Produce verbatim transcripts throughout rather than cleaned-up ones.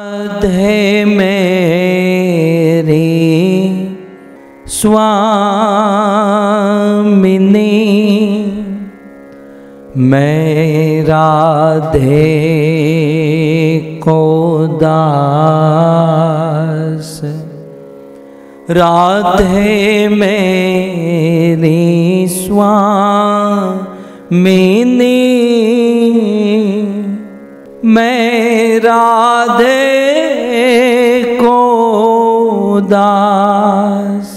अधे मेरे स्वामिनी मैं राधे को दास राधे मेरी स्वामिनी मैं राधे को दास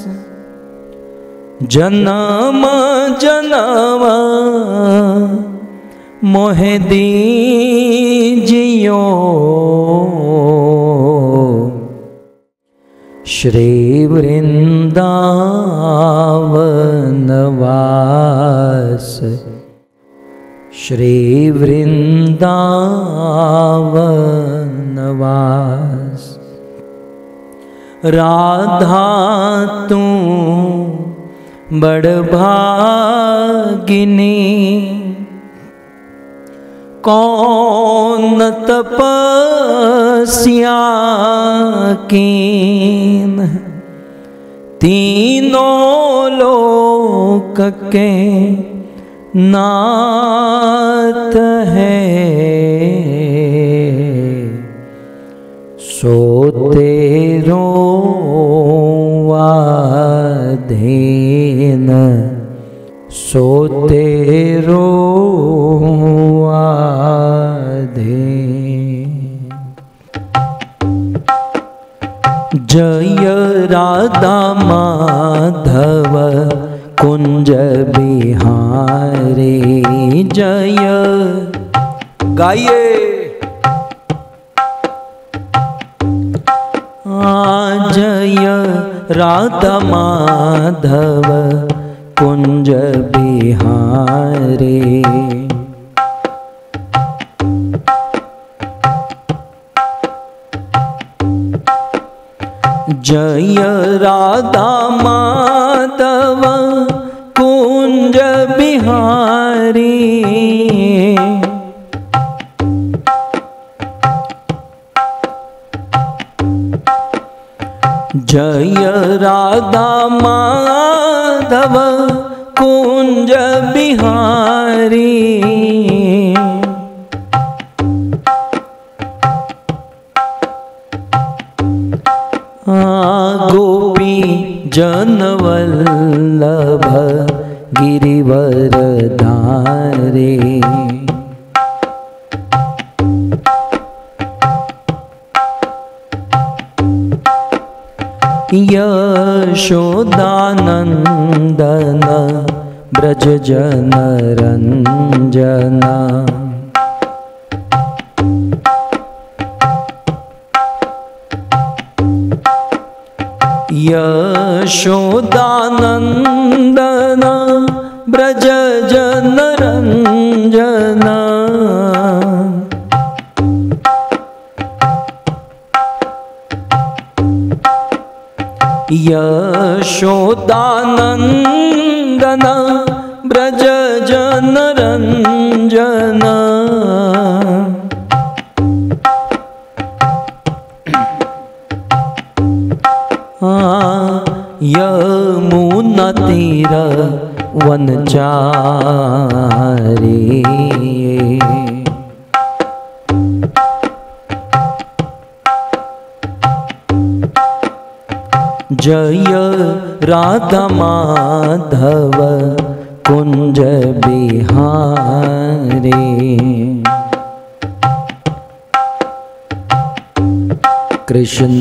जन्म जन्म मोहे दीजियो श्री वृंदावन वास श्री वृंदावन वास राधा तू बड़भागिनी कौन तपस्या कीन तीनों लोक के नाथ है सोते रोवाधीन सोते रोवाधीन जय राधा माधव कुंज बिहारी जय गाये जय राधा माधव कुंज बिहारी जय राधा माधव कुंज बिहारी जय राधा माधव कुंज बिहारी गोपी जनवल्लभ गिरिवर धारे यशोदानंदन ब्रज जन रंजन यशोदानंदन ब्रज जन रंजन यशोदानंदन ब्रज जन रंजन यमुना तीर वनचारी जय राधा माधव कुंज बिहारी कृष्ण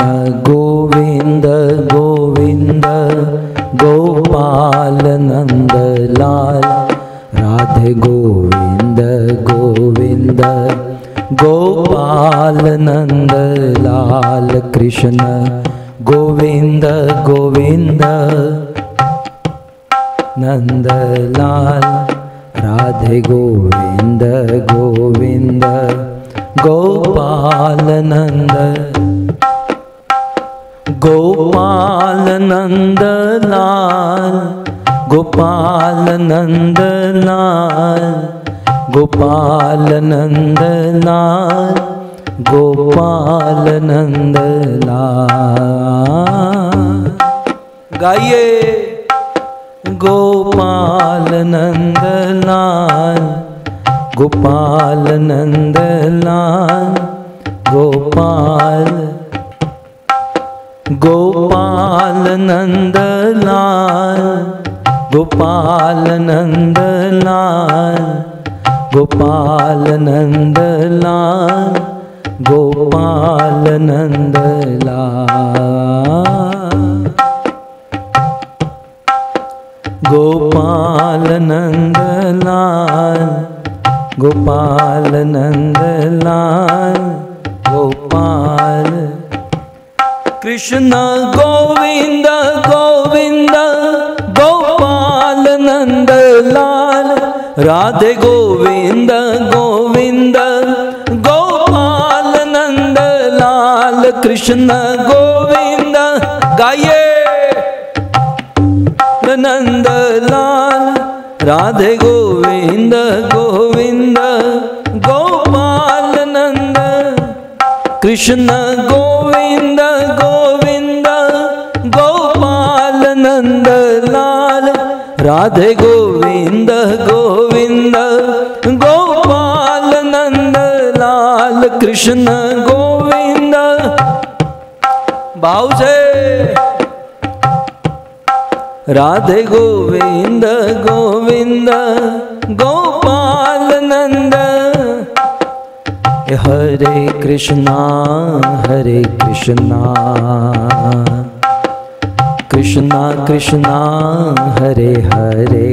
गोविंद गोविंद गोपाल नंद लाल राधे गोविंद गोविंद गोपाल नंद लाल कृष्ण गोविंद गोविंद नंद लाल राधे गोविंद गोविंद गोपाल नंद गोपाल नंद लाल गोपाल नंद लाल गोपाल नंद लाल गोपाल नंद लाल। गाइए गोपाल नंद लाल, गोपाल नंद लाल, गोपाल गोपाल नंद लाल, गोपाल नंद लाल, गोपाल नंद लाल, गोपाल नंद लाल, गोपाल नंद लाल, गोपाल नंद लाल, गोपाल। कृष्ण गोविंद गोविंद गोपाल नंद लाल, राधे गोविंद गोविंद गोपाल नंद लाल, कृष्ण गोविंद। गाइए नंद लाल, राधे गोविंद गोविंद गोपाल नंद, कृष्ण गोविंद गोविंद गोपाल नंद लाल, राधे गोविंद गोविंद गोपाल नंद लाल, कृष्ण गोविंद। भाव से राधे गोविंद गोविंद गोपाल नंद। हरे कृष्णा हरे कृष्णा, कृष्णा कृष्णा हरे हरे,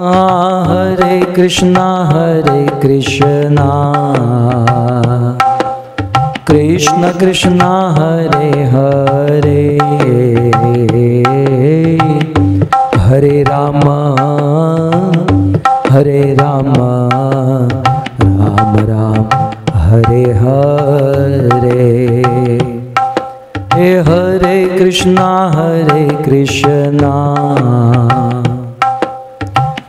हरे कृष्णा हरे कृष्णा, कृष्णा कृष्णा हरे हरे, हरे राम हरे राम, राम राम हरे हरे, हे हरे कृष्णा हरे कृष्णा,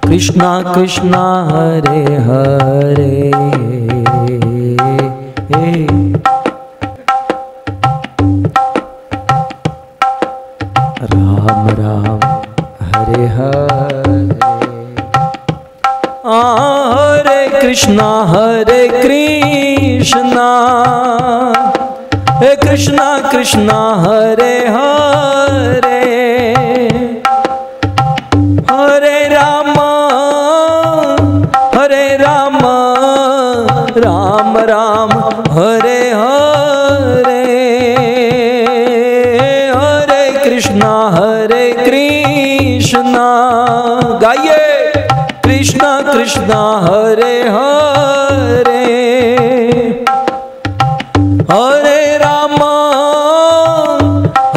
कृष्णा कृष्णा हरे हरे, राम राम हरे हरे, हरे कृष्णा हरे कृष्णा, हे कृष्णा कृष्णा हरे हरे, हरे राम हरे राम, राम राम हरे हरे, हरे कृष्णा हरे कृष्णा। गाइए कृष्णा कृष्णा हरे हरे, हरे राम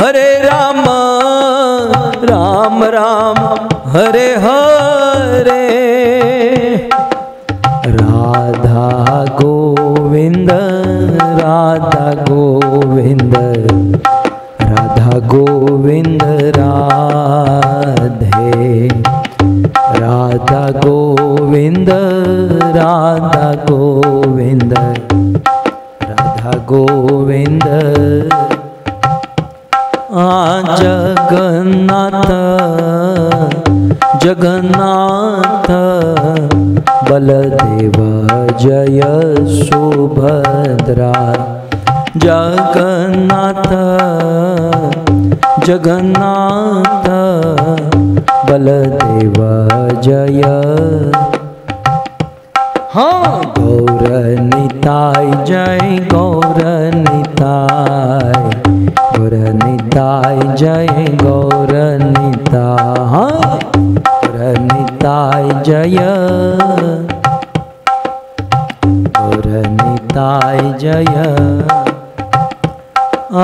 हरे राम, राम राम हरे हरे, राधा गोविंद राधा गोविंद, राधा गोविंद राधे, राधा गोविंद राधा गोविंद, राधा गोविंद, आ जगन्नाथ जगन्नाथ, बलदेव जय सुभद्रा, जगन्नाथ जगन्नाथ, बलदेव जय, हाँ गौर निताय जय गौर निताय, गौर निताय जय गौर निताय, हाँ गौर निताय। जय मोर निताय जय आ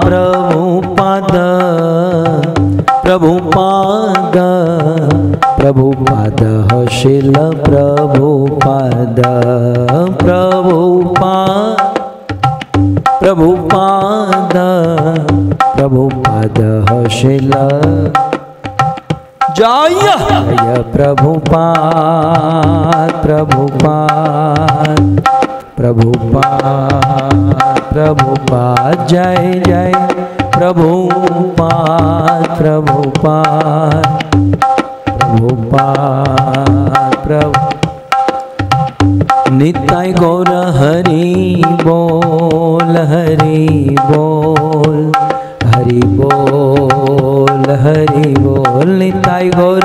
प्रभु पाद प्रभु पाद प्रभु पाद शिल प्रभु पाद प्रभु पाद प्रभु पाद प्रभु पाद शिल जय जय प्रभुपाद प्रभुपाद प्रभुपाद प्रभुपाद जय जय प्रभुपाद प्रभुपाद प्रभुपाद प्रभु निताय गौर हरि बोल हरि बोल हरि बोल हरि बोल निताय गौर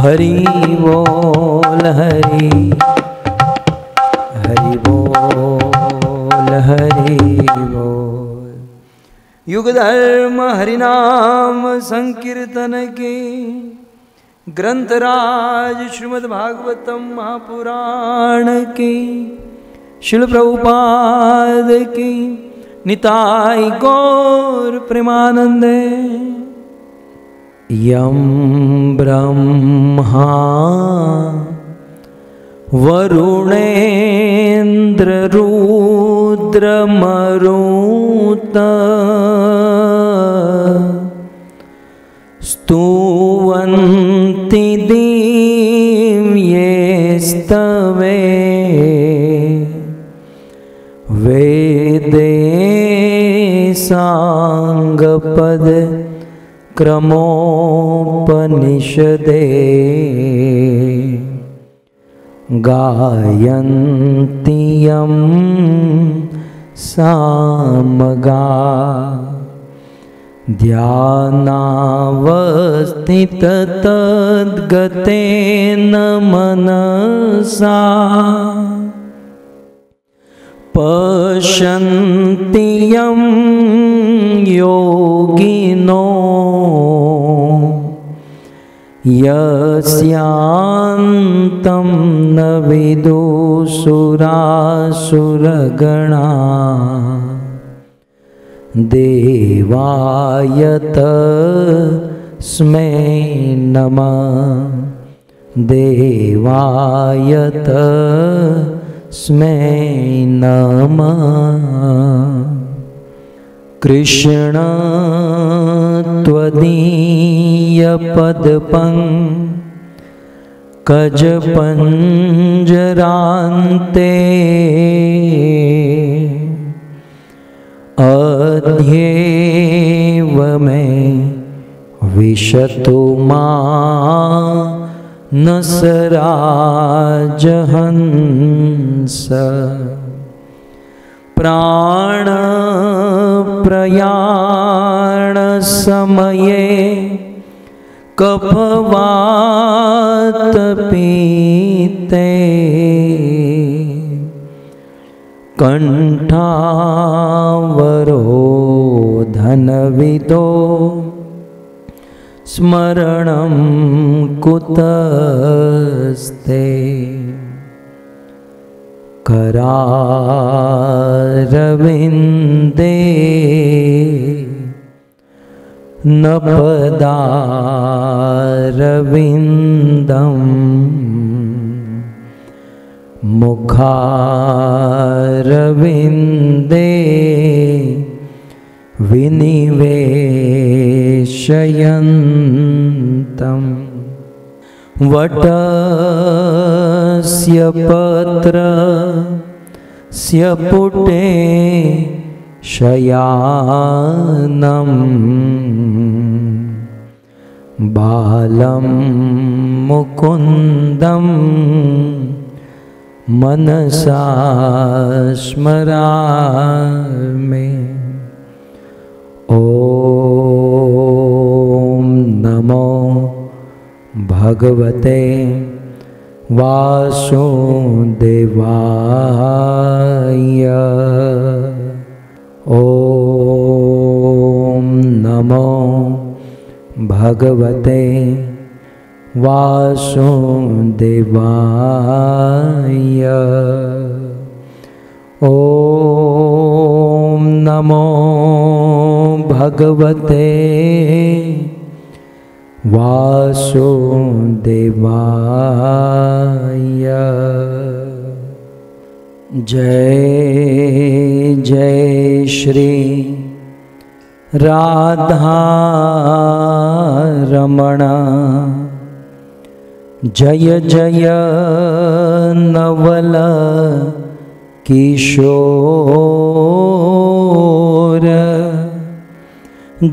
हरि बोल हरि हरि बोल हरि बोल। युग धर्म हरिनाम संकीर्तन के ग्रंथराज श्रीमद् भागवतम महापुराण के शिल प्रभुपाद की निताय गौर प्रेमानंदे। यम ब्रह्मा वरुणेन्द्र रुद्र मरुत स्तुवन्ति दिव्येस्तवे वेदे सांगपद क्रमोपनिषदे गायन्ति यं सामगा ध्यानावस्थिततद्गतेन मनसा पश्यन्ति यं योगिनो यस्यान्तं न विदुसुरासुरगणा देवाय तस्मै नमः देवाय तस्मै नमः। कृष्ण त्वदीय कजपञ्जरान्ते अध्येव मे विशतु मां नसराजहंस प्राण प्रयाण समये कफवात पीते कंठावरोधनविदो स्मरणं कुतस्ते करारविन्दे नपदारविन्दं मुखारविन्दे विनिवेशयन्तं वटस्य पत्रस्य पुटे शयानं बालं मुकुन्दं मनसा स्मरामि। ॐ नमो भगवते वासुदेवाय। ॐ नमो भगवते वासुदेवाय ओम नमो भगवते वासुदेवाय। जय जय श्री राधा रमण जय जय नवल किशोर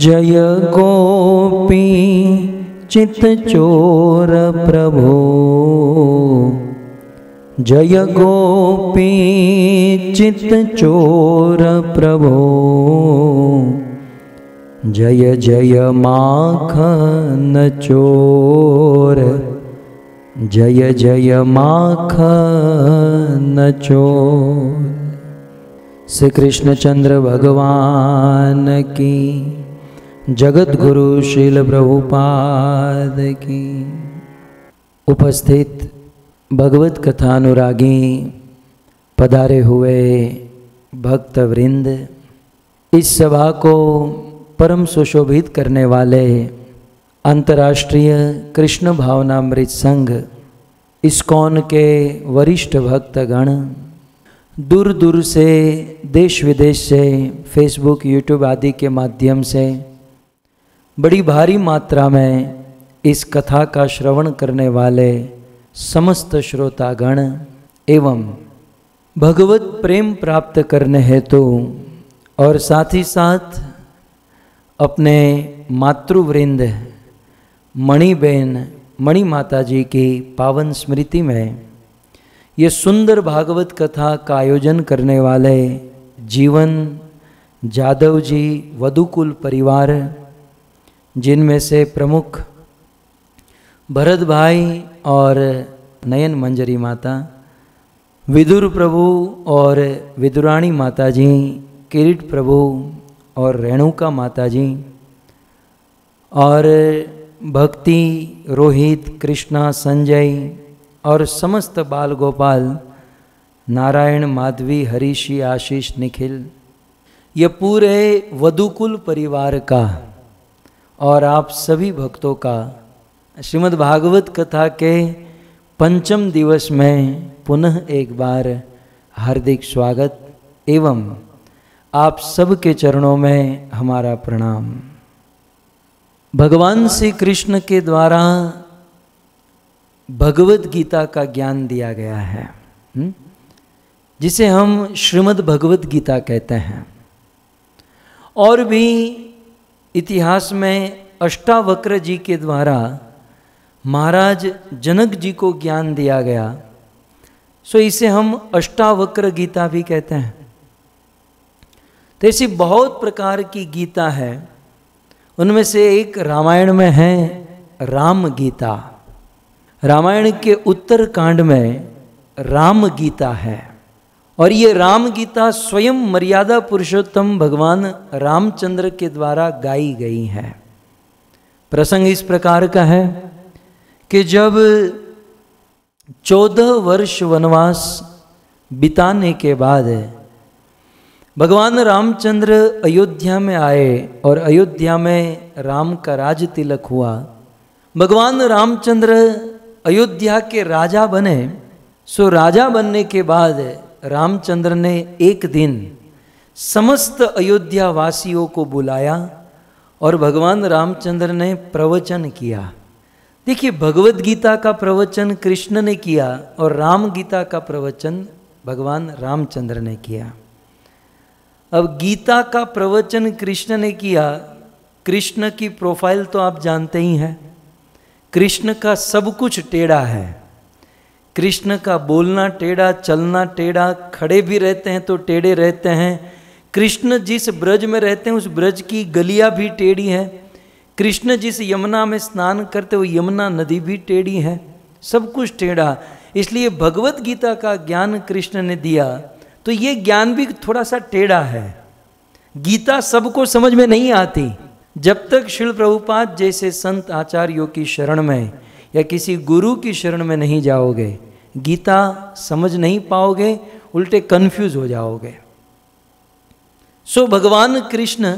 जय गोपी चितचोर प्रभो जय गोपी चितचोर प्रभो जय जय माखन चोर जय जय माखन चोर। श्री कृष्णचंद्र भगवान की, जगत गुरु श्रील प्रभुपाद की। उपस्थित भगवत कथानुरागी पधारे हुए भक्तवृंद, इस सभा को परम सुशोभित करने वाले अंतर्राष्ट्रीय कृष्ण भावनामृत संघ इस्कॉन के वरिष्ठ भक्तगण, दूर दूर से, देश विदेश से, फेसबुक यूट्यूब आदि के माध्यम से बड़ी भारी मात्रा में इस कथा का श्रवण करने वाले समस्त श्रोतागण एवं भगवत प्रेम प्राप्त करने हेतु और साथ ही साथ अपने मातृवृंद मणिबेन मणि माता जी की पावन स्मृति में ये सुंदर भागवत कथा का आयोजन करने वाले जीवन जाधव जी वधुकुल परिवार, जिनमें से प्रमुख भरत भाई और नयन मंजरी माता, विदुर प्रभु और विदुराणी माता जी, किरीट प्रभु और रेणुका माता जी, और भक्ति, रोहित, कृष्णा, संजय और समस्त बाल गोपाल, नारायण, माधवी, हरीशी, आशीष, निखिल, ये पूरे वधुकुल परिवार का और आप सभी भक्तों का श्रीमद् भागवत कथा के पंचम दिवस में पुनः एक बार हार्दिक स्वागत एवं आप सबके चरणों में हमारा प्रणाम। भगवान श्री कृष्ण के द्वारा भगवद गीता का ज्ञान दिया गया है, जिसे हम श्रीमद् भगवद गीता कहते हैं। और भी इतिहास में अष्टावक्र जी के द्वारा महाराज जनक जी को ज्ञान दिया गया, सो इसे हम अष्टावक्र गीता भी कहते हैं। तो ऐसी बहुत प्रकार की गीता है, उनमें से एक रामायण में है राम गीता। रामायण के उत्तर कांड में राम गीता है और ये राम गीता स्वयं मर्यादा पुरुषोत्तम भगवान रामचंद्र के द्वारा गाई गई है। प्रसंग इस प्रकार का है कि जब चौदह वर्ष वनवास बिताने के बाद भगवान रामचंद्र अयोध्या में आए और अयोध्या में राम का राज तिलक हुआ। भगवान रामचंद्र अयोध्या के राजा बने, सो राजा बनने के बाद रामचंद्र ने एक दिन समस्त अयोध्या वासियों को बुलाया और भगवान रामचंद्र ने प्रवचन किया। देखिए, भगवद गीता का प्रवचन कृष्ण ने किया और राम गीता का प्रवचन भगवान रामचंद्र ने किया। अब गीता का प्रवचन कृष्ण ने किया, कृष्ण की प्रोफाइल तो आप जानते ही हैं। कृष्ण का सब कुछ टेढ़ा है, कृष्ण का बोलना टेढ़ा, चलना टेढ़ा, खड़े भी रहते हैं तो टेढ़े रहते हैं। कृष्ण जिस ब्रज में रहते हैं उस ब्रज की गलियां भी टेढ़ी हैं। कृष्ण जिस यमुना में स्नान करते वो यमुना नदी भी टेढ़ी है, सब कुछ टेढ़ा। इसलिए भगवद गीता का ज्ञान कृष्ण ने दिया, तो ये ज्ञान भी थोड़ा सा टेढ़ा है। गीता सबको समझ में नहीं आती। जब तक श्रील प्रभुपाद जैसे संत आचार्यों की शरण में या किसी गुरु की शरण में नहीं जाओगे, गीता समझ नहीं पाओगे, उल्टे कंफ्यूज हो जाओगे। सो भगवान कृष्ण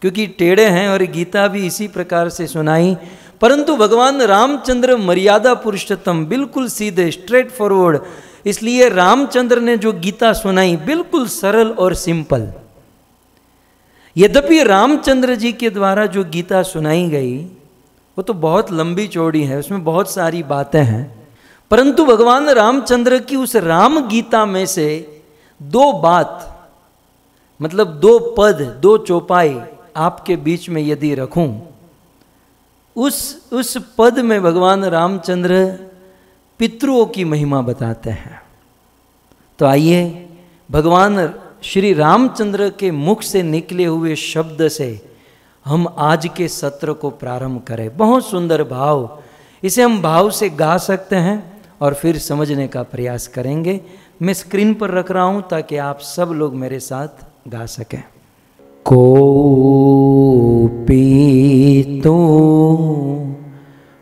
क्योंकि टेढ़े हैं और गीता भी इसी प्रकार से सुनाई, परंतु भगवान रामचंद्र मर्यादा पुरुषोत्तम बिल्कुल सीधे स्ट्रेट फॉरवर्ड, इसलिए रामचंद्र ने जो गीता सुनाई बिल्कुल सरल और सिंपल। यद्यपि रामचंद्र जी के द्वारा जो गीता सुनाई गई वो तो बहुत लंबी चौड़ी है, उसमें बहुत सारी बातें हैं, परंतु भगवान रामचंद्र की उस राम गीता में से दो बात, मतलब दो पद, दो चौपाई आपके बीच में यदि रखूं, उस उस पद में भगवान रामचंद्र पितरों की महिमा बताते हैं। तो आइए भगवान श्री रामचंद्र के मुख से निकले हुए शब्द से हम आज के सत्र को प्रारंभ करें। बहुत सुंदर भाव, इसे हम भाव से गा सकते हैं और फिर समझने का प्रयास करेंगे। मैं स्क्रीन पर रख रहा हूं ताकि आप सब लोग मेरे साथ गा सकें। को पीतो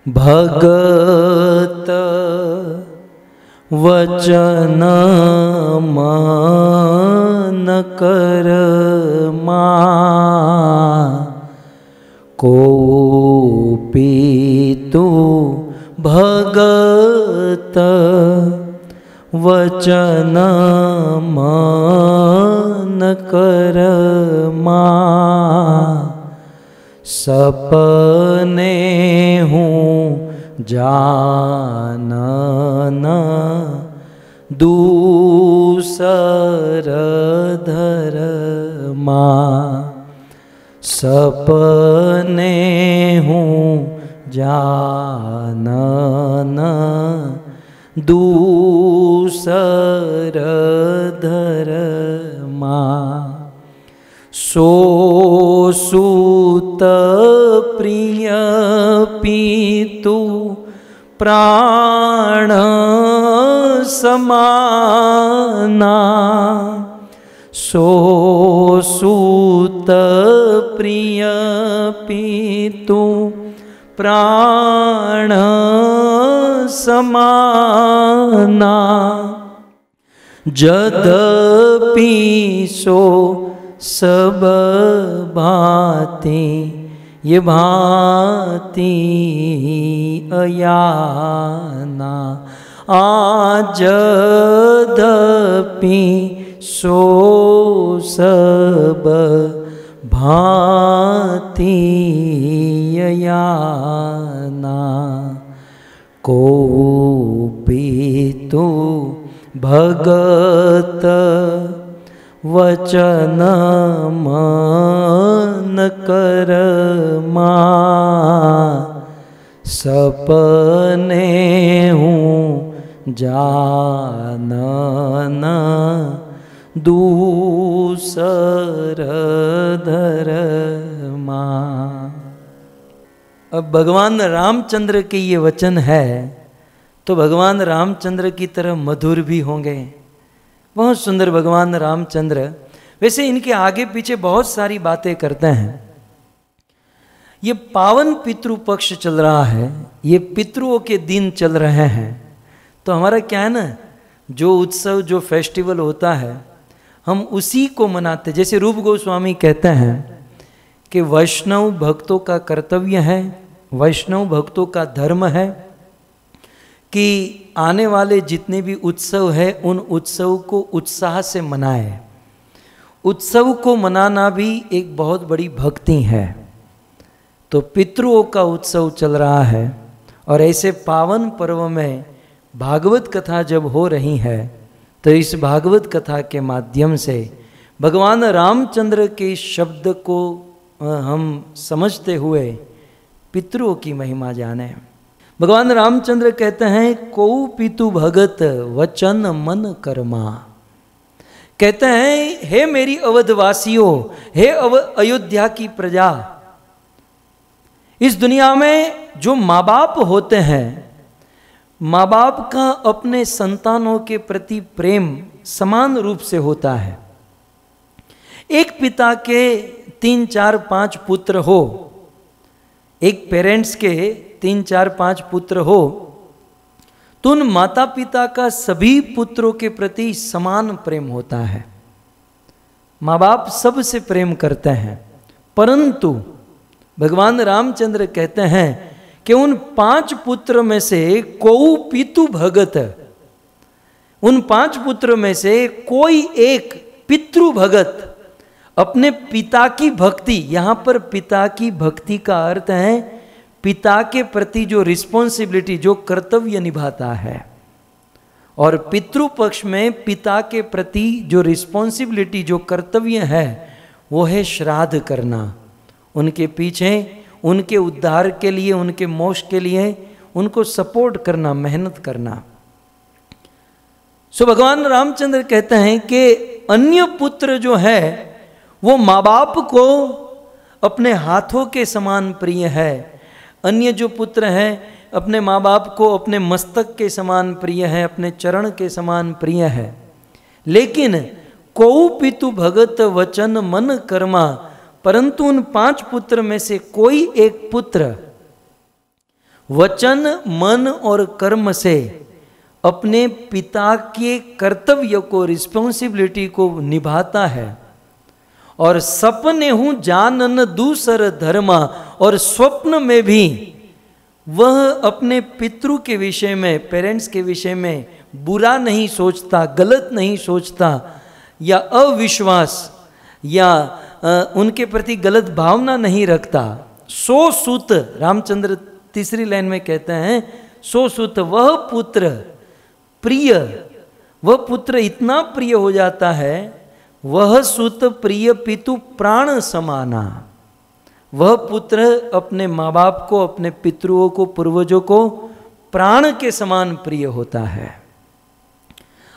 भगत वचन मान कर मां, को पीतो भगत वचन मान कर मां, सपने हूँ जानना दूसर धर्मा, सपने हूँ जानना दूसर धर्मा, सो सूत प्रिय पीतु प्राण समाना, सो सूत प्रिय पीतु प्राण समाना, यद्यपि सो सब भांति ये भांति अयाना, आजदपि सो सब भांति अयाना, को पीतो भगत वचन मान कर मां, सपने हूँ जानना दूसर धर्मा। अब भगवान रामचंद्र के ये वचन है तो भगवान रामचंद्र की तरह मधुर भी होंगे। बहुत सुंदर भगवान रामचंद्र, वैसे इनके आगे पीछे बहुत सारी बातें करते हैं। ये पावन पितृ पक्ष चल रहा है, ये पितरों के दिन चल रहे हैं, तो हमारा क्या है ना, जो उत्सव जो फेस्टिवल होता है हम उसी को मनाते। जैसे रूप गोस्वामी कहते हैं कि वैष्णव भक्तों का कर्तव्य है, वैष्णव भक्तों का धर्म है कि आने वाले जितने भी उत्सव है उन उत्सव को उत्साह से मनाएं। उत्सव को मनाना भी एक बहुत बड़ी भक्ति है। तो पितरों का उत्सव चल रहा है और ऐसे पावन पर्व में भागवत कथा जब हो रही है तो इस भागवत कथा के माध्यम से भगवान रामचंद्र के शब्द को हम समझते हुए पितरों की महिमा जाने। भगवान रामचंद्र कहते हैं कौ पितु भगत वचन मन कर्मा, कहते हैं हे मेरी अवधवासियों, हे अव अयोध्या की प्रजा, इस दुनिया में जो माँ बाप होते हैं, माँ बाप का अपने संतानों के प्रति प्रेम समान रूप से होता है। एक पिता के तीन चार पांच पुत्र हो, एक पेरेंट्स के तीन चार पांच पुत्र हो तो उन माता पिता का सभी पुत्रों के प्रति समान प्रेम होता है, माँ बाप सबसे प्रेम करते हैं। परंतु भगवान रामचंद्र कहते हैं कि उन पांच पुत्र में से कोऊ पितु भगत, उन पांच पुत्र में से कोई एक पितृ भगत, अपने पिता की भक्ति, यहाँ पर पिता की भक्ति का अर्थ है पिता के प्रति जो रिस्पॉन्सिबिलिटी, जो कर्तव्य निभाता है, और पितृ पक्ष में पिता के प्रति जो रिस्पॉन्सिबिलिटी, जो कर्तव्य है वो है श्राद्ध करना, उनके पीछे, उनके उद्धार के लिए, उनके मोक्ष के लिए उनको सपोर्ट करना, मेहनत करना। सो भगवान रामचंद्र कहते हैं कि अन्य पुत्र जो है वो माँ बाप को अपने हाथों के समान प्रिय है, अन्य जो पुत्र हैं अपने माँ बाप को अपने मस्तक के समान प्रिय है, अपने चरण के समान प्रिय है। लेकिन कोऊ पितु भगत वचन मन कर्मा, परंतु उन पांच पुत्र में से कोई एक पुत्र वचन मन और कर्म से अपने पिता के कर्तव्य को, रिस्पॉन्सिबिलिटी को निभाता है। और सपने हूँ जानन दूसर धर्मा, और स्वप्न में भी वह अपने पितृ के विषय में, पेरेंट्स के विषय में बुरा नहीं सोचता, गलत नहीं सोचता, या अविश्वास या उनके प्रति गलत भावना नहीं रखता। सो सुत, रामचंद्र तीसरी लाइन में कहते हैं, सो सुत वह पुत्र प्रिय, वह पुत्र इतना प्रिय हो जाता है, वह सुत प्रिय पितु प्राण समाना, वह पुत्र अपने माँ बाप को, अपने पितरों को, पूर्वजों को प्राण के समान प्रिय होता है।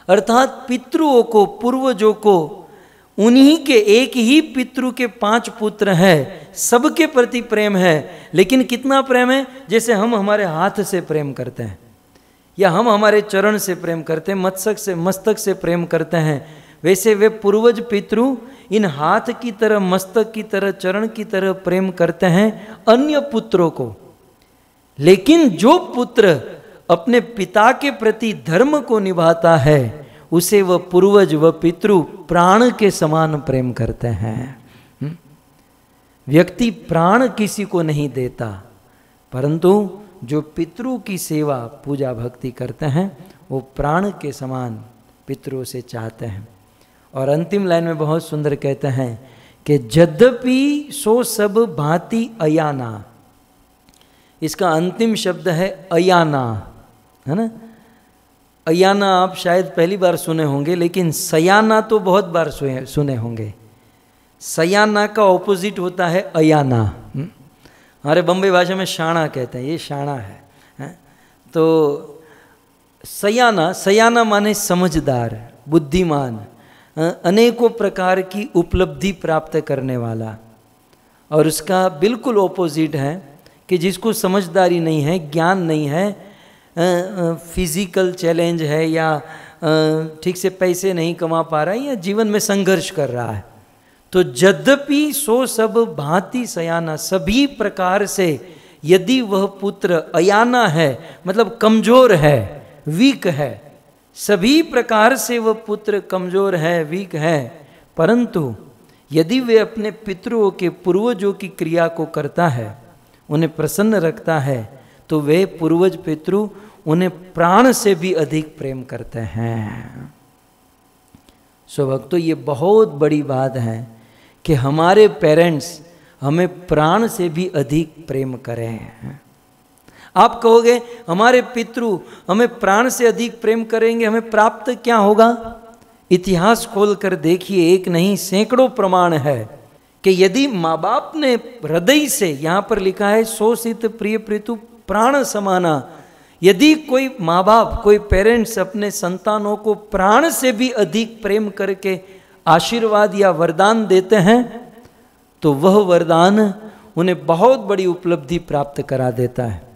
अर्थात पितरों को, पूर्वजों को, उन्हीं के, एक ही पितृ के पांच पुत्र हैं, सबके प्रति प्रेम है, लेकिन कितना प्रेम है, जैसे हम हमारे हाथ से प्रेम करते हैं, या हम हमारे चरण से प्रेम करते हैं, मस्तक से मस्तक से प्रेम करते हैं, वैसे वे पूर्वज पितृ इन हाथ की तरह, मस्तक की तरह, चरण की तरह प्रेम करते हैं अन्य पुत्रों को। लेकिन जो पुत्र अपने पिता के प्रति धर्म को निभाता है उसे वह पूर्वज, वह पितृ प्राण के समान प्रेम करते हैं। व्यक्ति प्राण किसी को नहीं देता, परंतु जो पितृ की सेवा, पूजा, भक्ति करते हैं वो प्राण के समान पितरों से चाहते हैं। और अंतिम लाइन में बहुत सुंदर कहते हैं कि यद्यपि सो सब भांति अयाना, इसका अंतिम शब्द है अयाना, है ना। अयाना आप शायद पहली बार सुने होंगे, लेकिन सयाना तो बहुत बार सुने होंगे। सयाना का ऑपोजिट होता है अयाना, हमारे बम्बई भाषा में शाना कहते हैं, ये शाना है, है? तो सयाना, सयाना माने समझदार, बुद्धिमान, अनेकों प्रकार की उपलब्धि प्राप्त करने वाला, और उसका बिल्कुल ऑपोजिट है कि जिसको समझदारी नहीं है, ज्ञान नहीं है, फिजिकल चैलेंज है, या ठीक से पैसे नहीं कमा पा रहा है, या जीवन में संघर्ष कर रहा है। तो यद्यपि सो सब भांति सयाना, सभी प्रकार से यदि वह पुत्र अयाना है, मतलब कमजोर है, वीक है, सभी प्रकार से वह पुत्र कमजोर है, वीक है, परंतु यदि वे अपने पितरों के, पूर्वजों की क्रिया को करता है, उन्हें प्रसन्न रखता है, तो वे पूर्वज पितृ उन्हें प्राण से भी अधिक प्रेम करते हैं। सो भक्तों, ये बहुत बड़ी बात है कि हमारे पेरेंट्स हमें प्राण से भी अधिक प्रेम करें। आप कहोगे हमारे पितृ हमें प्राण से अधिक प्रेम करेंगे, हमें प्राप्त क्या होगा? इतिहास खोल कर देखिए, एक नहीं सैकड़ों प्रमाण है कि यदि माँ बाप ने हृदय से, यहाँ पर लिखा है सोसित प्रिय पितु प्राण समाना, यदि कोई माँ बाप, कोई पेरेंट्स अपने संतानों को प्राण से भी अधिक प्रेम करके आशीर्वाद या वरदान देते हैं, तो वह वरदान उन्हें बहुत बड़ी उपलब्धि प्राप्त करा देता है।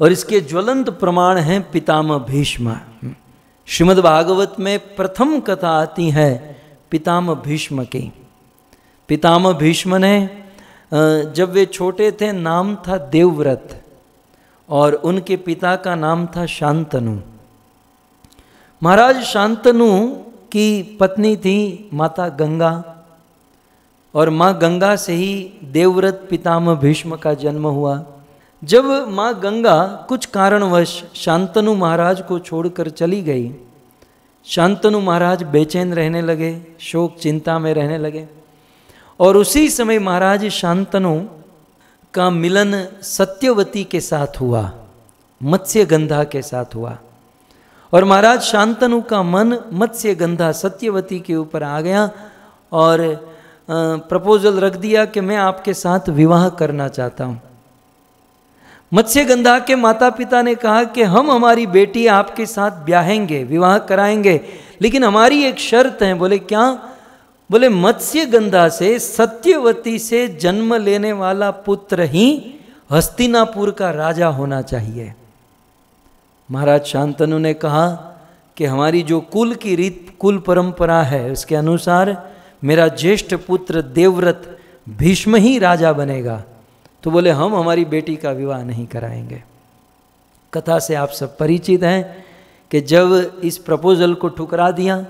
और इसके ज्वलंत प्रमाण हैं पितामह भीष्म। श्रीमद् भागवत में प्रथम कथा आती है पितामह भीष्म की। पितामह भीष्म ने, जब वे छोटे थे, नाम था देवव्रत, और उनके पिता का नाम था शांतनु। महाराज शांतनु की पत्नी थी माता गंगा, और माँ गंगा से ही देवव्रत पितामह भीष्म का जन्म हुआ। जब माँ गंगा कुछ कारणवश शांतनु महाराज को छोड़कर चली गई, शांतनु महाराज बेचैन रहने लगे, शोक चिंता में रहने लगे, और उसी समय महाराज शांतनु का मिलन सत्यवती के साथ हुआ, मत्स्यगंधा के साथ हुआ, और महाराज शांतनु का मन मत्स्यगंधा सत्यवती के ऊपर आ गया और प्रपोजल रख दिया कि मैं आपके साथ विवाह करना चाहता हूँ। मत्स्यगंधा के माता पिता ने कहा कि हम हमारी बेटी आपके साथ ब्याहेंगे, विवाह कराएंगे, लेकिन हमारी एक शर्त है। बोले क्या? बोले मत्स्यगंधा से सत्यवती से जन्म लेने वाला पुत्र ही हस्तिनापुर का राजा होना चाहिए। महाराज शांतनु ने कहा कि हमारी जो कुल की रीत कुल परंपरा है उसके अनुसार मेरा ज्येष्ठ पुत्र देवव्रत भीष्म ही राजा बनेगा। तो बोले हम हमारी बेटी का विवाह नहीं कराएंगे। कथा से आप सब परिचित हैं कि जब इस प्रपोजल को ठुकरा दिया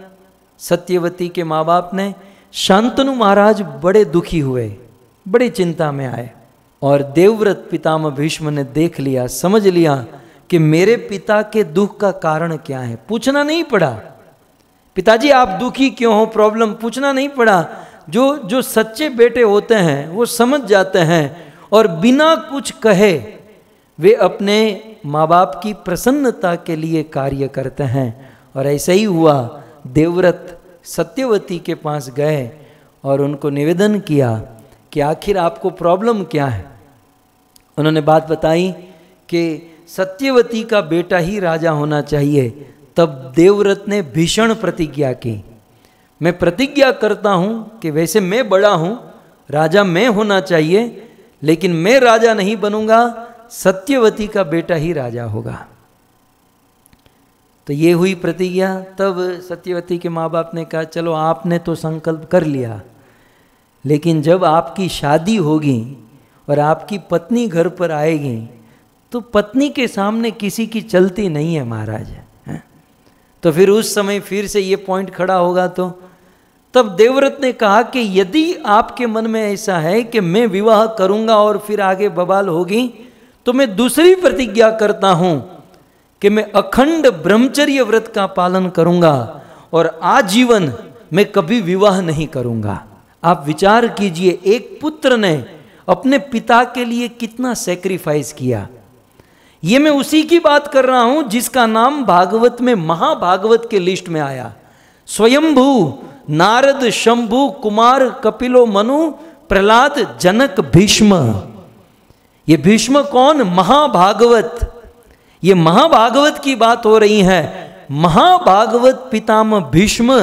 सत्यवती के माँ बाप ने, शांतनु महाराज बड़े दुखी हुए, बड़ी चिंता में आए, और देवव्रत पितामह भीष्म ने देख लिया, समझ लिया कि मेरे पिता के दुख का कारण क्या है। पूछना नहीं पड़ा पिताजी आप दुखी क्यों हो, प्रॉब्लम पूछना नहीं पड़ा। जो जो सच्चे बेटे होते हैं वो समझ जाते हैं और बिना कुछ कहे वे अपने माँ बाप की प्रसन्नता के लिए कार्य करते हैं। और ऐसा ही हुआ, देवव्रत सत्यवती के पास गए और उनको निवेदन किया कि आखिर आपको प्रॉब्लम क्या है। उन्होंने बात बताई कि सत्यवती का बेटा ही राजा होना चाहिए। तब देवव्रत ने भीषण प्रतिज्ञा की, मैं प्रतिज्ञा करता हूँ कि वैसे मैं बड़ा हूँ, राजा मैं होना चाहिए, लेकिन मैं राजा नहीं बनूंगा, सत्यवती का बेटा ही राजा होगा। तो ये हुई प्रतिज्ञा। तब सत्यवती के माँ बाप ने कहा चलो आपने तो संकल्प कर लिया, लेकिन जब आपकी शादी होगी और आपकी पत्नी घर पर आएगी तो पत्नी के सामने किसी की चलती नहीं है महाराज। तो फिर उस समय फिर से ये पॉइंट खड़ा होगा। तो तब देवव्रत ने कहा कि यदि आपके मन में ऐसा है कि मैं विवाह करूंगा और फिर आगे बवाल होगी, तो मैं दूसरी प्रतिज्ञा करता हूं कि मैं अखंड ब्रह्मचर्य व्रत का पालन करूंगा और आजीवन मैं कभी विवाह नहीं करूंगा। आप विचार कीजिए, एक पुत्र ने अपने पिता के लिए कितना सेक्रीफाइस किया। ये मैं उसी की बात कर रहा हूं जिसका नाम भागवत में महाभागवत के लिस्ट में आया। स्वयंभू नारद शंभू कुमार कपिलो मनु प्रहलाद जनक भीष्म। ये भीष्म कौन? महाभागवत। ये महाभागवत की बात हो रही है। महाभागवत पितामह भीष्म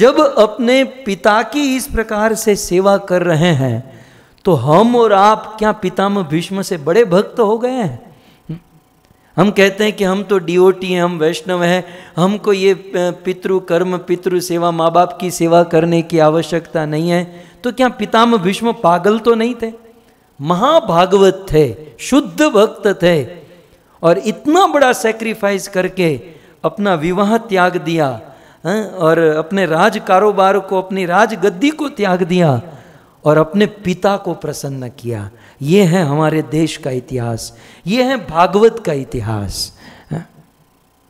जब अपने पिता की इस प्रकार से सेवा कर रहे हैं तो हम और आप क्या पितामह भीष्म से बड़े भक्त हो गए हैं? हम कहते हैं कि हम तो डीओटी हैं, हम वैष्णव हैं, हमको ये पितृ कर्म पितृ सेवा माँ बाप की सेवा करने की आवश्यकता नहीं है। तो क्या पितामह भीष्म पागल तो नहीं थे? महाभागवत थे, शुद्ध भक्त थे, और इतना बड़ा सेक्रीफाइस करके अपना विवाह त्याग दिया और अपने राज कारोबार को, अपनी राजगद्दी को त्याग दिया और अपने पिता को प्रसन्न किया। ये है हमारे देश का इतिहास, ये है भागवत का इतिहास।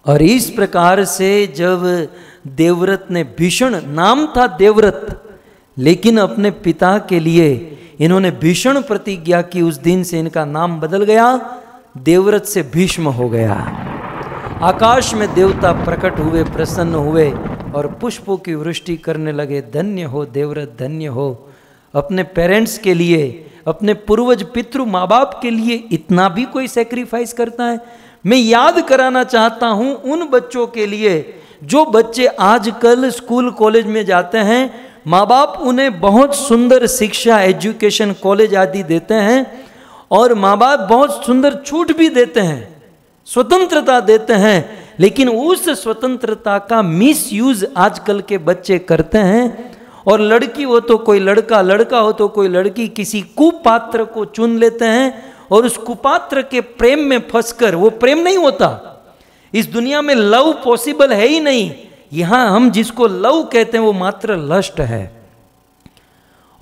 और इस प्रकार से जब देवव्रत ने भीषण, नाम था देवव्रत, लेकिन अपने पिता के लिए इन्होंने भीषण प्रतिज्ञा की। उस दिन से इनका नाम बदल गया, देवव्रत से भीष्म हो गया। आकाश में देवता प्रकट हुए, प्रसन्न हुए और पुष्पों की वृष्टि करने लगे। धन्य हो देवव्रत, धन्य हो। अपने पेरेंट्स के लिए, अपने पूर्वज पितृ माँ बाप के लिए इतना भी कोई सेक्रीफाइस करता है? मैं याद कराना चाहता हूँ उन बच्चों के लिए जो बच्चे आजकल स्कूल कॉलेज में जाते हैं। माँ बाप उन्हें बहुत सुंदर शिक्षा, एजुकेशन, कॉलेज आदि देते हैं, और माँ बाप बहुत सुंदर छूट भी देते हैं, स्वतंत्रता देते हैं, लेकिन उस स्वतंत्रता का मिसयूज आजकल के बच्चे करते हैं। और लड़की हो तो कोई लड़का, लड़का हो तो कोई लड़की, किसी कुपात्र को चुन लेते हैं और उस कुपात्र के प्रेम में फंसकर, वो प्रेम नहीं होता, इस दुनिया में लव पॉसिबल है ही नहीं। यहां हम जिसको लव कहते हैं वो मात्र लस्ट है।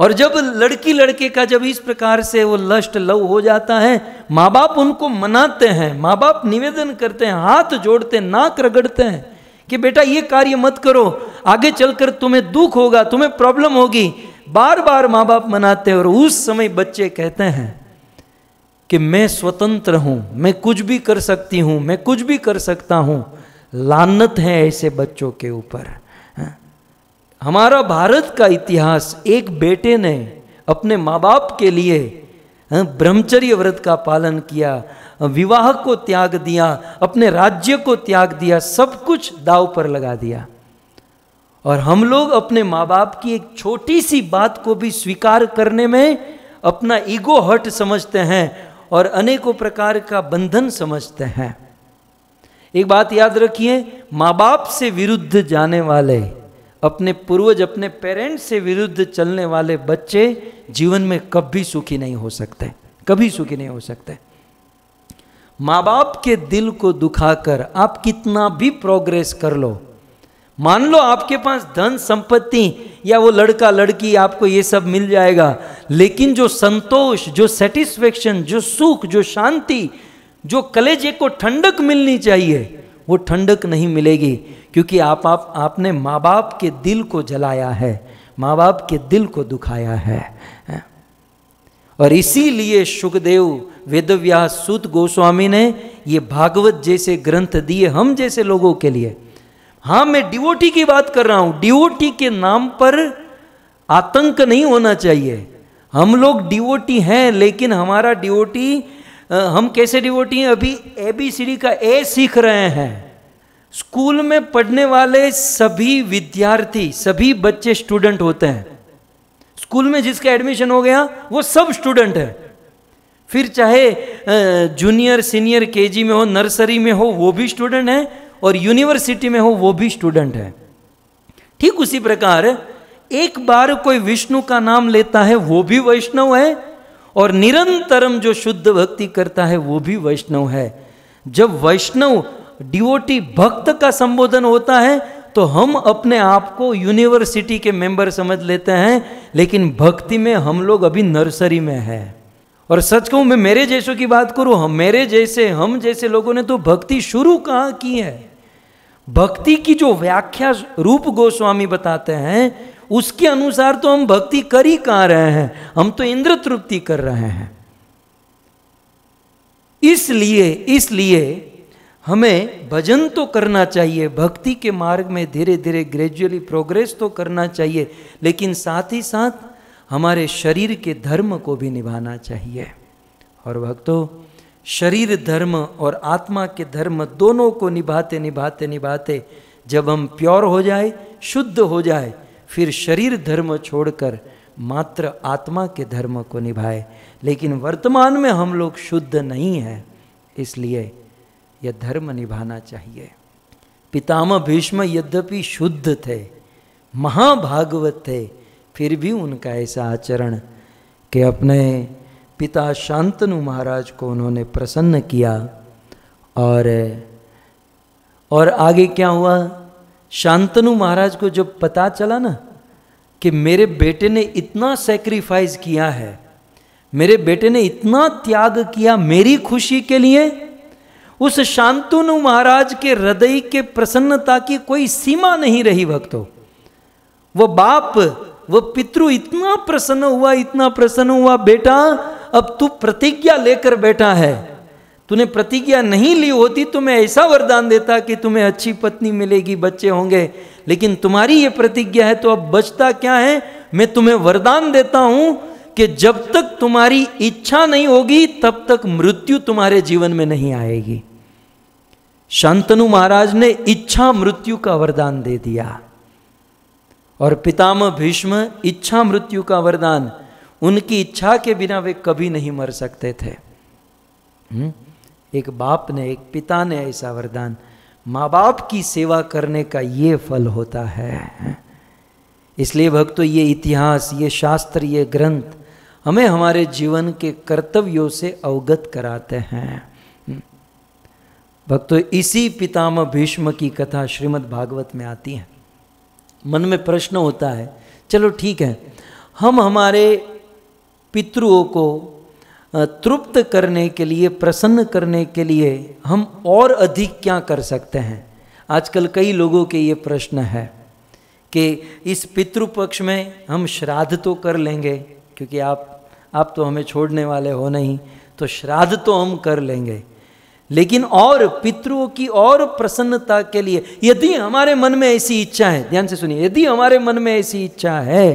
और जब लड़की लड़के का जब इस प्रकार से वो लस्ट लव हो जाता है, माँ बाप उनको मनाते हैं, माँ बाप निवेदन करते हैं, हाथ जोड़ते हैं, नाक रगड़ते हैं कि बेटा ये कार्य मत करो, आगे चलकर तुम्हें दुख होगा, तुम्हें प्रॉब्लम होगी। बार बार माँ बाप मनाते हैं और उस समय बच्चे कहते हैं कि मैं स्वतंत्र हूँ, मैं कुछ भी कर सकती हूँ, मैं कुछ भी कर सकता हूँ। लानत है ऐसे बच्चों के ऊपर। हमारा भारत का इतिहास, एक बेटे ने अपने माँ बाप के लिए ब्रह्मचर्य व्रत का पालन किया, विवाह को त्याग दिया, अपने राज्य को त्याग दिया, सब कुछ दाव पर लगा दिया। और हम लोग अपने माँ बाप की एक छोटी सी बात को भी स्वीकार करने में अपना ईगो हर्ट समझते हैं और अनेकों प्रकार का बंधन समझते हैं। एक बात याद रखिए, माँ बाप से विरुद्ध जाने वाले, अपने पूर्वज, अपने पेरेंट्स से विरुद्ध चलने वाले बच्चे जीवन में कभी सुखी नहीं हो सकते, कभी सुखी नहीं हो सकते। माँ बाप के दिल को दुखाकर आप कितना भी प्रोग्रेस कर लो, मान लो आपके पास धन संपत्ति या वो लड़का लड़की आपको ये सब मिल जाएगा, लेकिन जो संतोष, जो सेटिस्फेक्शन, जो सुख, जो शांति, जो कलेजे को ठंडक मिलनी चाहिए, वो ठंडक नहीं मिलेगी, क्योंकि आप आप आपने माँ बाप के दिल को जलाया है, माँ बाप के दिल को दुखाया है। और इसीलिए शुकदेव, वेदव्यास, सूत गोस्वामी ने ये भागवत जैसे ग्रंथ दिए हम जैसे लोगों के लिए। हाँ, मैं डिवोटी की बात कर रहा हूँ। डिवोटी के नाम पर आतंक नहीं होना चाहिए। हम लोग डिवोटी हैं, लेकिन हमारा डिवोटी, हम कैसे डिवोटी हैं? अभी ए बी सी डी का ए सीख रहे हैं। स्कूल में पढ़ने वाले सभी विद्यार्थी, सभी बच्चे स्टूडेंट होते हैं। स्कूल में जिसका एडमिशन हो गया वो सब स्टूडेंट है, फिर चाहे जूनियर सीनियर केजी में हो, नर्सरी में हो, वो भी स्टूडेंट है, और यूनिवर्सिटी में हो वो भी स्टूडेंट है। ठीक उसी प्रकार एक बार कोई विष्णु का नाम लेता है वो भी वैष्णव है, और निरंतरम जो शुद्ध भक्ति करता है वो भी वैष्णव है। जब वैष्णव, डिवोटी, भक्त का संबोधन होता है तो हम अपने आप को यूनिवर्सिटी के मेंबर समझ लेते हैं, लेकिन भक्ति में हम लोग अभी नर्सरी में हैं। और सच कहूँ, मैं मेरे जैसों की बात करूँ, हम मेरे जैसे हम जैसे लोगों ने तो भक्ति शुरू कहाँ की है। भक्ति की जो व्याख्या रूप गोस्वामी बताते हैं उसके अनुसार तो हम भक्ति कर ही कहाँ रहे हैं, हम तो इंद्र तृप्ति कर रहे हैं। इसलिए इसलिए हमें भजन तो करना चाहिए, भक्ति के मार्ग में धीरे धीरे ग्रेजुअली प्रोग्रेस तो करना चाहिए, लेकिन साथ ही साथ हमारे शरीर के धर्म को भी निभाना चाहिए। और भक्तों, शरीर धर्म और आत्मा के धर्म दोनों को निभाते निभाते निभाते जब हम प्योर हो जाए, शुद्ध हो जाए, फिर शरीर धर्म छोड़कर मात्र आत्मा के धर्म को निभाए। लेकिन वर्तमान में हम लोग शुद्ध नहीं हैं, इसलिए यह धर्म निभाना चाहिए। पितामह भीष्म यद्यपि शुद्ध थे, महाभागवत थे, फिर भी उनका ऐसा आचरण कि अपने पिता शांतनु महाराज को उन्होंने प्रसन्न किया। और और आगे क्या हुआ, शांतनु महाराज को जब पता चला ना कि मेरे बेटे ने इतना सैक्रिफाइस किया है, मेरे बेटे ने इतना त्याग किया मेरी खुशी के लिए, उस शांतनु महाराज के हृदय के प्रसन्नता की कोई सीमा नहीं रही। भक्तों, वो बाप, वो पितृ इतना प्रसन्न हुआ, इतना प्रसन्न हुआ, बेटा अब तू प्रतिज्ञा लेकर बैठा है, तूने प्रतिज्ञा नहीं ली होती तो मैं ऐसा वरदान देता कि तुम्हें अच्छी पत्नी मिलेगी, बच्चे होंगे, लेकिन तुम्हारी ये प्रतिज्ञा है, तो अब बचता क्या है, मैं तुम्हें वरदान देता हूँ कि जब तक तुम्हारी इच्छा नहीं होगी तब तक मृत्यु तुम्हारे जीवन में नहीं आएगी। शांतनु महाराज ने इच्छा मृत्यु का वरदान दे दिया। और पितामह भीष्म, इच्छा मृत्यु का वरदान, उनकी इच्छा के बिना वे कभी नहीं मर सकते थे। हुँ? एक बाप ने, एक पिता ने ऐसा वरदान, माँ बाप की सेवा करने का ये फल होता है। इसलिए भक्तों, ये इतिहास, ये शास्त्र, ये ग्रंथ हमें हमारे जीवन के कर्तव्यों से अवगत कराते हैं। भक्तों, इसी पितामह भीष्म की कथा श्रीमद् भागवत में आती है। मन में प्रश्न होता है, चलो ठीक है, हम हमारे पितरों को तृप्त करने के लिए, प्रसन्न करने के लिए हम और अधिक क्या कर सकते हैं। आजकल कई लोगों के ये प्रश्न है कि इस पितृपक्ष में हम श्राद्ध तो कर लेंगे, क्योंकि आप आप तो हमें छोड़ने वाले हो नहीं, तो श्राद्ध तो हम कर लेंगे, लेकिन और पितरों की और प्रसन्नता के लिए यदि हमारे मन में ऐसी इच्छा है, ध्यान से सुनिए, यदि हमारे मन में ऐसी इच्छा है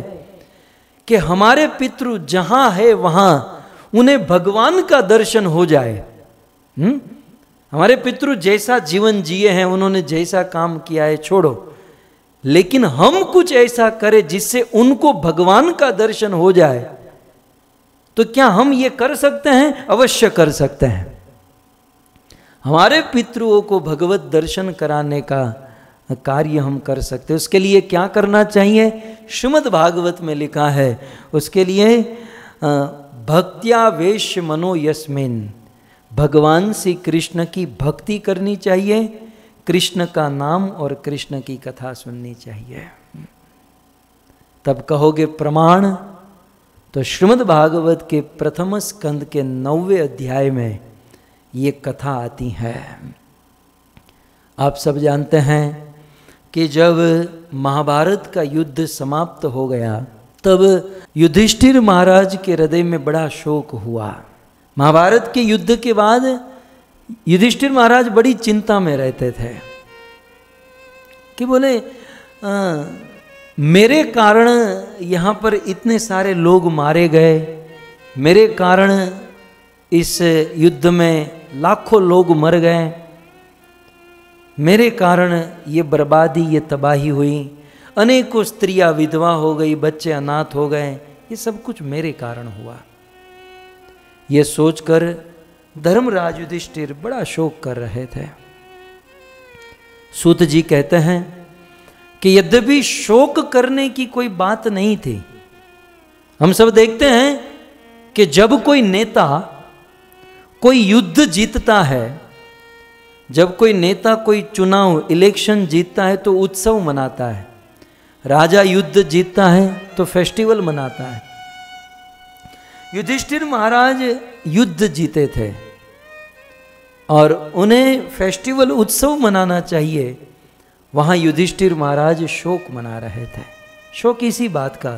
कि हमारे पितृ जहाँ है वहाँ उन्हें भगवान का दर्शन हो जाए, हुँ? हमारे पितृ जैसा जीवन जिए हैं, उन्होंने जैसा काम किया है, छोड़ो, लेकिन हम कुछ ऐसा करें जिससे उनको भगवान का दर्शन हो जाए, तो क्या हम ये कर सकते हैं? अवश्य कर सकते हैं। हमारे पितृओं को भगवत दर्शन कराने का कार्य हम कर सकते हैं। उसके लिए क्या करना चाहिए? श्रीमद् भागवत में लिखा है, उसके लिए भक्त्या वेश मनो यस्मिन, भगवान श्री कृष्ण की भक्ति करनी चाहिए, कृष्ण का नाम और कृष्ण की कथा सुननी चाहिए। तब कहोगे प्रमाण, तो श्रीमद् भागवत के प्रथम स्कंद के नौवें अध्याय में ये कथा आती है। आप सब जानते हैं कि जब महाभारत का युद्ध समाप्त हो गया, तब युधिष्ठिर महाराज के हृदय में बड़ा शोक हुआ। महाभारत के युद्ध के बाद युधिष्ठिर महाराज बड़ी चिंता में रहते थे कि बोले आ, मेरे कारण यहाँ पर इतने सारे लोग मारे गए, मेरे कारण इस युद्ध में लाखों लोग मर गए, मेरे कारण ये बर्बादी, ये तबाही हुई, अनेकों स्त्रियाँ विधवा हो गई, बच्चे अनाथ हो गए, ये सब कुछ मेरे कारण हुआ। ये सोचकर धर्मराज युधिष्ठिर बड़ा शोक कर रहे थे। सूत जी कहते हैं कि यद्यपि शोक करने की कोई बात नहीं थी, हम सब देखते हैं कि जब कोई नेता कोई युद्ध जीतता है, जब कोई नेता कोई चुनाव इलेक्शन जीतता है तो उत्सव मनाता है, राजा युद्ध जीतता है तो फेस्टिवल मनाता है। युधिष्ठिर महाराज युद्ध जीते थे और उन्हें फेस्टिवल उत्सव मनाना चाहिए, वहाँ युधिष्ठिर महाराज शोक मना रहे थे। शोक इसी बात का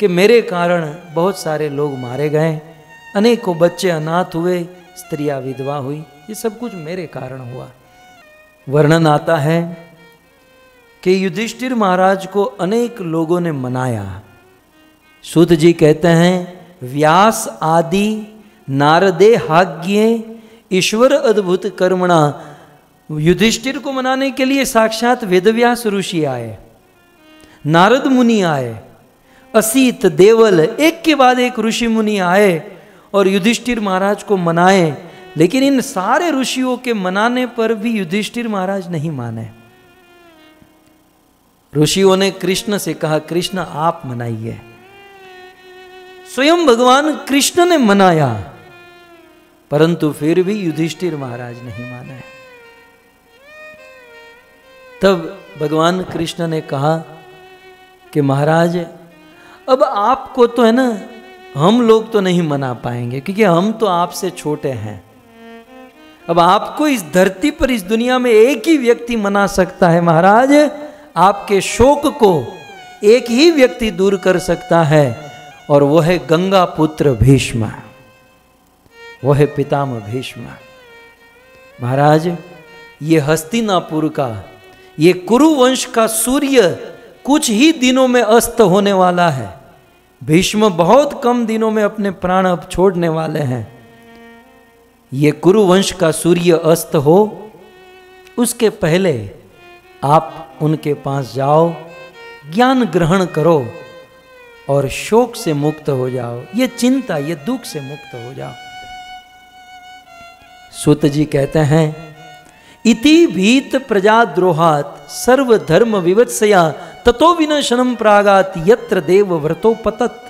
कि मेरे कारण बहुत सारे लोग मारे गए, अनेकों बच्चे अनाथ हुए, स्त्रियाँ विधवा हुई, ये सब कुछ मेरे कारण हुआ। वर्णन आता है कि युधिष्ठिर महाराज को अनेक लोगों ने मनाया। सूत जी कहते हैं, व्यास आदि नारदे हाग्ये ईश्वर अद्भुत कर्मणा, युधिष्ठिर को मनाने के लिए साक्षात वेदव्यास ऋषि आए, नारद मुनि आए, असित देवल, एक के बाद एक ऋषि मुनि आए और युधिष्ठिर महाराज को मनाए, लेकिन इन सारे ऋषियों के मनाने पर भी युधिष्ठिर महाराज नहीं माने। ऋषियों ने कृष्ण से कहा, कृष्ण आप मनाइए। स्वयं भगवान कृष्ण ने मनाया, परंतु फिर भी युधिष्ठिर महाराज नहीं माने। तब भगवान कृष्ण ने कहा कि महाराज, अब आपको तो है ना, हम लोग तो नहीं मना पाएंगे, क्योंकि हम तो आपसे छोटे हैं। अब आपको इस धरती पर, इस दुनिया में एक ही व्यक्ति मना सकता है महाराज, आपके शोक को एक ही व्यक्ति दूर कर सकता है, और वह है गंगा पुत्र भीष्म, वह है पितामह भीष्म। महाराज, ये हस्तिनापुर का, ये कुरुवंश का सूर्य कुछ ही दिनों में अस्त होने वाला है, भीष्म बहुत कम दिनों में अपने प्राण अब छोड़ने वाले हैं। ये कुरुवंश का सूर्य अस्त हो उसके पहले आप उनके पास जाओ, ज्ञान ग्रहण करो और शोक से मुक्त हो जाओ, ये चिंता, ये दुख से मुक्त हो जाओ। सूत जी कहते हैं, इति भीत प्रजाद्रोहात सर्वधर्म विवत्सया ततो विनाशनम प्रागात यत्र देव व्रतोपतत।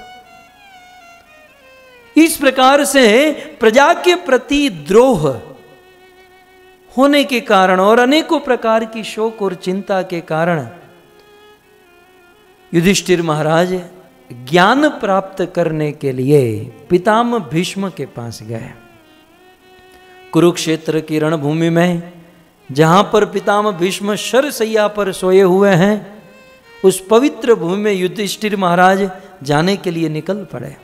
इस प्रकार से प्रजा के प्रति द्रोह होने के कारण और अनेकों प्रकार की शोक और चिंता के कारण युधिष्ठिर महाराज ज्ञान प्राप्त करने के लिए पितामह भीष्म के पास गए। कुरुक्षेत्र की रणभूमि में जहां पर पितामह भीष्म शरसैया पर सोए हुए हैं, उस पवित्र भूमि में युधिष्ठिर महाराज जाने के लिए निकल पड़े।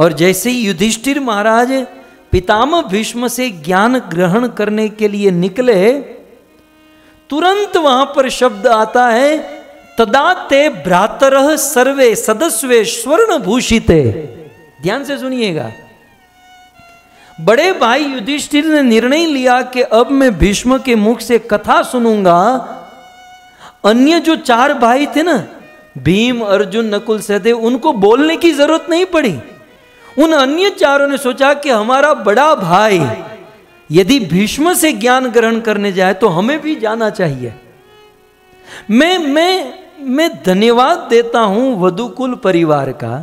और जैसे ही युधिष्ठिर महाराज पितामह भीष्म से ज्ञान ग्रहण करने के लिए निकले, तुरंत वहां पर शब्द आता है, तदा ते भ्रातरः सर्वे सदस्वे स्वर्ण भूषिते। ध्यान से सुनिएगा। बड़े भाई युधिष्ठिर ने निर्णय लिया कि अब मैं भीष्म के मुख से कथा सुनूंगा। अन्य जो चार भाई थे ना, भीम, अर्जुन, नकुल, सहदेव, उनको बोलने की जरूरत नहीं पड़ी। उन अन्य चारों ने सोचा कि हमारा बड़ा भाई यदि भीष्म से ज्ञान ग्रहण करने जाए तो हमें भी जाना चाहिए। मैं मैं मैं धन्यवाद देता हूं वधुकुल परिवार का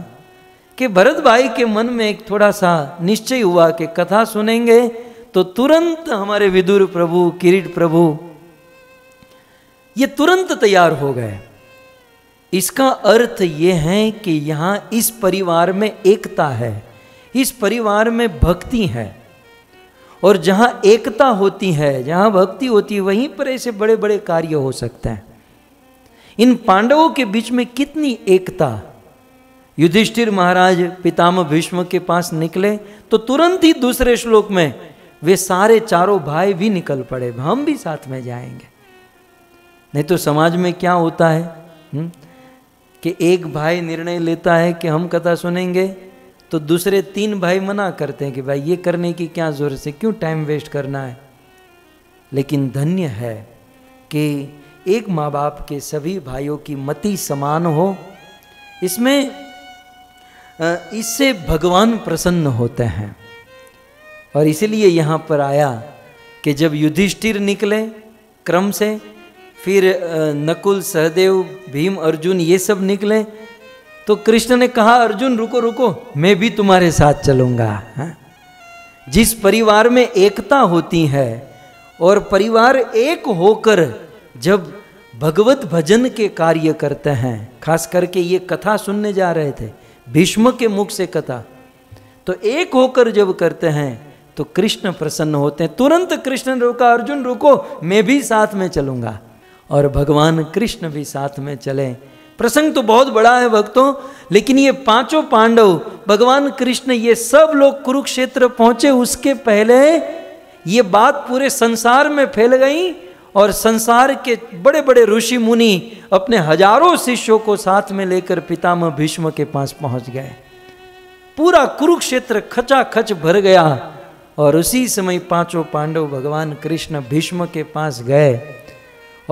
कि भरत भाई के मन में एक थोड़ा सा निश्चय हुआ कि कथा सुनेंगे। तो तुरंत हमारे विदुर प्रभु, किरीट प्रभु, ये तुरंत तैयार हो गए। इसका अर्थ ये है कि यहाँ इस परिवार में एकता है, इस परिवार में भक्ति है। और जहाँ एकता होती है, जहाँ भक्ति होती है, वहीं पर ऐसे बड़े बड़े कार्य हो सकते हैं। इन पांडवों के बीच में कितनी एकता। युधिष्ठिर महाराज पितामह भीष्म के पास निकले तो तुरंत ही दूसरे श्लोक में वे सारे चारों भाई भी निकल पड़े, हम भी साथ में जाएंगे। नहीं तो समाज में क्या होता है हुँ? कि एक भाई निर्णय लेता है कि हम कथा सुनेंगे तो दूसरे तीन भाई मना करते हैं कि भाई ये करने की क्या ज़रूरत है, क्यों टाइम वेस्ट करना है। लेकिन धन्य है कि एक माँ बाप के सभी भाइयों की मति समान हो। इसमें इससे भगवान प्रसन्न होते हैं। और इसलिए यहाँ पर आया कि जब युधिष्ठिर निकले क्रम से, फिर नकुल, सहदेव, भीम, अर्जुन ये सब निकले तो कृष्ण ने कहा, अर्जुन रुको रुको, मैं भी तुम्हारे साथ चलूँगा। जिस परिवार में एकता होती है और परिवार एक होकर जब भगवत भजन के कार्य करते हैं, खास करके ये कथा सुनने जा रहे थे भीष्म के मुख से कथा, तो एक होकर जब करते हैं तो कृष्ण प्रसन्न होते हैं। तुरंत कृष्ण ने रोका, अर्जुन रुको, मैं भी साथ में चलूँगा। और भगवान कृष्ण भी साथ में चले। प्रसंग तो बहुत बड़ा है भक्तों, लेकिन ये पांचों पांडव, भगवान कृष्ण, ये सब लोग कुरुक्षेत्र पहुंचे उसके पहले ये बात पूरे संसार में फैल गई। और संसार के बड़े बड़े ऋषि मुनि अपने हजारों शिष्यों को साथ में लेकर पितामह भीष्म के पास पहुंच गए। पूरा कुरुक्षेत्र खचाखच भर गया। और उसी समय पांचों पांडव भगवान कृष्ण भीष्म के पास गए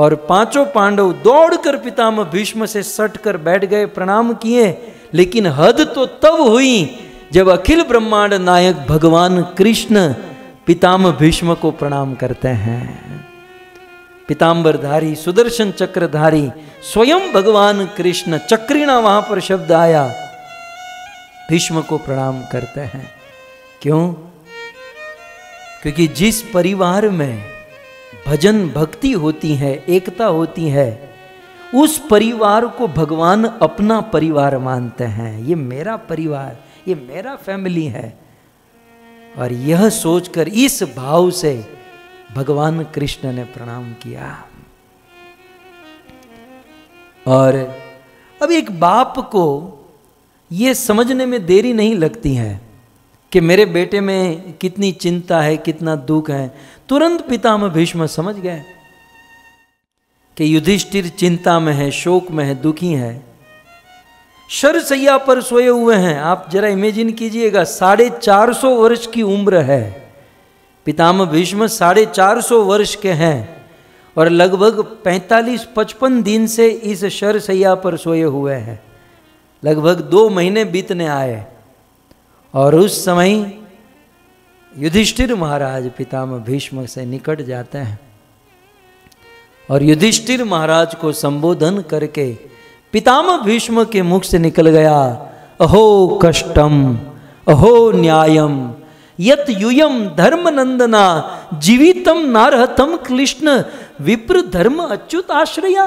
और पांचों पांडव दौड़कर पितामह भीष्म से सटकर बैठ गए, प्रणाम किए। लेकिन हद तो तब हुई जब अखिल ब्रह्मांड नायक भगवान कृष्ण पितामह भीष्म को प्रणाम करते हैं। पीताम्बरधारी, सुदर्शन चक्रधारी स्वयं भगवान कृष्ण, चक्रीणा वहां पर शब्द आया, भीष्म को प्रणाम करते हैं। क्यों? क्योंकि जिस परिवार में भजन भक्ति होती है, एकता होती है, उस परिवार को भगवान अपना परिवार मानते हैं। ये मेरा परिवार, ये मेरा फैमिली है। और यह सोचकर, इस भाव से भगवान कृष्ण ने प्रणाम किया। और अब एक बाप को ये समझने में देरी नहीं लगती है कि मेरे बेटे में कितनी चिंता है, कितना दुख है। तुरंत पितामह भीष्म समझ गए कि युधिष्ठिर चिंता में है, शोक में है, दुखी है। शरसैया पर सोए हुए हैं। आप जरा इमेजिन कीजिएगा, साढ़े चार सौ वर्ष की उम्र है। पितामह भीष्म साढ़े चार सौ वर्ष के हैं और लगभग पैंतालीस पचपन दिन से इस शरसैया पर सोए हुए हैं। लगभग दो महीने बीतने आए। और उस समय युधिष्ठिर महाराज पितामह भीष्म से निकट जाते हैं और युधिष्ठिर महाराज को संबोधन करके पितामह भीष्म के मुख से निकल गया, अहो कष्टम अहो न्यायम यत यूयम धर्मनंदना जीवितम नारहतम कृष्ण विप्र धर्म अच्युत आश्रया।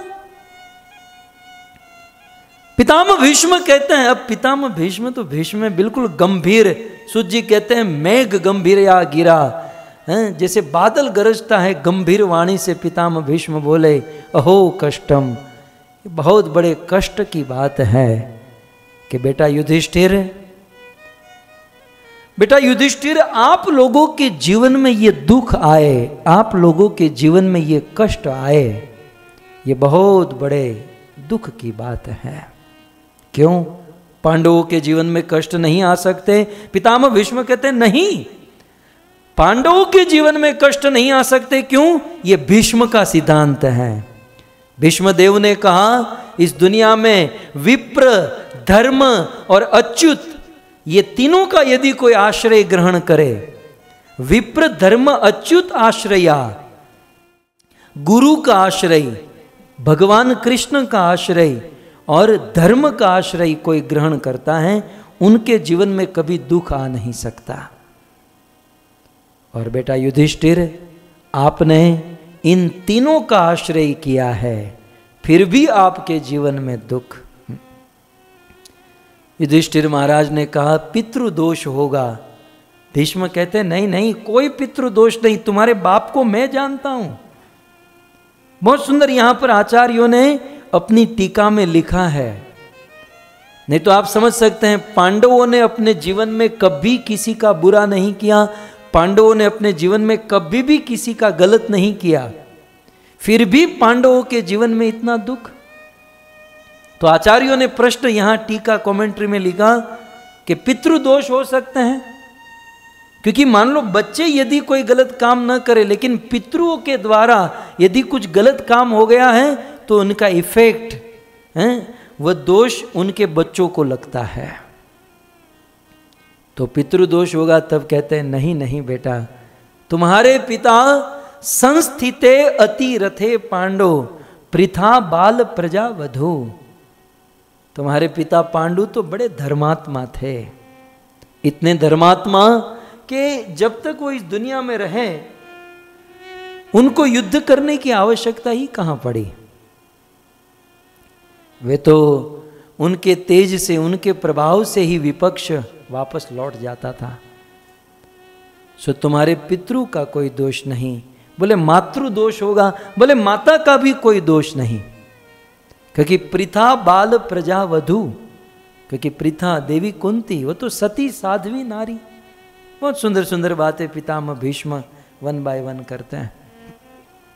पितामह भीष्म कहते हैं, अब पितामह भीष्म तो भीष्म बिल्कुल गंभीर, सूत जी कहते हैं मेघ गंभीर या गिरा, हैं जैसे बादल गरजता है गंभीर वाणी से पितामह भीष्म बोले अहो कष्टम, बहुत बड़े कष्ट की बात है कि बेटा युधिष्ठिर, बेटा युधिष्ठिर आप लोगों के जीवन में ये दुख आए, आप लोगों के जीवन में ये कष्ट आए, ये बहुत बड़े दुख की बात है। क्यों? पांडवों के जीवन में कष्ट नहीं आ सकते? पितामह भीष्म कहते हैं नहीं, पांडवों के जीवन में कष्ट नहीं आ सकते। क्यों? ये भीष्म का सिद्धांत है। भीष्मदेव ने कहा इस दुनिया में विप्र धर्म और अच्युत ये तीनों का यदि कोई आश्रय ग्रहण करे, विप्र धर्म अच्युत आश्रया, गुरु का आश्रय, भगवान कृष्ण का आश्रय और धर्म का आश्रय कोई ग्रहण करता है, उनके जीवन में कभी दुख आ नहीं सकता। और बेटा युधिष्ठिर आपने इन तीनों का आश्रय किया है, फिर भी आपके जीवन में दुख। युधिष्ठिर महाराज ने कहा पितृदोष होगा। भीष्म कहते नहीं नहीं, कोई पितृदोष नहीं, तुम्हारे बाप को मैं जानता हूं। बहुत सुंदर, यहां पर आचार्यों ने अपनी टीका में लिखा है, नहीं तो आप समझ सकते हैं पांडवों ने अपने जीवन में कभी किसी का बुरा नहीं किया, पांडवों ने अपने जीवन में कभी भी किसी का गलत नहीं किया, फिर भी पांडवों के जीवन में इतना दुख। तो आचार्यों ने प्रश्न यहां टीका कमेंट्री में लिखा कि पितृदोष हो सकते हैं, क्योंकि मान लो बच्चे यदि कोई गलत काम न करे, लेकिन पितरों के द्वारा यदि कुछ गलत काम हो गया है तो उनका इफेक्ट है, वह दोष उनके बच्चों को लगता है, तो पितृदोष होगा। तब कहते हैं नहीं नहीं बेटा, तुम्हारे पिता संस्थिते अतिरथे पांडो पृथा बाल प्रजा वधू, तुम्हारे पिता पांडु तो बड़े धर्मात्मा थे, इतने धर्मात्मा कि जब तक वो इस दुनिया में रहे उनको युद्ध करने की आवश्यकता ही कहां पड़ी। वे तो उनके तेज से, उनके प्रभाव से ही विपक्ष वापस लौट जाता था। सो तुम्हारे पितरों का कोई दोष नहीं। बोले मातृ दोष होगा। बोले माता का भी कोई दोष नहीं, क्योंकि पृथा बाल प्रजा वधू, क्योंकि पृथा देवी कुंती, वो तो सती साध्वी नारी। बहुत सुंदर सुंदर बातें पितामह भीष्म वन बाय वन करते हैं।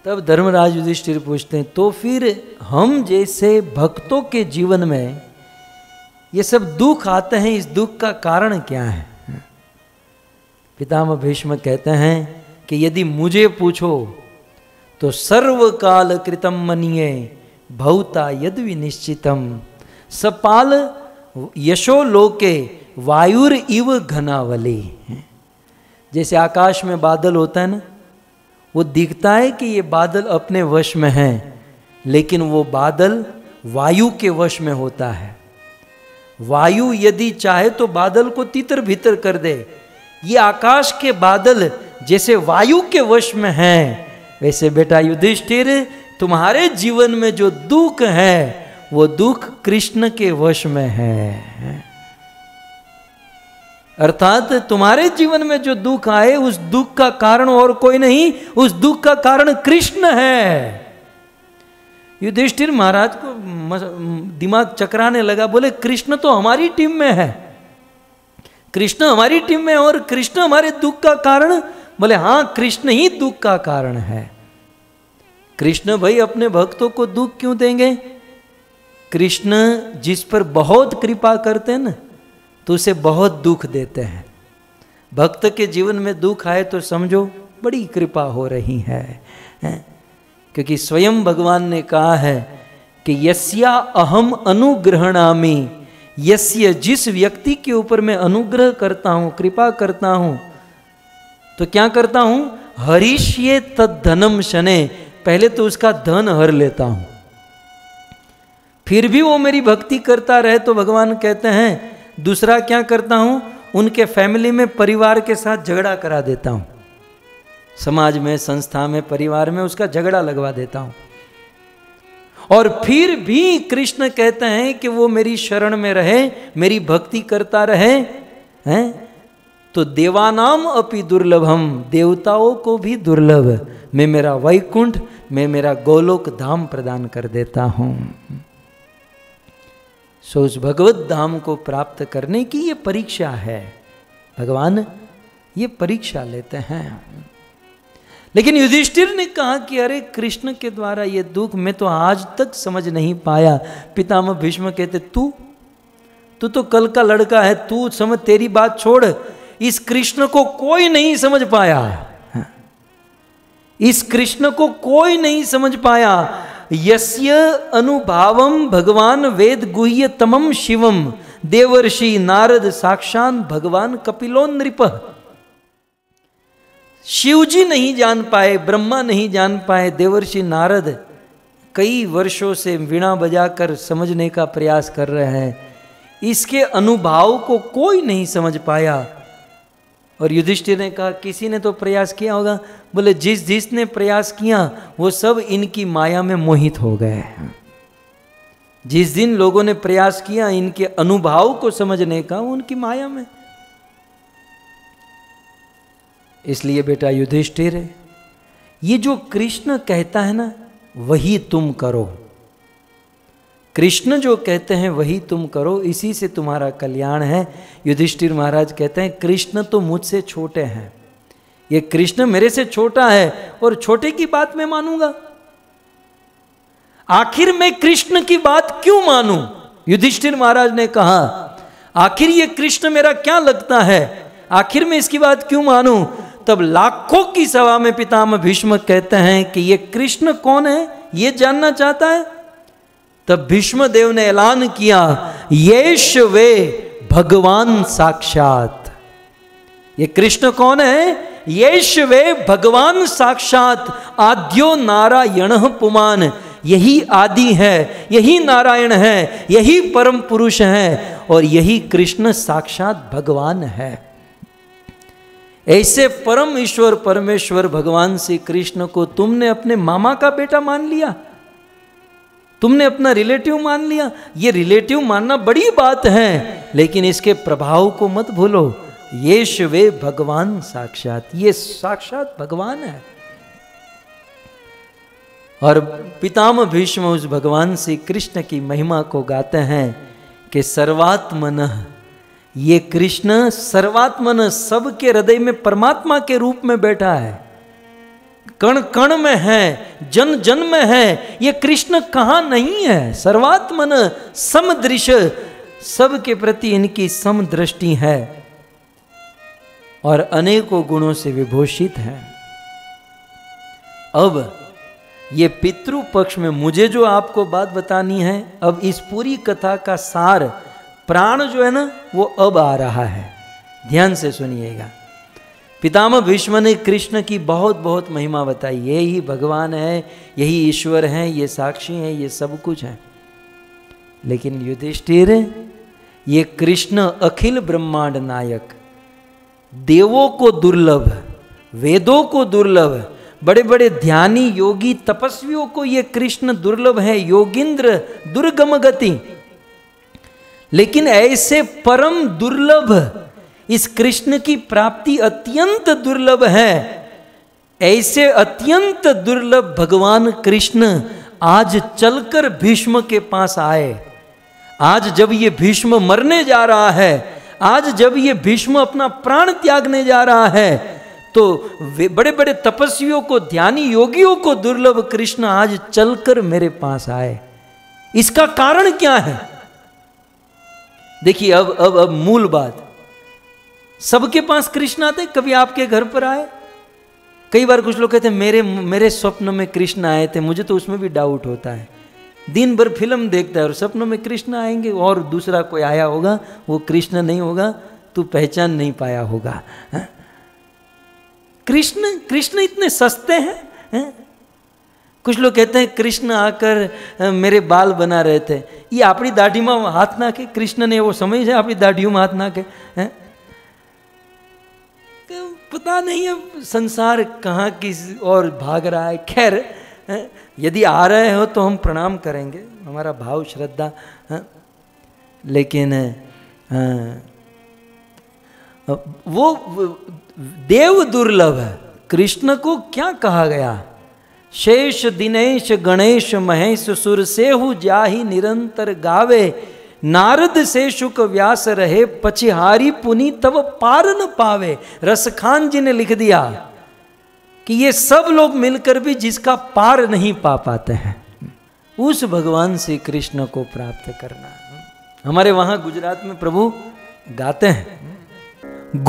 तब धर्मराज युधिष्ठिर पूछते हैं तो फिर हम जैसे भक्तों के जीवन में ये सब दुख आते हैं, इस दुख का कारण क्या है? पितामह भीष्म कहते हैं कि यदि मुझे पूछो तो सर्वकाल कृतम मनिये भवता यद विनिश्चितम सपाल यशो लोके वायुर इव घनावली। जैसे आकाश में बादल होता है ना, वो दिखता है कि ये बादल अपने वश में है, लेकिन वो बादल वायु के वश में होता है। वायु यदि चाहे तो बादल को तितर भीतर कर दे। ये आकाश के बादल जैसे वायु के वश में हैं, वैसे बेटा युधिष्ठिर तुम्हारे जीवन में जो दुख है वो दुख कृष्ण के वश में है। अर्थात तुम्हारे जीवन में जो दुख आए उस दुख का कारण और कोई नहीं, उस दुख का कारण कृष्ण है। युधिष्ठिर महाराज को दिमाग चकराने लगा। बोले कृष्ण तो हमारी टीम में है, कृष्ण हमारी टीम में और कृष्ण हमारे दुख का कारण। बोले हाँ, कृष्ण ही दुख का कारण है। कृष्ण भाई अपने भक्तों को दुख क्यों देंगे? कृष्ण जिस पर बहुत कृपा करते हैं ना, तो उसे बहुत दुख देते हैं। भक्त के जीवन में दुख आए तो समझो बड़ी कृपा हो रही है, है? क्योंकि स्वयं भगवान ने कहा है कि यस्या अहम अनुग्रहणामि, यस्य जिस व्यक्ति के ऊपर मैं अनुग्रह करता हूँ, कृपा करता हूँ, तो क्या करता हूँ? हरिष्ये तद धनम शने, पहले तो उसका धन हर लेता हूँ। फिर भी वो मेरी भक्ति करता रहे तो भगवान कहते हैं दूसरा क्या करता हूँ? उनके फैमिली में परिवार के साथ झगड़ा करा देता हूँ, समाज में, संस्था में, परिवार में उसका झगड़ा लगवा देता हूँ। और फिर भी कृष्ण कहते हैं कि वो मेरी शरण में रहे, मेरी भक्ति करता रहे हैं। तो देवानाम अपि दुर्लभम, देवताओं को भी दुर्लभ मैं मेरा वैकुंठ, मैं मेरा गोलोक धाम प्रदान कर देता हूँ। सो उस भगवत धाम को प्राप्त करने की ये परीक्षा है, भगवान ये परीक्षा लेते हैं। लेकिन युधिष्ठिर ने कहा कि अरे कृष्ण के द्वारा ये दुख मैं तो आज तक समझ नहीं पाया। पितामह भीष्म कहते तू तू तो कल का लड़का है, तू समझ, तेरी बात छोड़, इस कृष्ण को कोई नहीं समझ पाया, इस कृष्ण को कोई नहीं समझ पाया। यस्य अनुभावम भगवान वेद गुह्य तमम शिवम देवर्षि नारद साक्षात भगवान कपिलो नृप। शिवजी नहीं जान पाए, ब्रह्मा नहीं जान पाए, देवर्षि नारद कई वर्षों से वीणा बजाकर समझने का प्रयास कर रहे हैं, इसके अनुभाव को कोई नहीं समझ पाया। और युधिष्ठिर ने कहा किसी ने तो प्रयास किया होगा। बोले जिस जिस ने प्रयास किया वो सब इनकी माया में मोहित हो गए। जिस दिन लोगों ने प्रयास किया इनके अनुभाव को समझने का, वो उनकी माया में। इसलिए बेटा युधिष्ठिर, ये जो कृष्ण कहता है ना वही तुम करो, कृष्ण जो कहते हैं वही तुम करो, इसी से तुम्हारा कल्याण है। युधिष्ठिर महाराज कहते हैं कृष्ण तो मुझसे छोटे हैं, ये कृष्ण मेरे से छोटा है और छोटे की बात मैं मानूंगा? आखिर मैं कृष्ण की बात क्यों मानूं? युधिष्ठिर महाराज ने कहा आखिर ये कृष्ण मेरा क्या लगता है, आखिर मैं इसकी बात क्यों मानूं? तब लाखों की सभा में पितामह भीष्म कहते हैं कि ये कृष्ण कौन है ये जानना चाहता है। तब भीष्म देव ने ऐलान किया येष वे भगवान साक्षात। ये कृष्ण कौन है? येष वे भगवान साक्षात आद्यो नारायण पुमान। यही आदि है, यही नारायण है, यही परम पुरुष है और यही कृष्ण साक्षात भगवान है। ऐसे परम ईश्वर परमेश्वर भगवान श्री कृष्ण को तुमने अपने मामा का बेटा मान लिया, तुमने अपना रिलेटिव मान लिया। ये रिलेटिव मानना बड़ी बात है, लेकिन इसके प्रभाव को मत भूलो। ये शिवे भगवान साक्षात, ये साक्षात भगवान है। और पितामह भीष्म उस भगवान श्री कृष्ण की महिमा को गाते हैं कि सर्वात्मनः, ये कृष्ण सर्वात्मनः सबके हृदय में परमात्मा के रूप में बैठा है, कण कण में है, जन जन में है। ये कृष्ण कहाँ नहीं है? सर्वात्मन समदृश, सबके प्रति इनकी समदृष्टि है और अनेकों गुणों से विभूषित है। अब ये पितृ पक्ष में मुझे जो आपको बात बतानी है, अब इस पूरी कथा का सार, प्राण जो है ना वो अब आ रहा है, ध्यान से सुनिएगा। पितामह भीष्म ने कृष्ण की बहुत बहुत महिमा बताई, यही भगवान है, यही ईश्वर है, ये साक्षी है, ये सब कुछ है। लेकिन युधिष्ठिर, ये कृष्ण अखिल ब्रह्मांड नायक, देवों को दुर्लभ, वेदों को दुर्लभ, बड़े बड़े ध्यानी योगी तपस्वियों को ये कृष्ण दुर्लभ है, योगिंद्र दुर्गम गति। लेकिन ऐसे परम दुर्लभ इस कृष्ण की प्राप्ति अत्यंत दुर्लभ है। ऐसे अत्यंत दुर्लभ भगवान कृष्ण आज चलकर भीष्म के पास आए। आज जब ये भीष्म मरने जा रहा है, आज जब ये भीष्म अपना प्राण त्यागने जा रहा है, तो बड़े बड़े तपस्वियों को, ध्यानी योगियों को दुर्लभ कृष्ण आज चलकर मेरे पास आए। इसका कारण क्या है? देखिए अब अब अब मूल बात, सबके पास कृष्ण आते, कभी आपके घर पर आए? कई बार कुछ लोग कहते हैं मेरे मेरे स्वप्न में कृष्ण आए थे, मुझे तो उसमें भी डाउट होता है। दिन भर फिल्म देखता है और सपनों में कृष्ण आएंगे और दूसरा कोई आया होगा, वो कृष्ण नहीं होगा, तू पहचान नहीं पाया होगा। कृष्ण कृष्ण इतने सस्ते हैं है? कुछ लोग कहते हैं कृष्ण आकर मेरे बाल बना रहे थे, ये अपनी दाढ़ी में हाथ ना के, कृष्ण ने वो समझ है अपनी दाढ़ी में हाथ ना के है? पता नहीं अब संसार कहाँ किस और भाग रहा है। खैर यदि आ रहे हो तो हम प्रणाम करेंगे, हमारा भाव श्रद्धा, लेकिन वो देव दुर्लभ है। कृष्ण को क्या कहा गया, शेष दिनेश गणेश महेश सुर सेहु जाहि निरंतर गावे, नारद से शुक व्यास रहे पछिहारी पुनि तब पार न पावे। रसखान जी ने लिख दिया कि ये सब लोग मिलकर भी जिसका पार नहीं पा पाते हैं उस भगवान श्री कृष्ण को प्राप्त करना। हमारे वहाँ गुजरात में प्रभु गाते हैं,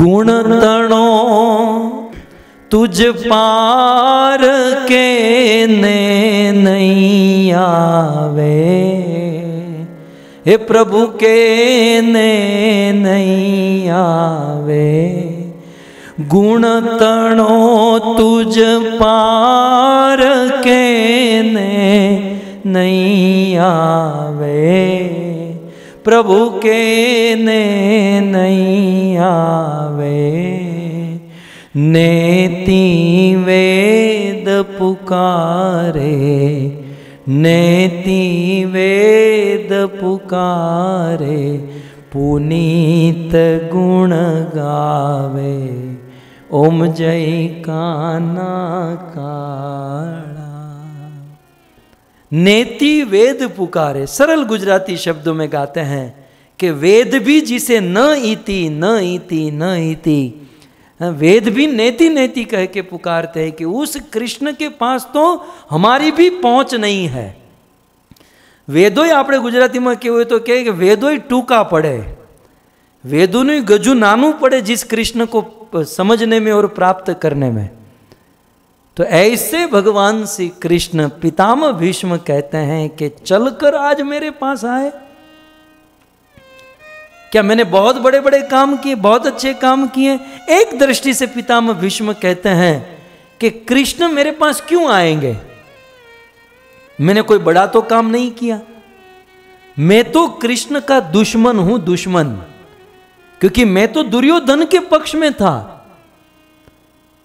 गुण तणो तुझ पार के ने नहीं आवे, हे प्रभु के ने नहीं आवे, गुण तणो तुझ पार के ने नहीं आवे, प्रभु के ने नहीं आवे, नेति वेद पुकारे, नेति वेद पुकारे, पुनीत गुण गावे, ओम जय काना काड़ा। नेति वेद पुकारे, सरल गुजराती शब्दों में गाते हैं कि वेद भी जिसे न इति न इति न इति, वेद भी नेति नेति कह के पुकारते हैं कि उस कृष्ण के पास तो हमारी भी पहुंच नहीं है। वेदोय આપણે ગુજરાતીમાં કહેવું હોય તો કહે કે વેદોય ટૂંકા પડે, વેદોનું ગજું નાનું પડે जिस कृष्ण को समझने में और प्राप्त करने में। तो ऐसे भगवान श्री कृष्ण पितामह भीष्म कहते हैं कि चलकर आज मेरे पास आए। क्या मैंने बहुत बड़े बड़े काम किए, बहुत अच्छे काम किए? एक दृष्टि से पितामह भीष्म कहते हैं कि कृष्ण मेरे पास क्यों आएंगे, मैंने कोई बड़ा तो काम नहीं किया, मैं तो कृष्ण का दुश्मन हूं, दुश्मन, क्योंकि मैं तो दुर्योधन के पक्ष में था।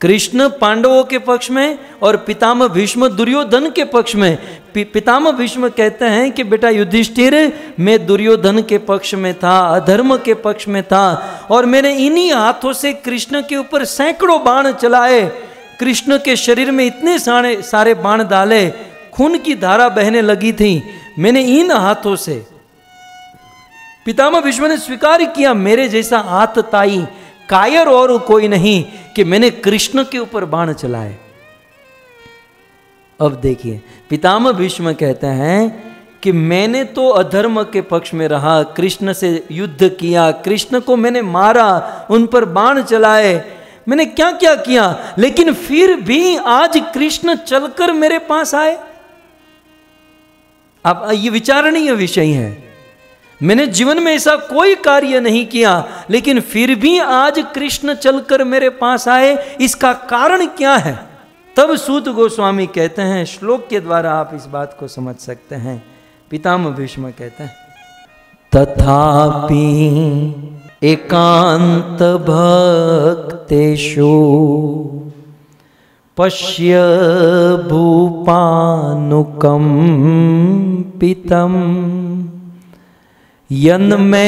कृष्ण पांडवों के पक्ष में और पितामह भीष्म दुर्योधन के पक्ष में। पि, पितामह भीष्म कहते हैं कि बेटा युधिष्ठिर, मैं दुर्योधन के पक्ष में था, अधर्म के पक्ष में था, और मैंने इन्हीं हाथों से कृष्ण के ऊपर सैकड़ों बाण चलाए, कृष्ण के शरीर में इतने सारे सारे बाण डाले, खून की धारा बहने लगी थी, मैंने इन हाथों से। पितामह भीष्म ने स्वीकार किया, मेरे जैसा आतताई कायर और कोई नहीं कि मैंने कृष्ण के ऊपर बाण चलाए। अब देखिए पितामह भीष्म कहते हैं कि मैंने तो अधर्म के पक्ष में रहा, कृष्ण से युद्ध किया, कृष्ण को मैंने मारा, उन पर बाण चलाए, मैंने क्या क्या किया, लेकिन फिर भी आज कृष्ण चलकर मेरे पास आए। अब ये विचारणीय विषय है, मैंने जीवन में ऐसा कोई कार्य नहीं किया, लेकिन फिर भी आज कृष्ण चलकर मेरे पास आए, इसका कारण क्या है? तब सूत गोस्वामी कहते हैं, श्लोक के द्वारा आप इस बात को समझ सकते हैं। पितामह भीष्म कहते हैं, तथापि एकांत भक्तेषु पश्य भूपानुकंपितम्, यन्मे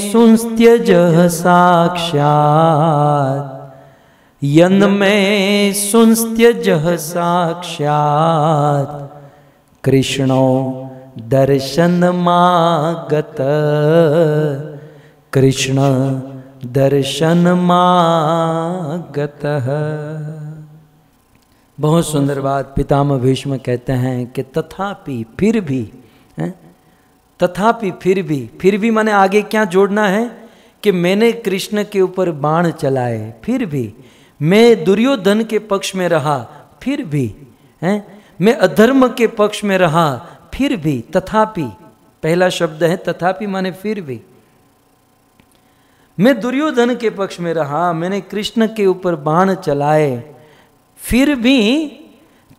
सुंस्त्यजः साक्षात्, यन्मे सुंस्त्यजः साक्षात्, कृष्णो दर्शनमागत, कृष्ण दर्शनमागत। बहुत सुंदर बात पितामह भीष्म कहते हैं कि तथापि फिर भी, है? तथापि फिर भी, फिर भी माने आगे क्या जोड़ना है कि मैंने कृष्ण के ऊपर बाण चलाए, फिर भी मैं दुर्योधन के पक्ष में रहा, फिर भी, हैं, मैं अधर्म के पक्ष में रहा, फिर भी। तथापि पहला शब्द है तथापि, माने फिर भी मैं दुर्योधन के पक्ष में रहा, मैंने कृष्ण के ऊपर बाण चलाए, फिर भी।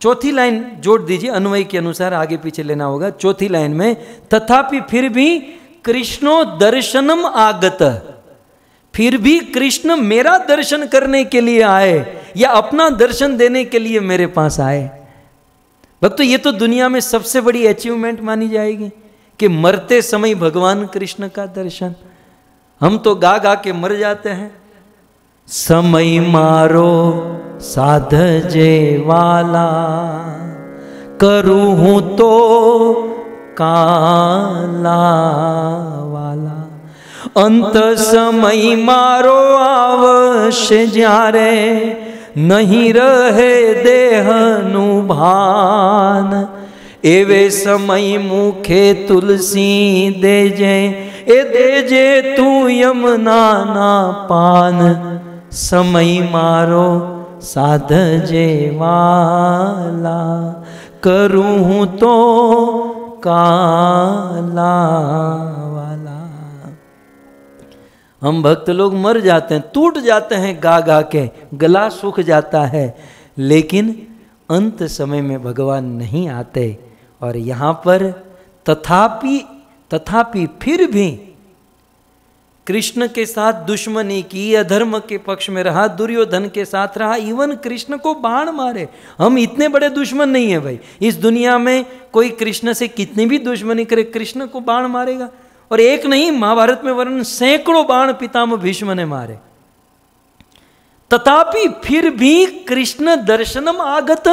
चौथी लाइन जोड़ दीजिए, अन्वय के अनुसार आगे पीछे लेना होगा। चौथी लाइन में तथापि फिर भी कृष्णो दर्शनम आगत, फिर भी कृष्ण मेरा दर्शन करने के लिए आए या अपना दर्शन देने के लिए मेरे पास आए। भक्तों, ये तो दुनिया में सबसे बड़ी अचीवमेंट मानी जाएगी कि मरते समय भगवान कृष्ण का दर्शन। हम तो गा गा के मर जाते हैं, समय मारो साध जे वाला, करूँ हूँ तो काला वाला, अंत समय मारो आवश्य जारे, नहीं रहे देहनु भान, एवे समय मुखे तुलसी देजे, ए देजे तू यमुना ना पान, समय मारो साध जे वाला, करूँ हूँ तो काला वाला। हम भक्त लोग मर जाते हैं, टूट जाते हैं गा गा के, गला सूख जाता है, लेकिन अंत समय में भगवान नहीं आते। और यहाँ पर तथापि तथापि फिर भी कृष्ण के साथ दुश्मनी की, अधर्म के पक्ष में रहा, दुर्योधन के साथ रहा, इवन कृष्ण को बाण मारे। हम इतने बड़े दुश्मन नहीं हैं भाई, इस दुनिया में कोई कृष्ण से कितनी भी दुश्मनी करे कृष्ण को बाण मारेगा। और एक नहीं, महाभारत में वर्णन सैकड़ों बाण पितामह भीष्म ने मारे। तथापि फिर भी कृष्ण दर्शनम आगत,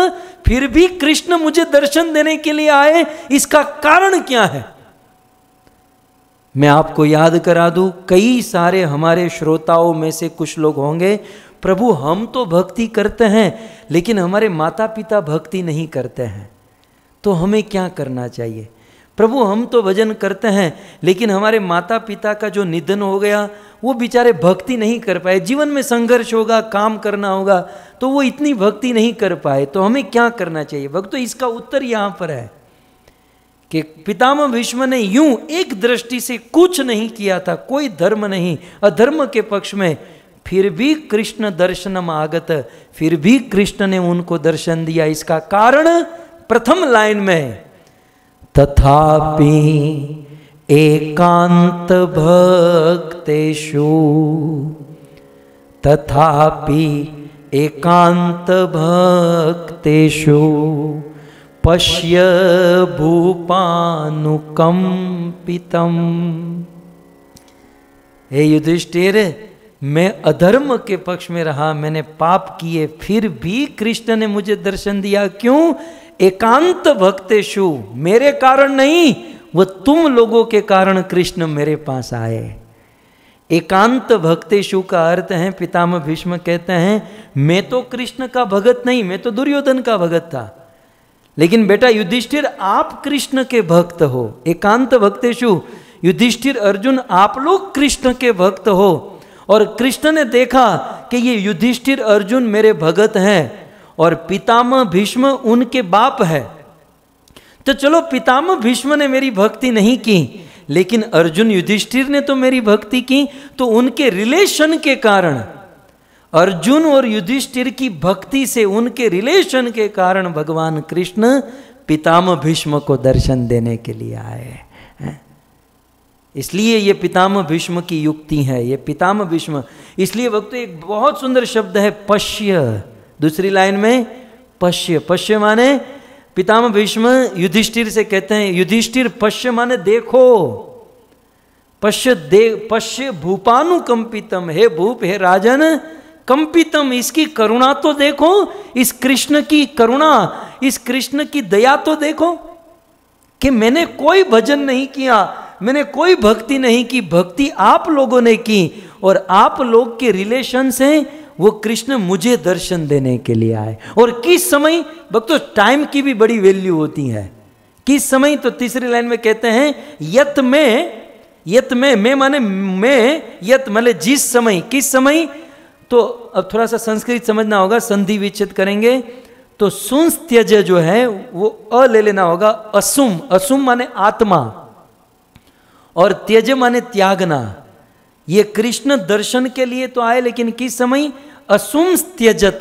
फिर भी कृष्ण मुझे दर्शन देने के लिए आए। इसका कारण क्या है? मैं आपको याद करा दूं, कई सारे हमारे श्रोताओं में से कुछ लोग होंगे, प्रभु हम तो भक्ति करते हैं लेकिन हमारे माता पिता भक्ति नहीं करते हैं, तो हमें क्या करना चाहिए? प्रभु हम तो भजन करते हैं लेकिन हमारे माता पिता का जो निधन हो गया वो बेचारे भक्ति नहीं कर पाए, जीवन में संघर्ष होगा, काम करना होगा, तो वो इतनी भक्ति नहीं कर पाए, तो हमें क्या करना चाहिए? भक्तों, इसका उत्तर यहाँ पर है कि पितामह भीष्म ने यूं एक दृष्टि से कुछ नहीं किया था, कोई धर्म नहीं, अधर्म के पक्ष में, फिर भी कृष्ण दर्शनम आगत, फिर भी कृष्ण ने उनको दर्शन दिया। इसका कारण प्रथम लाइन में, तथापि एकांत भक्तेषु, तथापि एकांत भक्तेषु पश्य भूपानुकंपितम। हे युधिष्ठिर, मैं अधर्म के पक्ष में रहा, मैंने पाप किए, फिर भी कृष्ण ने मुझे दर्शन दिया। क्यों? एकांत भक्तेषु, मेरे कारण नहीं, वह तुम लोगों के कारण कृष्ण मेरे पास आए। एकांत भक्तेषु का अर्थ है, पितामह भीष्म कहते हैं, मैं तो कृष्ण का भगत नहीं, मैं तो दुर्योधन का भगत था, लेकिन बेटा युधिष्ठिर आप कृष्ण के भक्त हो। एकांत भक्तेषु, युधिष्ठिर अर्जुन आप लोग कृष्ण के भक्त हो। और कृष्ण ने देखा कि ये युधिष्ठिर अर्जुन मेरे भगत हैं और पितामह भीष्म उनके बाप है, तो चलो पितामह भीष्म ने मेरी भक्ति नहीं की लेकिन अर्जुन युधिष्ठिर ने तो मेरी भक्ति की, तो उनके रिलेशन के कारण, अर्जुन और युधिष्ठिर की भक्ति से, उनके रिलेशन के कारण भगवान कृष्ण पितामह भीष्म को दर्शन देने के लिए आए हैं। इसलिए ये पितामह भीष्म की युक्ति है, ये पितामह भीष्म। इसलिए भक्तों, एक बहुत सुंदर शब्द है पश्य, दूसरी लाइन में पश्य। पश्य माने पितामह भीष्म युधिष्ठिर से कहते हैं, युधिष्ठिर पश्य माने देखो, पश्य दे पश्य भूपानुकंपितम, हे भूप, हे राजन, कंपितम, इसकी करुणा तो देखो, इस कृष्ण की करुणा, इस कृष्ण की दया तो देखो कि मैंने कोई भजन नहीं किया, मैंने कोई भक्ति नहीं की, भक्ति आप लोगों ने की और आप लोग के रिलेशन से वो कृष्ण मुझे दर्शन देने के लिए आए। और किस समय? भक्तों, टाइम की भी बड़ी वैल्यू होती है। किस समय? तो तीसरी लाइन में कहते हैं यत में, यत में, मैं माने मैं, यत माने जिस समय, किस समय? तो अब थोड़ा सा संस्कृत समझना होगा, संधि विच्छेद करेंगे तो सुंस्त्यज जो है वो अ ले लेना होगा, असुम, असुम माने आत्मा, और त्यज माने त्यागना। ये कृष्ण दर्शन के लिए तो आए लेकिन किस समय? असुम त्यजत,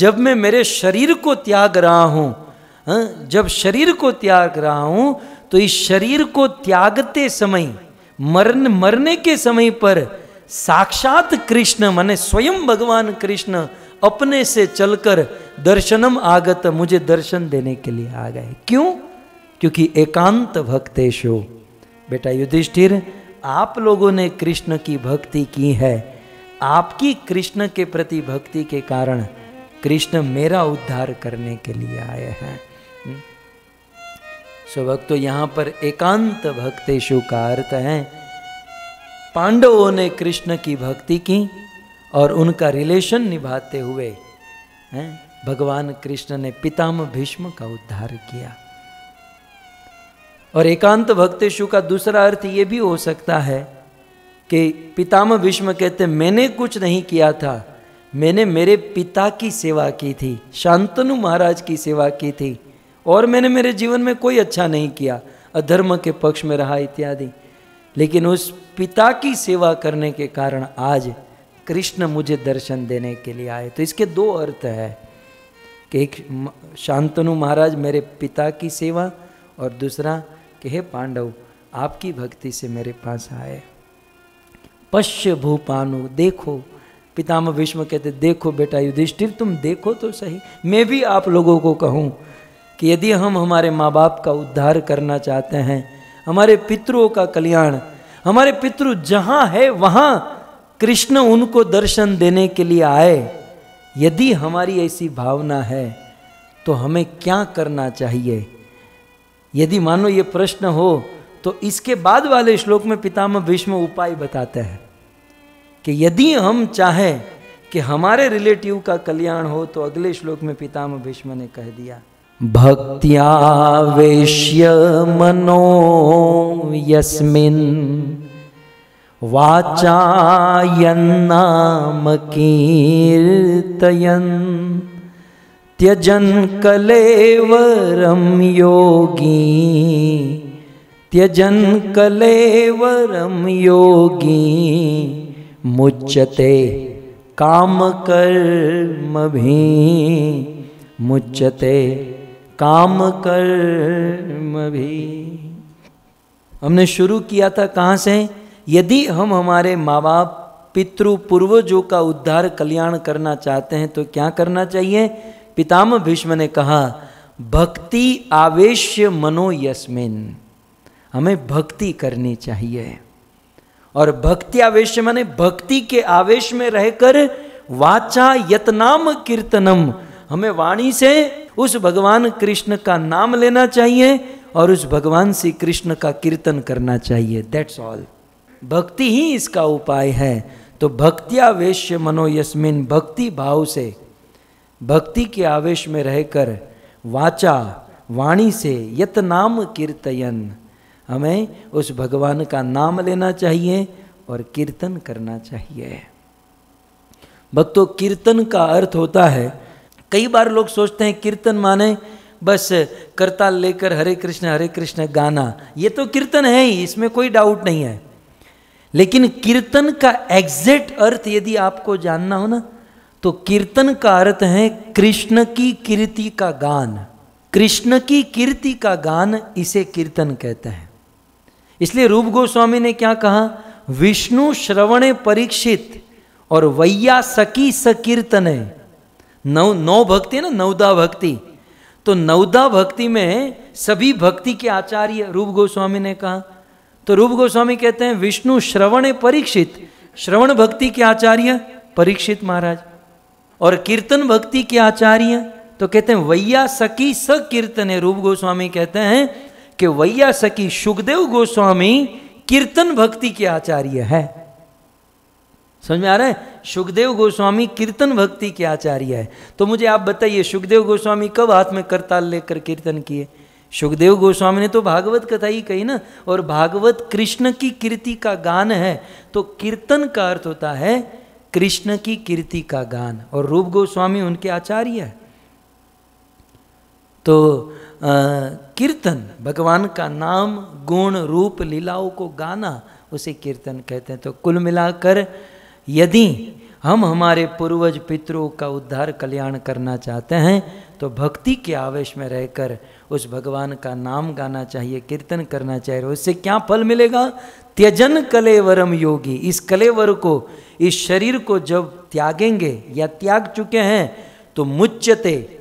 जब मैं मेरे शरीर को त्याग रहा हूँ, जब शरीर को त्याग रहा हूँ, तो इस शरीर को त्यागते समय, मरन मरने के समय पर साक्षात कृष्ण माने स्वयं भगवान कृष्ण अपने से चलकर दर्शनम आगत, मुझे दर्शन देने के लिए आ गए। क्यों? क्योंकि एकांत भक्तेशो। बेटा युधिष्ठिर, आप लोगों ने कृष्ण की भक्ति की है, आपकी कृष्ण के प्रति भक्ति के कारण कृष्ण मेरा उद्धार करने के लिए आए हैं। सो भक्तों, यहाँ पर एकांत भक्तेशु का अर्थ है पांडवों ने कृष्ण की भक्ति की और उनका रिलेशन निभाते हुए हैं भगवान कृष्ण ने पितामह भीष्म का उद्धार किया। और एकांत भक्तेशु का दूसरा अर्थ ये भी हो सकता है कि पितामह भीष्म कहते मैंने कुछ नहीं किया था, मैंने मेरे पिता की सेवा की थी, शांतनु महाराज की सेवा की थी, और मैंने मेरे जीवन में कोई अच्छा नहीं किया, अधर्म के पक्ष में रहा इत्यादि, लेकिन उस पिता की सेवा करने के कारण आज कृष्ण मुझे दर्शन देने के लिए आए। तो इसके दो अर्थ है कि एक शांतनु महाराज मेरे पिता की सेवा, और दूसरा कि हे पांडव आपकी भक्ति से मेरे पास आए। पश्य भूपानु, देखो, पितामह भीष्म कहते देखो बेटा युधिष्ठिर, तुम देखो तो सही, मैं भी आप लोगों को कहूँ कि यदि हम हमारे माँ बाप का उद्धार करना चाहते हैं, हमारे पितरों का कल्याण, हमारे पितृ जहाँ है वहाँ कृष्ण उनको दर्शन देने के लिए आए, यदि हमारी ऐसी भावना है तो हमें क्या करना चाहिए? यदि मानो ये प्रश्न हो तो इसके बाद वाले श्लोक में पितामह भीष्म उपाय बताते हैं कि यदि हम चाहें कि हमारे रिलेटिव का कल्याण हो, तो अगले श्लोक में पितामह भीष्म ने कह दिया, भक्त्या वेश्य मनो यस्मिन् वाचा यन्नाम कीर्तयन् त्यजन् कलेवरं योगी त्यजन् कलेवरं योगी मुच्यते काम कर्म भी मुच्यते काम कर्म भी। हमने शुरू किया था कहाँ से? यदि हम हमारे माँ बाप पितृ पूर्वजों का उद्धार कल्याण करना चाहते हैं तो क्या करना चाहिए? पितामह भीष्म ने कहा भक्ति आवेश्य मनो यस्मिन, हमें भक्ति करनी चाहिए। और भक्ति आवेश्य माने भक्ति के आवेश में रहकर वाचा यतनाम कीर्तनम, हमें वाणी से उस भगवान कृष्ण का नाम लेना चाहिए और उस भगवान श्री कृष्ण का कीर्तन करना चाहिए। दैट्स ऑल, भक्ति ही इसका उपाय है। तो भक्त्या वेश्य मनो यस्मिन, भक्ति भाव से, भक्ति के आवेश में रहकर वाचा वाणी से यत नाम कीर्तयन, हमें उस भगवान का नाम लेना चाहिए और कीर्तन करना चाहिए। भक्तों, कीर्तन का अर्थ होता है, कई बार लोग सोचते हैं कीर्तन माने बस करताल लेकर हरे कृष्ण हरे कृष्ण गाना, ये तो कीर्तन है ही, इसमें कोई डाउट नहीं है, लेकिन कीर्तन का एग्जैक्ट अर्थ यदि आपको जानना हो ना, तो कीर्तन का अर्थ है कृष्ण की कीर्ति का गान। कृष्ण की कीर्ति का गान इसे कीर्तन कहते हैं। इसलिए रूप गोस्वामी ने क्या कहा, विष्णु श्रवणे परीक्षित और वैयासकी सकीर्तने, नौ नौ भक्ति है ना, नवदा भक्ति, तो नवदा भक्ति में सभी भक्ति के आचार्य रूप गोस्वामी ने कहा। तो रूप गोस्वामी कहते हैं विष्णु श्रवणे परीक्षित, श्रवण भक्ति के आचार्य परीक्षित महाराज, और कीर्तन भक्ति के आचार्य तो कहते हैं वैयासकी सकीर्तने। रूप गोस्वामी कहते हैं कि वैयासकी सुखदेव गोस्वामी कीर्तन भक्ति के आचार्य है। समझ में आ रहा है? सुखदेव गोस्वामी कीर्तन भक्ति के आचार्य है। तो मुझे आप बताइए, सुखदेव गोस्वामी कब हाथ में करताल लेकर कीर्तन किए? सुखदेव गोस्वामी ने तो भागवत कथा ही कही ना, और भागवत कृष्ण की कीर्ति का गान है। तो कीर्तन का अर्थ होता है कृष्ण की कीर्ति का गान, और रूप गोस्वामी उनके आचार्य है। तो आ, कीर्तन, भगवान का नाम गुण रूप लीलाओं को गाना, उसे कीर्तन कहते हैं। तो कुल मिलाकर यदि हम हमारे पूर्वज पितरों का उद्धार कल्याण करना चाहते हैं तो भक्ति के आवेश में रहकर उस भगवान का नाम गाना चाहिए, कीर्तन करना चाहिए। उससे क्या फल मिलेगा? त्यजन कलेवरम योगी। इस कलेवर को, इस शरीर को जब त्यागेंगे या त्याग चुके हैं तो मुच्यते,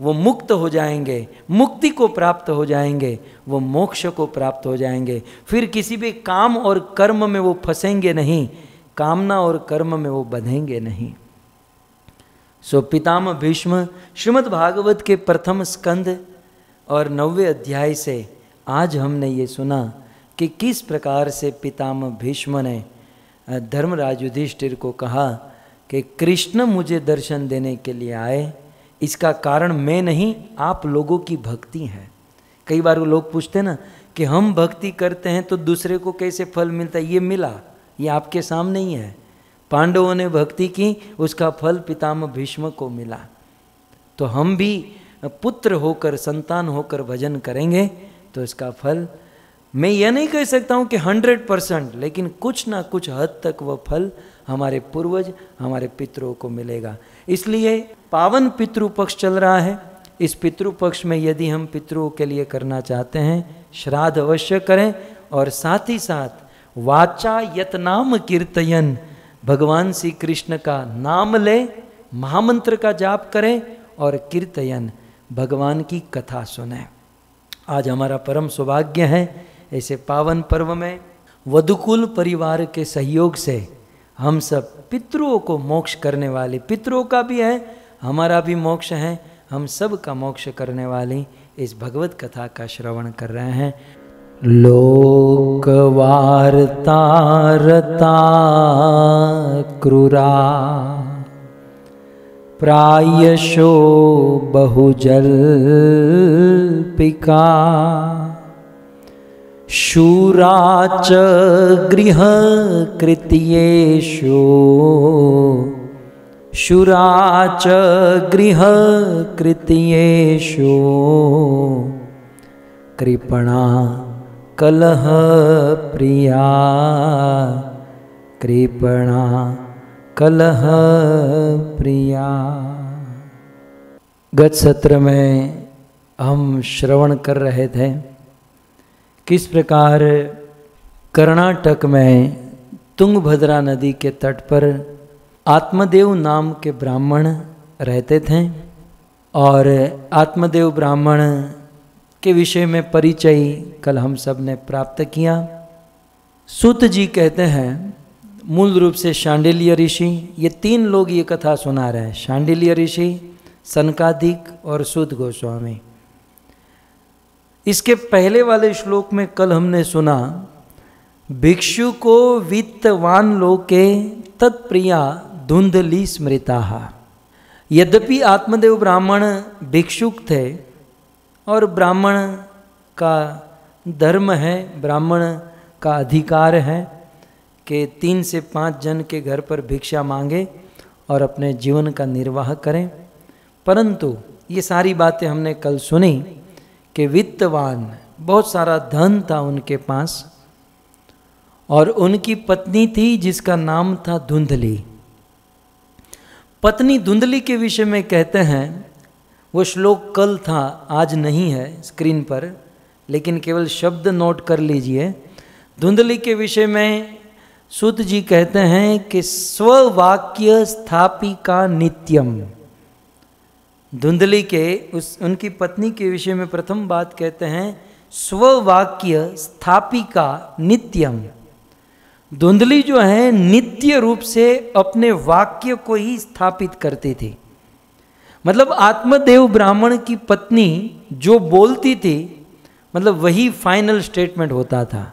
वो मुक्त हो जाएंगे, मुक्ति को प्राप्त हो जाएंगे, वो मोक्ष को प्राप्त हो जाएंगे। फिर किसी भी काम और कर्म में वो फंसेंगे नहीं, कामना और कर्म में वो बंधेंगे नहीं। सो पितामह भीष्म श्रीमद् भागवत के प्रथम स्कंद और नौवें अध्याय से आज हमने ये सुना कि किस प्रकार से पितामह भीष्म ने धर्मराज युधिष्ठिर को कहा कि कृष्ण मुझे दर्शन देने के लिए आए, इसका कारण मैं नहीं, आप लोगों की भक्ति है। कई बार वो लोग पूछते हैं ना कि हम भक्ति करते हैं तो दूसरे को कैसे फल मिलता है। ये मिला, ये आपके सामने ही है। पांडवों ने भक्ति की, उसका फल पितामह भीष्म को मिला। तो हम भी पुत्र होकर, संतान होकर भजन करेंगे तो इसका फल, मैं यह नहीं कह सकता हूँ कि हंड्रेड परसेंट, लेकिन कुछ ना कुछ हद तक वह फल हमारे पूर्वज, हमारे पितरों को मिलेगा। इसलिए पावन पितृपक्ष चल रहा है। इस पितृपक्ष में यदि हम पितरों के लिए करना चाहते हैं, श्राद्ध अवश्य करें और साथ ही साथ वाचा यतनाम कीर्तयन, भगवान श्री कृष्ण का नाम ले, महामंत्र का जाप करें और कीर्तयन, भगवान की कथा सुने। आज हमारा परम सौभाग्य है, ऐसे पावन पर्व में वधुकुल परिवार के सहयोग से हम सब पितरों को मोक्ष करने वाले, पितरों का भी है, हमारा भी मोक्ष है, हम सब का मोक्ष करने वाली इस भगवत कथा का श्रवण कर रहे हैं। लोकवार्ता रता क्रूरा प्रायशो बहुजल्पिका शूरा च गृहकृत्येषु शूरा च गृहकृत्येषु कृपणा कलह प्रिया कृपणा कलह प्रिया। गत सत्र में हम श्रवण कर रहे थे किस प्रकार कर्नाटक में तुंगभद्रा नदी के तट पर आत्मदेव नाम के ब्राह्मण रहते थे और आत्मदेव ब्राह्मण के विषय में परिचय कल हम सब ने प्राप्त किया। सूत जी कहते हैं, मूल रूप से शांडिल्य ऋषि, ये तीन लोग ये कथा सुना रहे हैं, शांडिल्य ऋषि, सनकादिक और सूत गोस्वामी। इसके पहले वाले श्लोक में कल हमने सुना, भिक्षु को वित्तवान लोके तत्प्रिया धुंधली स्मृताः। यद्यपि आत्मदेव ब्राह्मण भिक्षुक थे और ब्राह्मण का धर्म है, ब्राह्मण का अधिकार है कि तीन से पाँच जन के घर पर भिक्षा मांगे और अपने जीवन का निर्वाह करें, परंतु ये सारी बातें हमने कल सुनी कि वित्तवान, बहुत सारा धन था उनके पास, और उनकी पत्नी थी जिसका नाम था धुंधली। पत्नी धुंधली के विषय में कहते हैं, वो श्लोक कल था, आज नहीं है स्क्रीन पर, लेकिन केवल शब्द नोट कर लीजिए। धुंधली के विषय में सूत जी कहते हैं कि स्ववाक्य स्थापिका नित्यम। धुंधली के उस उनकी पत्नी के विषय में प्रथम बात कहते हैं, स्ववाक्य स्थापिका नित्यम। धुंधली जो है नित्य रूप से अपने वाक्य को ही स्थापित करती थी। मतलब आत्मदेव ब्राह्मण की पत्नी जो बोलती थी, मतलब वही फाइनल स्टेटमेंट होता था।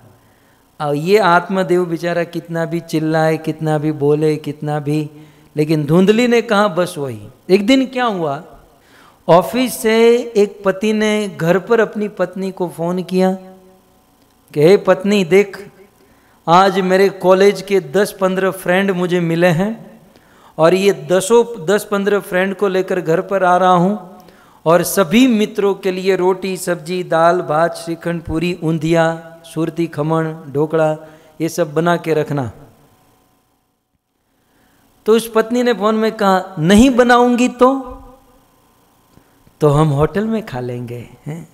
और ये आत्मदेव बेचारा कितना भी चिल्लाए, कितना भी बोले, कितना भी, लेकिन धुंधली ने कहा बस वही। एक दिन क्या हुआ, ऑफिस से एक पति ने घर पर अपनी पत्नी को फ़ोन किया कि हे पत्नी, देख आज मेरे कॉलेज के दस पंद्रह फ्रेंड मुझे मिले हैं और ये दसों दस पंद्रह फ्रेंड को लेकर घर पर आ रहा हूँ और सभी मित्रों के लिए रोटी, सब्जी, दाल, भात, श्रीखंड, पूरी, ऊंधिया, सुरती, खमण, ढोकड़ा, ये सब बना के रखना। तो उस पत्नी ने फोन में कहा, नहीं बनाऊंगी तो तो हम होटल में खा लेंगे हैं।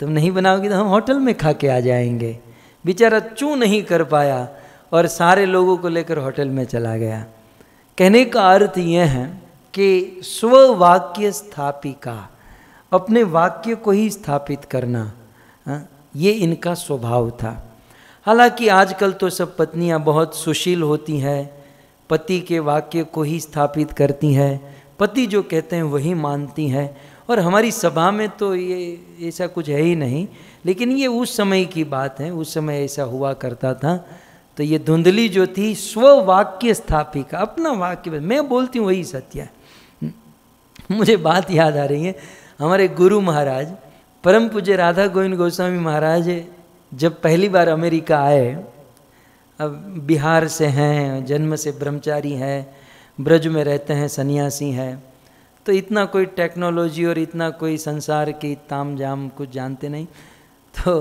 तुम नहीं बनाओगी तो हम होटल में खा के आ जाएंगे। बेचारा चू नहीं कर पाया और सारे लोगों को लेकर होटल में चला गया। कहने का अर्थ यह है कि स्ववाक्य स्थापिका, अपने वाक्य को ही स्थापित करना, हाँ? ये इनका स्वभाव था। हालांकि आजकल तो सब पत्नियां बहुत सुशील होती हैं, पति के वाक्य को ही स्थापित करती हैं, पति जो कहते हैं वही मानती हैं, और हमारी सभा में तो ये ऐसा कुछ है ही नहीं। लेकिन ये उस समय की बात है, उस समय ऐसा हुआ करता था। तो ये धुंधली जो थी, स्ववाक्य स्थापिका, अपना वाक्य, मैं बोलती हूँ वही सत्य है। मुझे बात याद आ रही है, हमारे गुरु महाराज परम पूज्य राधा गोविंद गोस्वामी महाराज जब पहली बार अमेरिका आए, अब बिहार से हैं, जन्म से ब्रह्मचारी हैं, ब्रज में रहते हैं, सन्यासी हैं, तो इतना कोई टेक्नोलॉजी और इतना कोई संसार की ताम जाम कुछ जानते नहीं। तो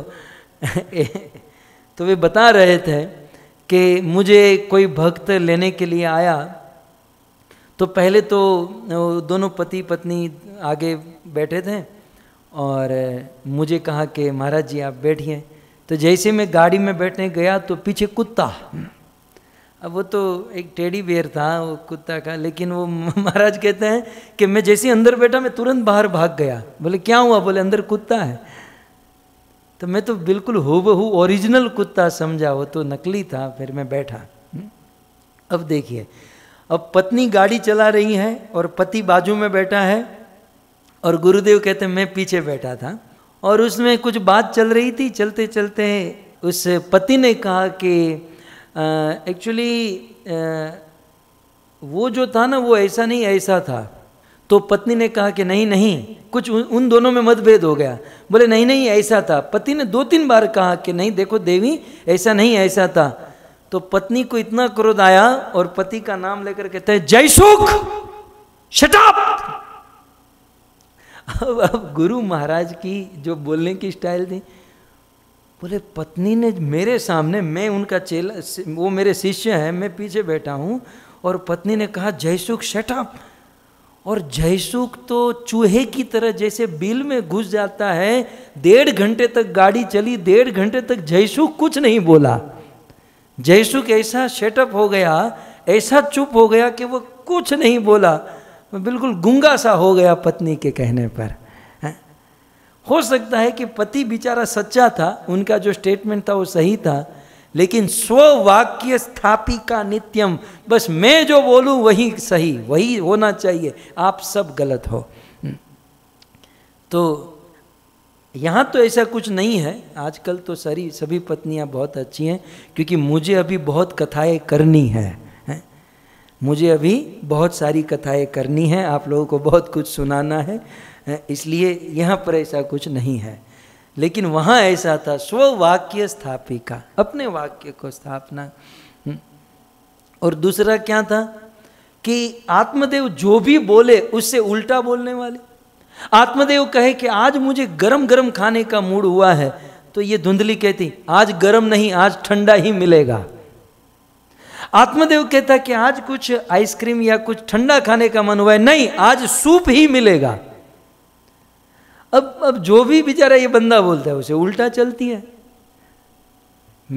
तो वे बता रहे थे कि मुझे कोई भक्त लेने के लिए आया, तो पहले तो दोनों पति पत्नी आगे बैठे थे और मुझे कहा कि महाराज जी आप बैठिए। तो जैसे मैं गाड़ी में बैठने गया तो पीछे कुत्ता, अब वो तो एक टेडी बेयर था वो कुत्ता का, लेकिन वो महाराज कहते हैं कि मैं जैसे अंदर बैठा मैं तुरंत बाहर भाग गया। बोले क्या हुआ? बोले अंदर कुत्ता है। तो मैं तो बिल्कुल हूबहू ओरिजिनल कुत्ता समझा, वो तो नकली था। फिर मैं बैठा। अब देखिए, अब पत्नी गाड़ी चला रही है और पति बाजू में बैठा है और गुरुदेव कहते हैं मैं पीछे बैठा था, और उसमें कुछ बात चल रही थी। चलते चलते उस पति ने कहा कि एक्चुअली वो जो था ना वो ऐसा नहीं ऐसा था। तो पत्नी ने कहा कि नहीं नहीं, कुछ उन दोनों में मतभेद हो गया। बोले नहीं नहीं ऐसा था। पति ने दो तीन बार कहा कि नहीं देखो देवी ऐसा नहीं ऐसा था। तो पत्नी को इतना क्रोध आया और पति का नाम लेकर कहते हैं जयसुख शट अप। अब अब गुरु महाराज की जो बोलने की स्टाइल थी, बोले पत्नी ने मेरे सामने, मैं उनका चेला, वो मेरे शिष्य हैं, मैं पीछे बैठा हूँ, और पत्नी ने कहा जयसुख शट अप। और जयसुख तो चूहे की तरह जैसे बिल में घुस जाता है। डेढ़ घंटे तक गाड़ी चली, डेढ़ घंटे तक जयसुख कुछ नहीं बोला। जयसुख ऐसा शट अप हो गया, ऐसा चुप हो गया कि वो कुछ नहीं बोला, बिल्कुल गूंगा सा हो गया पत्नी के कहने पर। हो सकता है कि पति बेचारा सच्चा था, उनका जो स्टेटमेंट था वो सही था, लेकिन स्ववाक्य स्थापिका नित्यम, बस मैं जो बोलूं वही सही, वही होना चाहिए, आप सब गलत हो। तो यहाँ तो ऐसा कुछ नहीं है। आजकल तो सारी सभी पत्नियाँ बहुत अच्छी हैं, क्योंकि मुझे अभी बहुत कथाएं करनी है, है? मुझे अभी बहुत सारी कथाएं करनी है, आप लोगों को बहुत कुछ सुनाना है, है? इसलिए यहाँ पर ऐसा कुछ नहीं है, लेकिन वहाँ ऐसा था। स्ववाक्य स्थापिका, अपने वाक्य को स्थापना। और दूसरा क्या था कि आत्मदेव जो भी बोले उससे उल्टा बोलने वाले। आत्मदेव कहे कि आज मुझे गरम गरम खाने का मूड हुआ है, तो ये धुंधली कहती आज गरम नहीं, आज ठंडा ही मिलेगा। आत्मदेव कहता कि आज कुछ आइसक्रीम या कुछ ठंडा खाने का मन हुआ है, नहीं आज सूप ही मिलेगा। अब अब जो भी बेचारा ये बंदा बोलता है उसे उल्टा चलती है।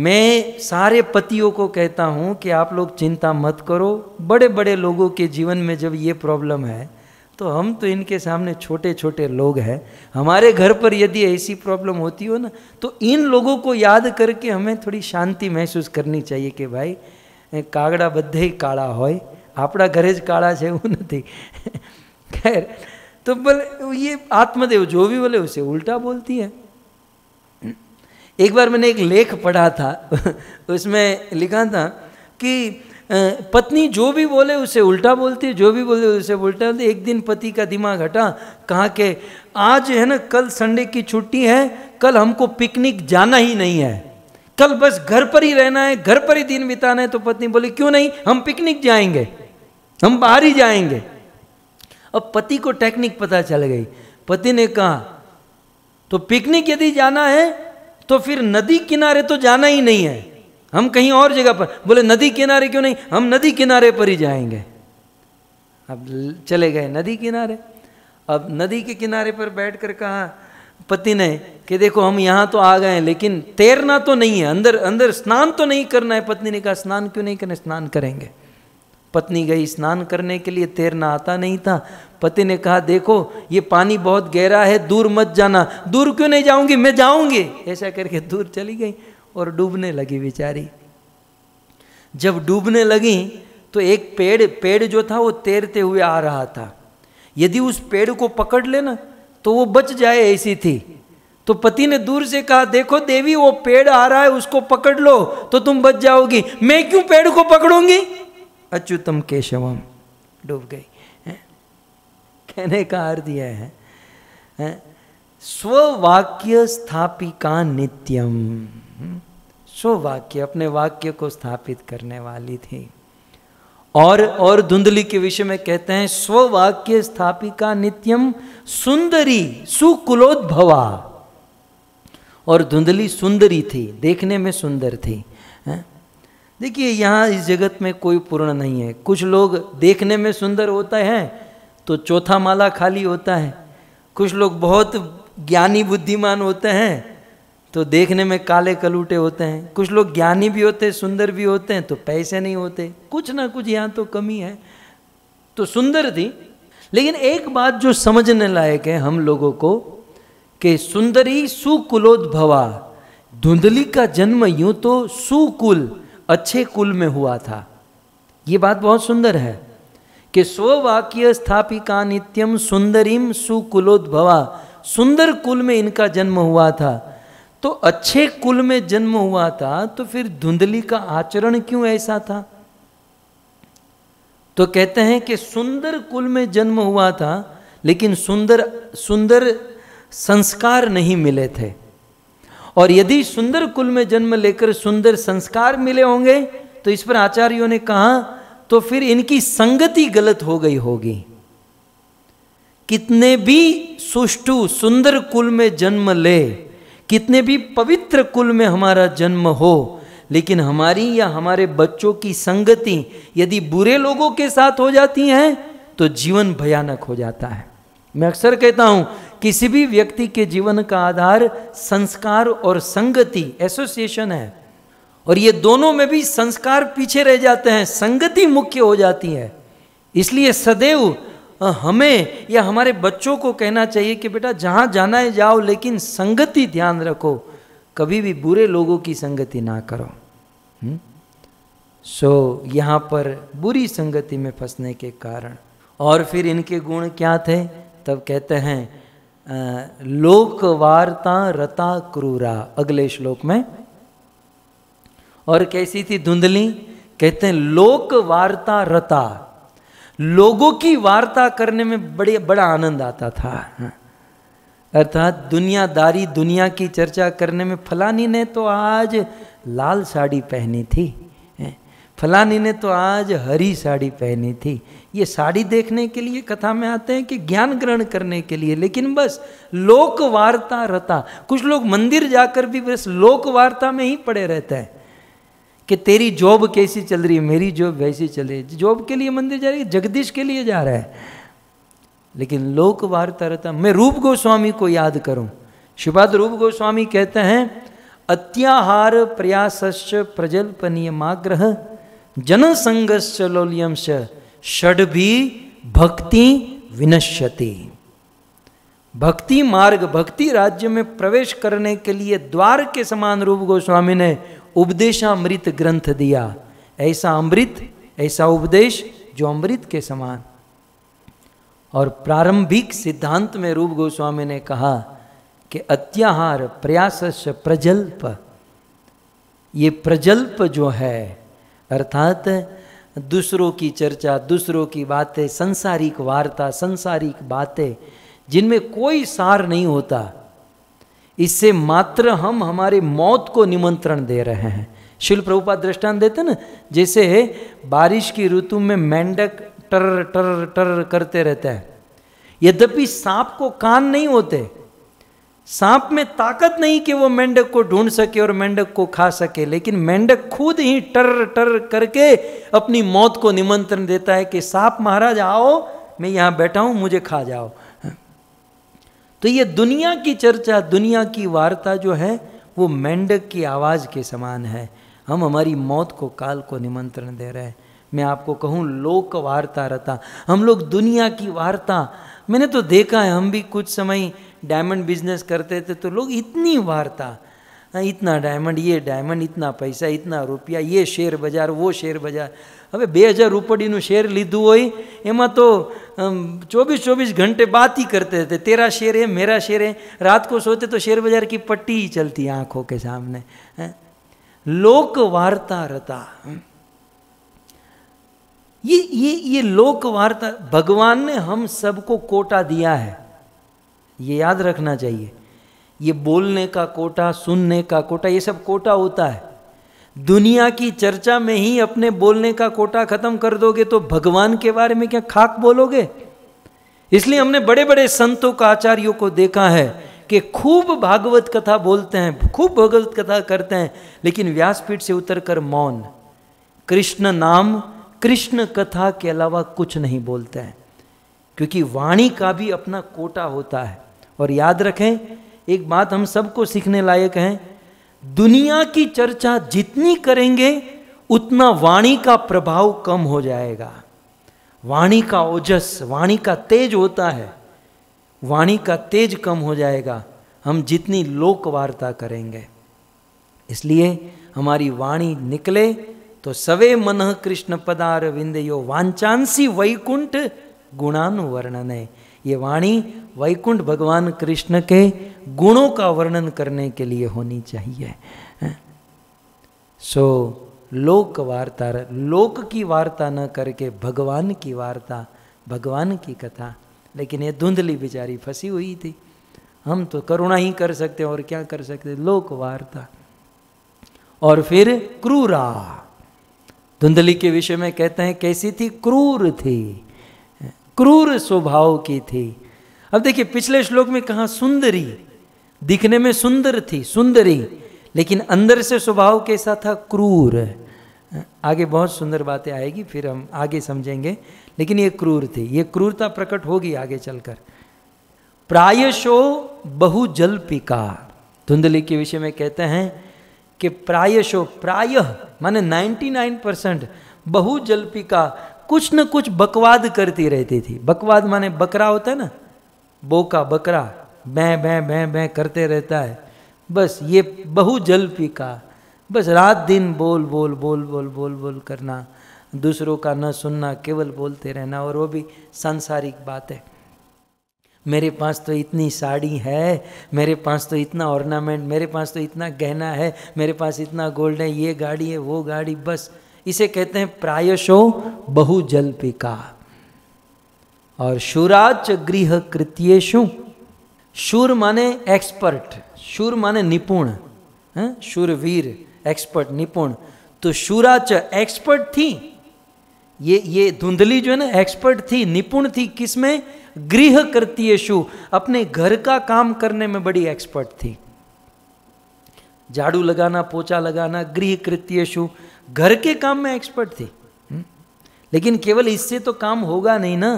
मैं सारे पतियों को कहता हूँ कि आप लोग चिंता मत करो, बड़े बड़े लोगों के जीवन में जब ये प्रॉब्लम है तो हम तो इनके सामने छोटे छोटे लोग हैं। हमारे घर पर यदि ऐसी प्रॉब्लम होती हो ना, तो इन लोगों को याद करके हमें थोड़ी शांति महसूस करनी चाहिए कि भाई कागड़ा बद्धे काड़ा होय, आपड़ा घरे ज काड़ा छे वो नथी। खैर, तो बोले ये आत्मदेव जो भी बोले उसे उल्टा बोलती है। एक बार मैंने एक लेख पढ़ा था, उसमें लिखा था कि पत्नी जो भी बोले उसे उल्टा बोलती है, जो भी बोले उसे उल्टा बोलती। एक दिन पति का दिमाग हटा, कहा कि आज है ना, कल संडे की छुट्टी है, कल हमको पिकनिक जाना ही नहीं है, कल बस घर पर ही रहना है, घर पर ही दिन बिताना है। तो पत्नी बोली क्यों नहीं, हम पिकनिक जाएंगे, हम बाहर ही जाएंगे। अब पति को टेक्निक पता चल गई। पति ने कहा तो पिकनिक यदि जाना है तो फिर नदी किनारे तो जाना ही नहीं है, हम कहीं और जगह पर। बोले नदी किनारे क्यों नहीं, हम नदी किनारे पर ही जाएंगे। अब चले गए नदी किनारे। अब नदी के किनारे पर बैठकर कहा पति ने कि देखो हम यहाँ तो आ गए हैं लेकिन तैरना तो नहीं है, अंदर अंदर स्नान तो नहीं करना है। पत्नी ने कहा स्नान क्यों नहीं करना, स्नान करेंगे। पत्नी गई स्नान करने के लिए, तैरना आता नहीं था। पति ने कहा देखो ये पानी बहुत गहरा है, दूर मत जाना। दूर क्यों नहीं जाऊंगी, मैं जाऊंगी, ऐसा करके दूर चली गई और डूबने लगी बेचारी। जब डूबने लगी तो एक पेड़ पेड़ जो था वो तैरते हुए आ रहा था, यदि उस पेड़ को पकड़ लेना तो वो बच जाए, ऐसी थी। तो पति ने दूर से कहा देखो देवी वो पेड़ आ रहा है, उसको पकड़ लो तो तुम बच जाओगी। मैं क्यों पेड़ को पकड़ूंगी। अच्युतम केशवम, डूब गई। कहने का अर्थ यह है, है? स्ववाक्य स्थापिका नित्यम, स्ववाक्य अपने वाक्य को स्थापित करने वाली थी। और और धुंधली के विषय में कहते हैं स्ववाक्य स्थापिका नित्यम सुंदरी सुकुलोद्भवा। और धुंधली सुंदरी थी, देखने में सुंदर थी। देखिए यहाँ इस जगत में कोई पूर्ण नहीं है। कुछ लोग देखने में सुंदर होता है तो चौथा माला खाली होता है, कुछ लोग बहुत ज्ञानी बुद्धिमान होते हैं तो देखने में काले कलूटे होते हैं, कुछ लोग ज्ञानी भी होते हैं सुंदर भी होते हैं तो पैसे नहीं होते। कुछ ना कुछ यहाँ तो कमी है। तो सुंदर थी, लेकिन एक बात जो समझने लायक है हम लोगों को कि सुंदरी सुकुलोद्भवा, धुंधली का जन्म यूँ तो सुकुल अच्छे कुल में हुआ था। ये बात बहुत सुंदर है कि स्ववाक्य स्थापिका नित्यम सुंदरीम सुकुलोद्भवा, सुंदर कुल में इनका जन्म हुआ था। तो अच्छे कुल में जन्म हुआ था तो फिर धुंधली का आचरण क्यों ऐसा था। तो कहते हैं कि सुंदर कुल में जन्म हुआ था लेकिन सुंदर सुंदर संस्कार नहीं मिले थे, और यदि सुंदर कुल में जन्म लेकर सुंदर संस्कार मिले होंगे तो इस पर आचार्यों ने कहा तो फिर इनकी संगति गलत हो गई होगी। कितने भी सुष्टु सुंदर कुल में जन्म ले, कितने भी पवित्र कुल में हमारा जन्म हो, लेकिन हमारी या हमारे बच्चों की संगति यदि बुरे लोगों के साथ हो जाती है तो जीवन भयानक हो जाता है। मैं अक्सर कहता हूँ किसी भी व्यक्ति के जीवन का आधार संस्कार और संगति, एसोसिएशन है, और ये दोनों में भी संस्कार पीछे रह जाते हैं, संगति मुख्य हो जाती है। इसलिए सदैव हमें या हमारे बच्चों को कहना चाहिए कि बेटा जहाँ जाना है जाओ, लेकिन संगति ध्यान रखो, कभी भी बुरे लोगों की संगति ना करो। सो so, यहाँ पर बुरी संगति में फंसने के कारण। और फिर इनके गुण क्या थे, तब कहते हैं लोकवार्ता रता क्रूरा, अगले श्लोक में। और कैसी थी धुंधली, कहते हैं लोकवार्ता रता, लोगों की वार्ता करने में बड़े बड़ा आनंद आता था। अर्थात दुनियादारी, दुनिया की चर्चा करने में, फलानी ने तो आज लाल साड़ी पहनी थी, फलानी ने तो आज हरी साड़ी पहनी थी। ये साड़ी देखने के लिए कथा में आते हैं कि ज्ञान ग्रहण करने के लिए, लेकिन बस लोक वार्ता रता। कुछ लोग मंदिर जाकर भी बस लोक वार्ता में ही पड़े रहते हैं कि तेरी जॉब कैसी चल रही है, मेरी जॉब वैसी चल रही है। जॉब के लिए मंदिर जा रही है, जगदीश के लिए जा रहा है, लेकिन लोक वार्ता रहता। मैं रूप गोस्वामी को याद करूं, श्रीपाद रूप गोस्वामी कहते हैं अत्याहार प्रयासश्च प्रजल्पनीयमाग्रह जनसंगश्च लोल्यंश्च षड्भी भक्ति विनश्यति। भक्ति मार्ग, भक्ति राज्य में प्रवेश करने के लिए द्वार के समान रूप गोस्वामी ने उपदेशामृत ग्रंथ दिया। ऐसा अमृत, ऐसा उपदेश जो अमृत के समान। और प्रारंभिक सिद्धांत में रूप गोस्वामी ने कहा कि अत्याहार प्रयासश्च प्रजल्प, ये प्रजल्प जो है अर्थात दूसरों की चर्चा, दूसरों की बातें, संसारिक वार्ता, संसारिक बातें जिनमें कोई सार नहीं होता, इससे मात्र हम हमारे मौत को निमंत्रण दे रहे हैं। शिल प्रभुपाद दृष्टांत देते ना, जैसे बारिश की ऋतु में मेंढक टर टर टर करते रहते हैं, यद्यपि सांप को कान नहीं होते, सांप में ताकत नहीं कि वो मेंढक को ढूंढ सके और मेंढक को खा सके, लेकिन मेंढक खुद ही टर टर करके अपनी मौत को निमंत्रण देता है कि सांप महाराज आओ, मैं यहाँ बैठा हूँ, मुझे खा जाओ। तो ये दुनिया की चर्चा, दुनिया की वार्ता जो है वो मेंढक की आवाज़ के समान है। हम हमारी मौत को, काल को निमंत्रण दे रहे हैं। मैं आपको कहूँ, लोक वार्ता रता, हम लोग दुनिया की वार्ता। मैंने तो देखा है, हम भी कुछ समय डायमंड बिजनेस करते थे तो लोग इतनी वार्ता, इतना डायमंड, ये डायमंड, इतना पैसा, इतना रुपया, ये शेर बजार, वो शेर बजार। હવે બે હજાર રૂપિયાનું શેર લીધું હોય એમાં તો चौबीस चौबीस घंटे बात ही करते थे, तेरा शेर है, मेरा शेर है। रात को सोते तो शेयर बाजार की पट्टी ही चलती है आंखों के सामने। लोक वार्ता रता, ये ये ये लोक वार्ता। भगवान ने हम सबको कोटा दिया है, ये याद रखना चाहिए। ये बोलने का कोटा, सुनने का कोटा, ये सब कोटा होता है। दुनिया की चर्चा में ही अपने बोलने का कोटा खत्म कर दोगे तो भगवान के बारे में क्या खाक बोलोगे? इसलिए हमने बड़े बड़े संतों का, आचार्यों को देखा है कि खूब भागवत कथा बोलते हैं, खूब भागवत कथा करते हैं, लेकिन व्यासपीठ से उतरकर मौन, कृष्ण नाम, कृष्ण कथा के अलावा कुछ नहीं बोलते हैं। क्योंकि वाणी का भी अपना कोटा होता है। और याद रखें एक बात, हम सबको सीखने लायक है, दुनिया की चर्चा जितनी करेंगे उतना वाणी का प्रभाव कम हो जाएगा। वाणी का ओजस, वाणी का तेज होता है, वाणी का तेज कम हो जाएगा हम जितनी लोक वार्ता करेंगे। इसलिए हमारी वाणी निकले तो सवे मनः कृष्ण पदारविंदयो वांचांसी वैकुंठ गुणानु वर्णने। ये वाणी वैकुंठ भगवान कृष्ण के गुणों का वर्णन करने के लिए होनी चाहिए। सो लोक वार्ता, लोक की वार्ता न करके भगवान की वार्ता, भगवान की कथा। लेकिन ये धुंधली बेचारी फंसी हुई थी, हम तो करुणा ही कर सकते हैं, और क्या कर सकते, लोक वार्ता। और फिर क्रूरा, धुंधली के विषय में कहते हैं कैसी थी, क्रूर थी, क्रूर स्वभाव की थी। अब देखिए पिछले श्लोक में कहा सुंदरी, दिखने में सुंदर थी, सुंदरी, लेकिन अंदर से स्वभाव कैसा था, क्रूर। आगे बहुत सुंदर बातें आएगी, फिर हम आगे समझेंगे, लेकिन ये क्रूर थी, ये क्रूरता प्रकट होगी आगे चलकर। प्रायशो बहुजल्पिका, धुंधली के विषय में कहते हैं कि प्रायशो, प्रायः माने निन्यानवे परसेंट, बहुजल्पिका कुछ न कुछ बकवाद करती रहती थी। बकवाद माने बकरा होता है ना, बोका बकरा, बैं बैं बैं बैं करते रहता है। बस ये बहुजल्पिका, बस रात दिन बोल बोल बोल बोल बोल बोल करना, दूसरों का न सुनना, केवल बोलते रहना, और वो भी सांसारिक बात है। मेरे पास तो इतनी साड़ी है, मेरे पास तो इतना ऑर्नामेंट, मेरे पास तो इतना गहना है, मेरे पास इतना गोल्ड है, ये गाड़ी है, वो गाड़ी। बस इसे कहते हैं प्रायशो बहुजल्पिका। और शूराच गृह कृत्येषु, शूर माने एक्सपर्ट, शूर माने निपुण, शूरवीर, एक्सपर्ट, निपुण। तो शूराच एक्सपर्ट थी, ये ये धुंधली जो है ना, एक्सपर्ट थी, निपुण थी, किसमें, गृह कृत्येषु, अपने घर का काम करने में बड़ी एक्सपर्ट थी। झाड़ू लगाना, पोछा लगाना, गृह कृत्येषु, घर के काम में एक्सपर्ट थी। लेकिन केवल इससे तो काम होगा नहीं ना,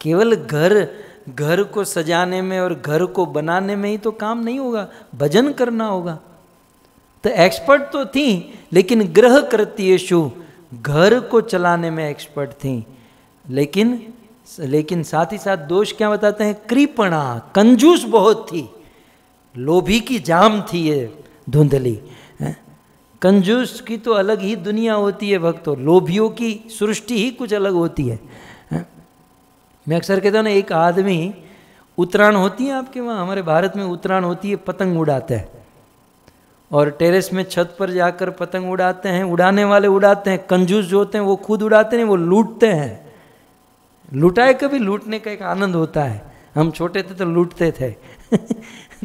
केवल घर, घर को सजाने में और घर को बनाने में ही तो काम नहीं होगा, भजन करना होगा। तो एक्सपर्ट तो थी, लेकिन गृह कृत्येषु, घर को चलाने में एक्सपर्ट थी। लेकिन लेकिन साथ ही साथ दोष क्या बताते हैं, कृपणा, कंजूस बहुत थी, लोभी की जाम थी ये धुंधली। कंजूस की तो अलग ही दुनिया होती है भक्तों, लोभियों की सृष्टि ही कुछ अलग होती है। मैं अक्सर कहता हूँ ना, एक आदमी, उत्तरायण होती है आपके वहाँ, हमारे भारत में उत्तरायण होती है, पतंग उड़ाता है, और टेरेस में छत पर जाकर पतंग उड़ाते हैं। उड़ाने वाले उड़ाते हैं, कंजूस जो होते हैं वो खुद उड़ाते नहीं, वो लूटते हैं। लूटा है कभी? लूटने का एक आनंद होता है, हम छोटे थे तो लूटते थे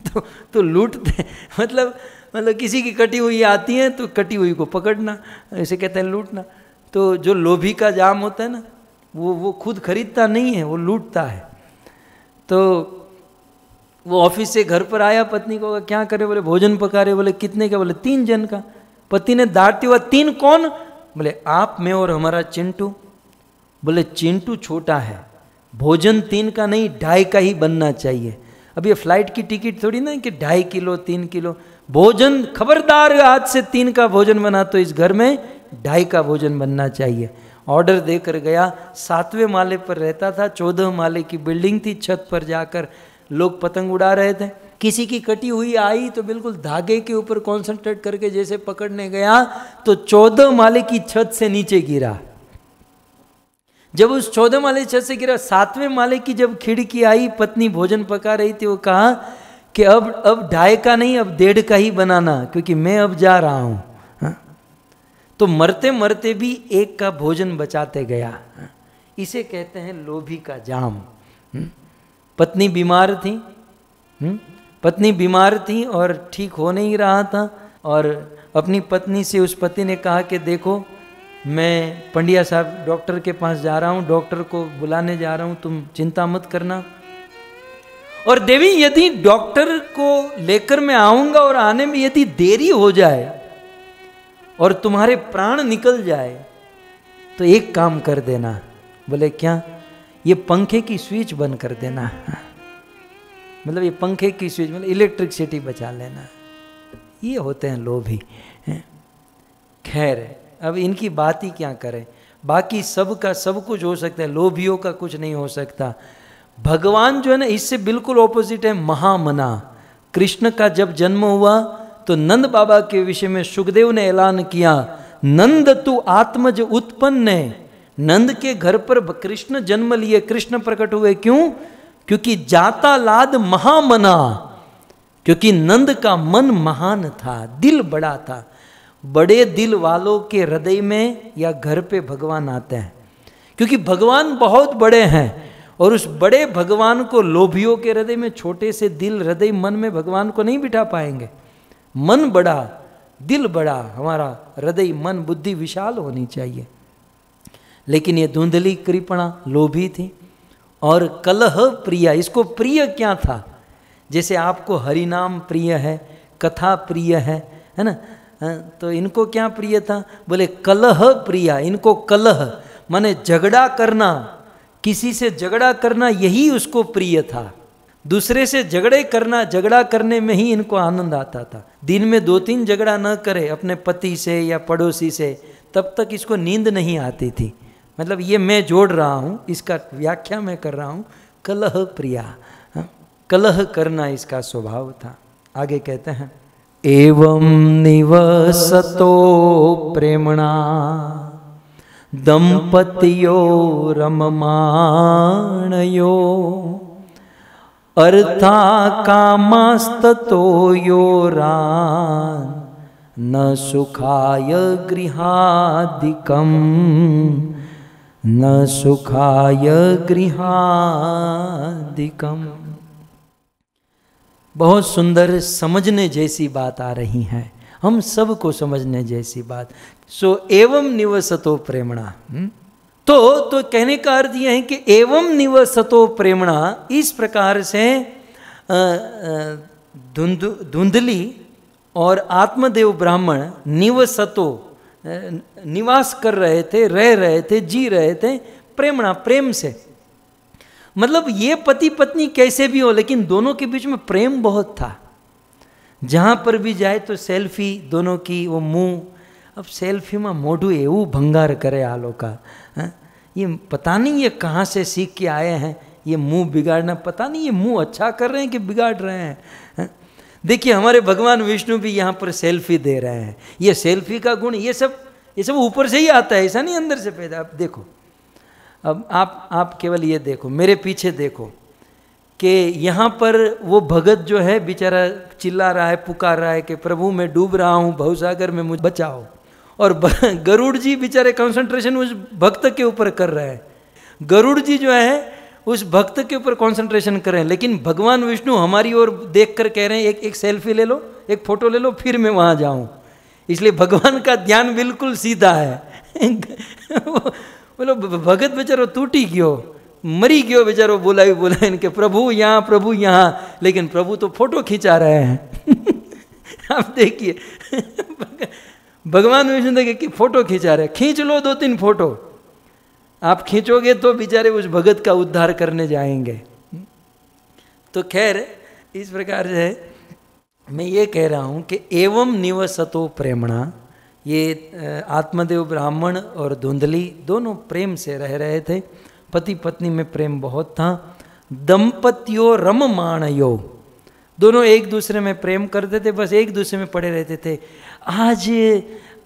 तो तो लूटते मतलब मतलब किसी की कटी हुई आती है तो कटी हुई को पकड़ना, इसे कहते हैं लूटना। तो जो लोभी का जाम होता है ना, वो वो खुद खरीदता नहीं है, वो लूटता है। तो वो ऑफिस से घर पर आया, पत्नी को क्या करे, बोले भोजन पका रहे। बोले कितने का? बोले तीन जन का। पति ने डांटते हुआ, तीन कौन? बोले आप, मैं और हमारा चिंटू। बोले चिंटू छोटा है, भोजन तीन का नहीं, ढाई का ही बनना चाहिए। अब ये फ्लाइट की टिकट थोड़ी ना कि ढाई किलो तीन किलो भोजन, खबरदार आज से तीन का भोजन बना तो इस घर में ढाई का भोजन बनना चाहिए। ऑर्डर देकर गया, सातवें माले पर रहता था, चौदह माले की बिल्डिंग थी, छत पर जाकर लोग पतंग उड़ा रहे थे। किसी की कटी हुई आई तो बिल्कुल धागे के ऊपर कॉन्सेंट्रेट करके जैसे पकड़ने गया तो चौदह माले की छत से नीचे गिरा। जब उस चौदह माले छत से गिरा, सातवें माले की जब खिड़की आई, पत्नी भोजन पका रही थी, वो कहा कि अब अब ढाई का नहीं, अब डेढ़ का ही बनाना, क्योंकि मैं अब जा रहा हूँ। तो मरते मरते भी एक का भोजन बचाते गया। इसे कहते हैं लोभी का जाम। पत्नी बीमार थी, पत्नी बीमार थी और ठीक हो नहीं रहा था, और अपनी पत्नी से उस पति ने कहा कि देखो मैं पंडिया साहब डॉक्टर के पास जा रहा हूँ, डॉक्टर को बुलाने जा रहा हूँ, तुम चिंता मत करना, और देवी यदि डॉक्टर को लेकर मैं आऊँगा और आने में यदि देरी हो जाए और तुम्हारे प्राण निकल जाए तो एक काम कर देना। बोले क्या? ये पंखे की स्विच बंद कर देना, मतलब ये पंखे की स्विच मतलब इलेक्ट्रिसिटी बचा लेना। ये होते हैं लोभी। खैर अब इनकी बात ही क्या करें, बाकी सब का सब कुछ हो सकता है, लोभियों का कुछ नहीं हो सकता। भगवान जो है ना इससे बिल्कुल ऑपोजिट है, महामना। कृष्ण का जब जन्म हुआ तो नंद बाबा के विषय में सुखदेव ने ऐलान किया, नंद तू आत्मज उत्पन्न है। नंद के घर पर कृष्ण जन्म लिए, कृष्ण प्रकट हुए। क्यों? क्योंकि जाता लाद महामना, क्योंकि नंद का मन महान था, दिल बड़ा था। बड़े दिल वालों के हृदय में या घर पे भगवान आते हैं, क्योंकि भगवान बहुत बड़े हैं, और उस बड़े भगवान को लोभियों के हृदय में, छोटे से दिल हृदय मन में भगवान को नहीं बिठा पाएंगे। मन बड़ा, दिल बड़ा, हमारा हृदय मन बुद्धि विशाल होनी चाहिए। लेकिन ये धुंधली कृपणा लोभी थी और कलह प्रिय। इसको प्रिय क्या था? जैसे आपको हरिनाम प्रिय है, कथा प्रिय है, है ना, तो इनको क्या प्रिय था? बोले कलह प्रिय। इनको कलह माने झगड़ा करना, किसी से झगड़ा करना, यही उसको प्रिय था। दूसरे से झगड़े करना, झगड़ा करने में ही इनको आनंद आता था। दिन में दो तीन झगड़ा न करे अपने पति से या पड़ोसी से, तब तक इसको नींद नहीं आती थी। मतलब ये मैं जोड़ रहा हूँ, इसका व्याख्या मैं कर रहा हूँ, कलह प्रिया, कलह करना इसका स्वभाव था। आगे कहते हैं, एवं निवसतो प्रेमणा दंपतियो रममाणयो अर्था कामास्ततो योरान न सुखाय गृहादिकम न सुखाय गृहादिकम। बहुत सुंदर समझने जैसी बात आ रही है, हम सबको समझने जैसी बात। सो एवं निवसतो प्रेमणा, तो तो कहने का अर्थ यह है कि एवं निवसतो प्रेमणा, इस प्रकार से धुंध धुंधली और आत्मदेव ब्राह्मण निवसतो निवास कर रहे थे, रह रहे थे, जी रहे थे प्रेमणा, प्रेम से। मतलब ये पति पत्नी कैसे भी हो, लेकिन दोनों के बीच में प्रेम बहुत था। जहाँ पर भी जाए तो सेल्फी दोनों की, वो मुँह, अब सेल्फी में मोढ़ू एवं भंगार करे आलो का, ये पता नहीं ये कहाँ से सीख के आए हैं, ये मुँह बिगाड़ना, पता नहीं ये मुँह अच्छा कर रहे हैं कि बिगाड़ रहे हैं। है? देखिए हमारे भगवान विष्णु भी यहाँ पर सेल्फी दे रहे हैं। ये सेल्फी का गुण, ये सब ये सब ऊपर से ही आता है, ऐसा नहीं अंदर से पैदा। अब देखो, अब आप आप केवल ये देखो, मेरे पीछे देखो कि यहाँ पर वो भगत जो है बेचारा चिल्ला रहा है, पुकार रहा है कि प्रभु मैं डूब रहा हूँ भवसागर में, मुझे बचाओ, और गरुड़ जी बेचारे कंसंट्रेशन उस भक्त के ऊपर कर रहे हैं। गरुड़ जी जो है उस भक्त के ऊपर कंसंट्रेशन करें, लेकिन भगवान विष्णु हमारी ओर देखकर कह रहे हैं एक एक सेल्फी ले लो, एक फोटो ले लो, फिर मैं वहाँ जाऊँ। इसलिए भगवान का ध्यान बिल्कुल सीधा है। बोलो भगत बेचारो टूटी गयो, मरी गयो बेचारो, बोला ही बोला इनके प्रभु यहाँ प्रभु यहाँ, लेकिन प्रभु तो फोटो खिंचा रहे हैं। आप देखिए भगवान विष्णु देखिए कि फोटो खिंचा रहे, खींच लो दो तीन फोटो, आप खींचोगे तो बेचारे उस भगत का उद्धार करने जाएंगे। तो खैर इस प्रकार से मैं ये कह रहा हूँ कि एवं निवसतो प्रेमणा, ये आत्मदेव ब्राह्मण और धुंधली दोनों प्रेम से रह रहे थे, पति पत्नी में प्रेम बहुत था। दंपतियो रममाणयो, दोनों एक दूसरे में प्रेम करते थे, बस एक दूसरे में पड़े रहते थे। आज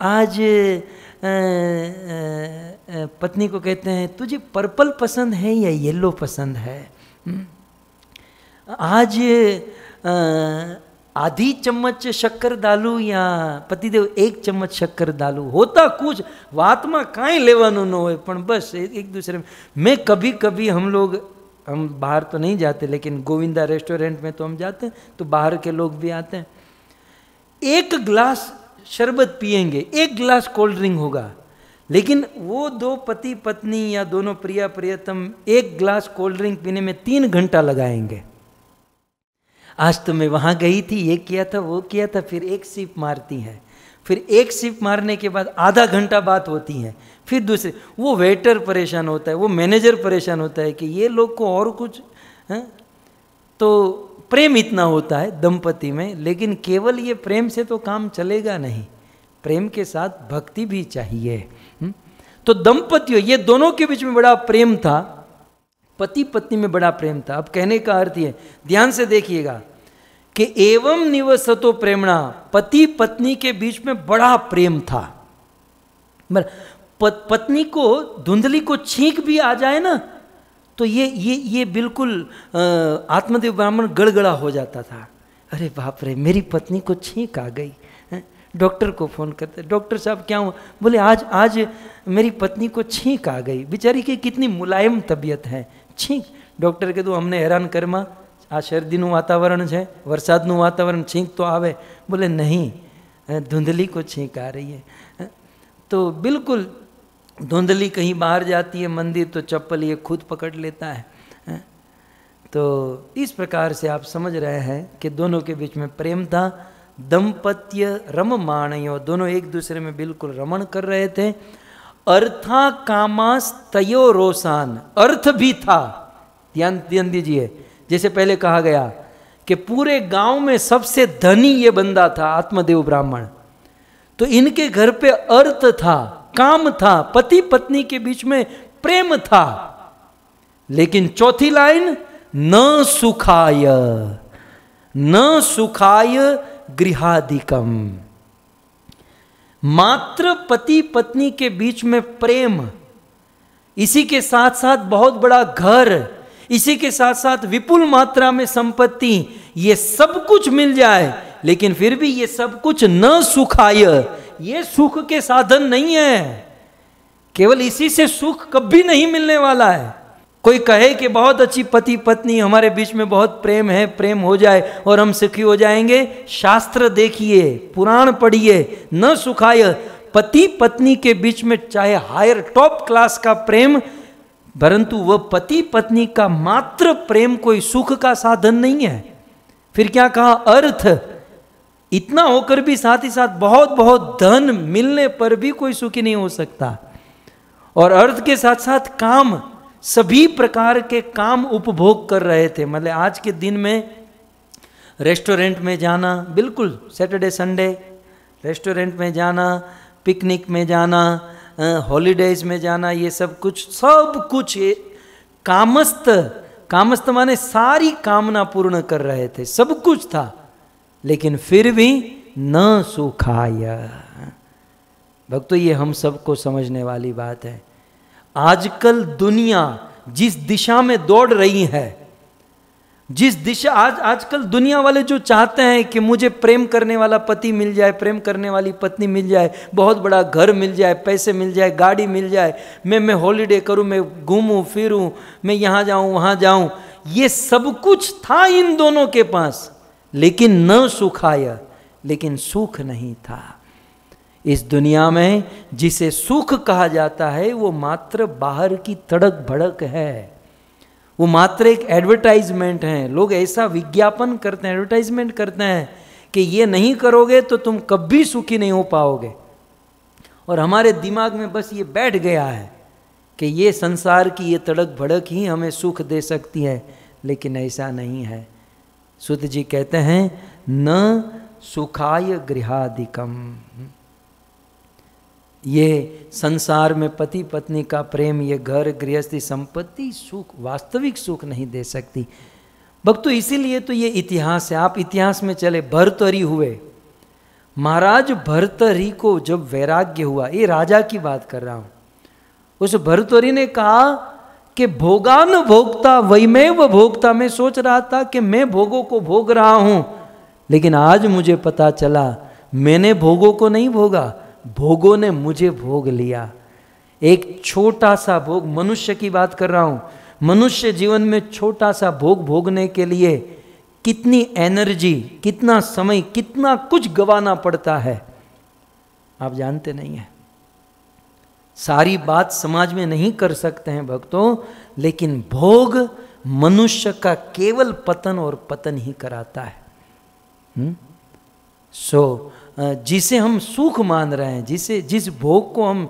आज आ, आ, आ, पत्नी को कहते हैं तुझे पर्पल पसंद है या येलो पसंद है। आज आ, आधी चम्मच शक्कर डालू या पतिदेव एक चम्मच शक्कर डालू, होता कुछ वात में काई लेवानू न हो, पण बस एक दूसरे में। मैं कभी कभी हम लोग, हम बाहर तो नहीं जाते लेकिन गोविंदा रेस्टोरेंट में तो हम जाते हैं, तो बाहर के लोग भी आते हैं। एक ग्लास शरबत पियेंगे, एक ग्लास कोल्ड ड्रिंक होगा, लेकिन वो दो पति पत्नी या दोनों प्रिया प्रियतम एक ग्लास कोल्ड ड्रिंक पीने में तीन घंटा लगाएंगे। आज तो मैं वहाँ गई थी, ये किया था, वो किया था, फिर एक सिप मारती है, फिर एक सिप मारने के बाद आधा घंटा बात होती है, फिर दूसरे, वो वेटर परेशान होता है, वो मैनेजर परेशान होता है कि ये लोग को और कुछ है? तो प्रेम इतना होता है दंपति में, लेकिन केवल ये प्रेम से तो काम चलेगा नहीं, प्रेम के साथ भक्ति भी चाहिए। तो दंपतियों, ये दोनों के बीच में बड़ा प्रेम था, पति पत्नी में बड़ा प्रेम था। अब कहने का अर्थ है, ध्यान से देखिएगा कि एवं निवसतो प्रेमणा, पति पत्नी के बीच में बड़ा प्रेम था। पत, पत्नी को, धुंधली को छींक भी आ जाए ना तो ये ये ये बिल्कुल आत्मदेव ब्राह्मण गड़गड़ा हो जाता था, अरे बाप रे मेरी पत्नी को छींक आ गई। डॉक्टर को फ़ोन करते, डॉक्टर साहब क्या हुआ, बोले आज आज मेरी पत्नी को छींक आ गई, बेचारी की कितनी मुलायम तबीयत है, छींक। डॉक्टर कहे तो हमने हैरान करमा, आ शरदीनु वातावरण है, वरसादनु वातावरण, छींक तो आवे। बोले नहीं, धुंधली को छींक आ रही है। तो बिल्कुल धुंधली कहीं बाहर जाती है मंदिर तो चप्पल ये खुद पकड़ लेता है। तो इस प्रकार से आप समझ रहे हैं कि दोनों के बीच में प्रेम था। दंपत्य रममाणयो, दोनों एक दूसरे में बिल्कुल रमण कर रहे थे। अर्था कामास्तयो रोसान, अर्थ भी था, ध्यान ध्यान दीजिए, जैसे पहले कहा गया कि पूरे गांव में सबसे धनी ये बंदा था आत्मदेव ब्राह्मण, तो इनके घर पे अर्थ था, काम था, पति पत्नी के बीच में प्रेम था। लेकिन चौथी लाइन, न सुखाय, न सुखाय गृहादिकम, मात्र पति पत्नी के बीच में प्रेम, इसी के साथ साथ बहुत बड़ा घर, इसी के साथ साथ विपुल मात्रा में संपत्ति, ये सब कुछ मिल जाए लेकिन फिर भी ये सब कुछ न सुखाय, ये सुख के साधन नहीं है, केवल इसी से सुख कभी नहीं मिलने वाला है। कोई कहे कि बहुत अच्छी पति पत्नी, हमारे बीच में बहुत प्रेम है, प्रेम हो जाए और हम सुखी हो जाएंगे, शास्त्र देखिए, पुराण पढ़िए, न सुखाय। पति पत्नी के बीच में चाहे हायर टॉप क्लास का प्रेम, परंतु वह पति पत्नी का मात्र प्रेम कोई सुख का साधन नहीं है। फिर क्या कहा, अर्थ, इतना होकर भी साथ ही साथ बहुत बहुत धन मिलने पर भी कोई सुखी नहीं हो सकता, और अर्थ के साथ साथ काम, सभी प्रकार के काम उपभोग कर रहे थे। मतलब आज के दिन में रेस्टोरेंट में जाना, बिल्कुल सैटरडे संडे रेस्टोरेंट में जाना, पिकनिक में जाना, हॉलीडेज में जाना, ये सब कुछ सब कुछ कामस्त, कामस्त माने सारी कामना पूर्ण कर रहे थे, सब कुछ था लेकिन फिर भी न सुखाय। भक्तों ये हम सबको समझने वाली बात है। आजकल दुनिया जिस दिशा में दौड़ रही है, जिस दिशा, आज आजकल दुनिया वाले जो चाहते हैं कि मुझे प्रेम करने वाला पति मिल जाए, प्रेम करने वाली पत्नी मिल जाए, बहुत बड़ा घर मिल जाए, पैसे मिल जाए, गाड़ी मिल जाए, मैं मैं हॉलीडे करूं, मैं घूमूं फिरूं, मैं यहाँ जाऊँ वहाँ जाऊँ, ये सब कुछ था इन दोनों के पास लेकिन न सुखाय, लेकिन सुख नहीं था। इस दुनिया में जिसे सुख कहा जाता है वो मात्र बाहर की तड़क भड़क है, वो मात्र एक एडवर्टाइजमेंट है। लोग ऐसा विज्ञापन करते हैं, एडवर्टाइजमेंट करते हैं कि ये नहीं करोगे तो तुम कभी सुखी नहीं हो पाओगे, और हमारे दिमाग में बस ये बैठ गया है कि ये संसार की ये तड़क भड़क ही हमें सुख दे सकती है, लेकिन ऐसा नहीं है। सूत जी कहते हैं न सुखाय गृहादिकम। ये संसार में पति पत्नी का प्रेम, ये घर गृहस्थी संपत्ति सुख, वास्तविक सुख नहीं दे सकती। भक्तों इसीलिए तो ये इतिहास है। आप इतिहास में चले, भर्तृहरि हुए। महाराज भर्तृहरि को जब वैराग्य हुआ, ये राजा की बात कर रहा हूँ, उस भर्तृहरि ने कहा कि भोगान भोक्ता वैमेव भोक्ता। मैं सोच रहा था कि मैं भोगों को भोग रहा हूँ, लेकिन आज मुझे पता चला मैंने भोगों को नहीं भोगा, भोगों ने मुझे भोग लिया। एक छोटा सा भोग, मनुष्य की बात कर रहा हूँ, मनुष्य जीवन में छोटा सा भोग भोगने के लिए कितनी एनर्जी, कितना समय, कितना कुछ गंवाना पड़ता है, आप जानते नहीं हैं। सारी बात समाज में नहीं कर सकते हैं भक्तों, लेकिन भोग मनुष्य का केवल पतन और पतन ही कराता है। हम्म सो so, जिसे हम सुख मान रहे हैं, जिसे जिस भोग को हम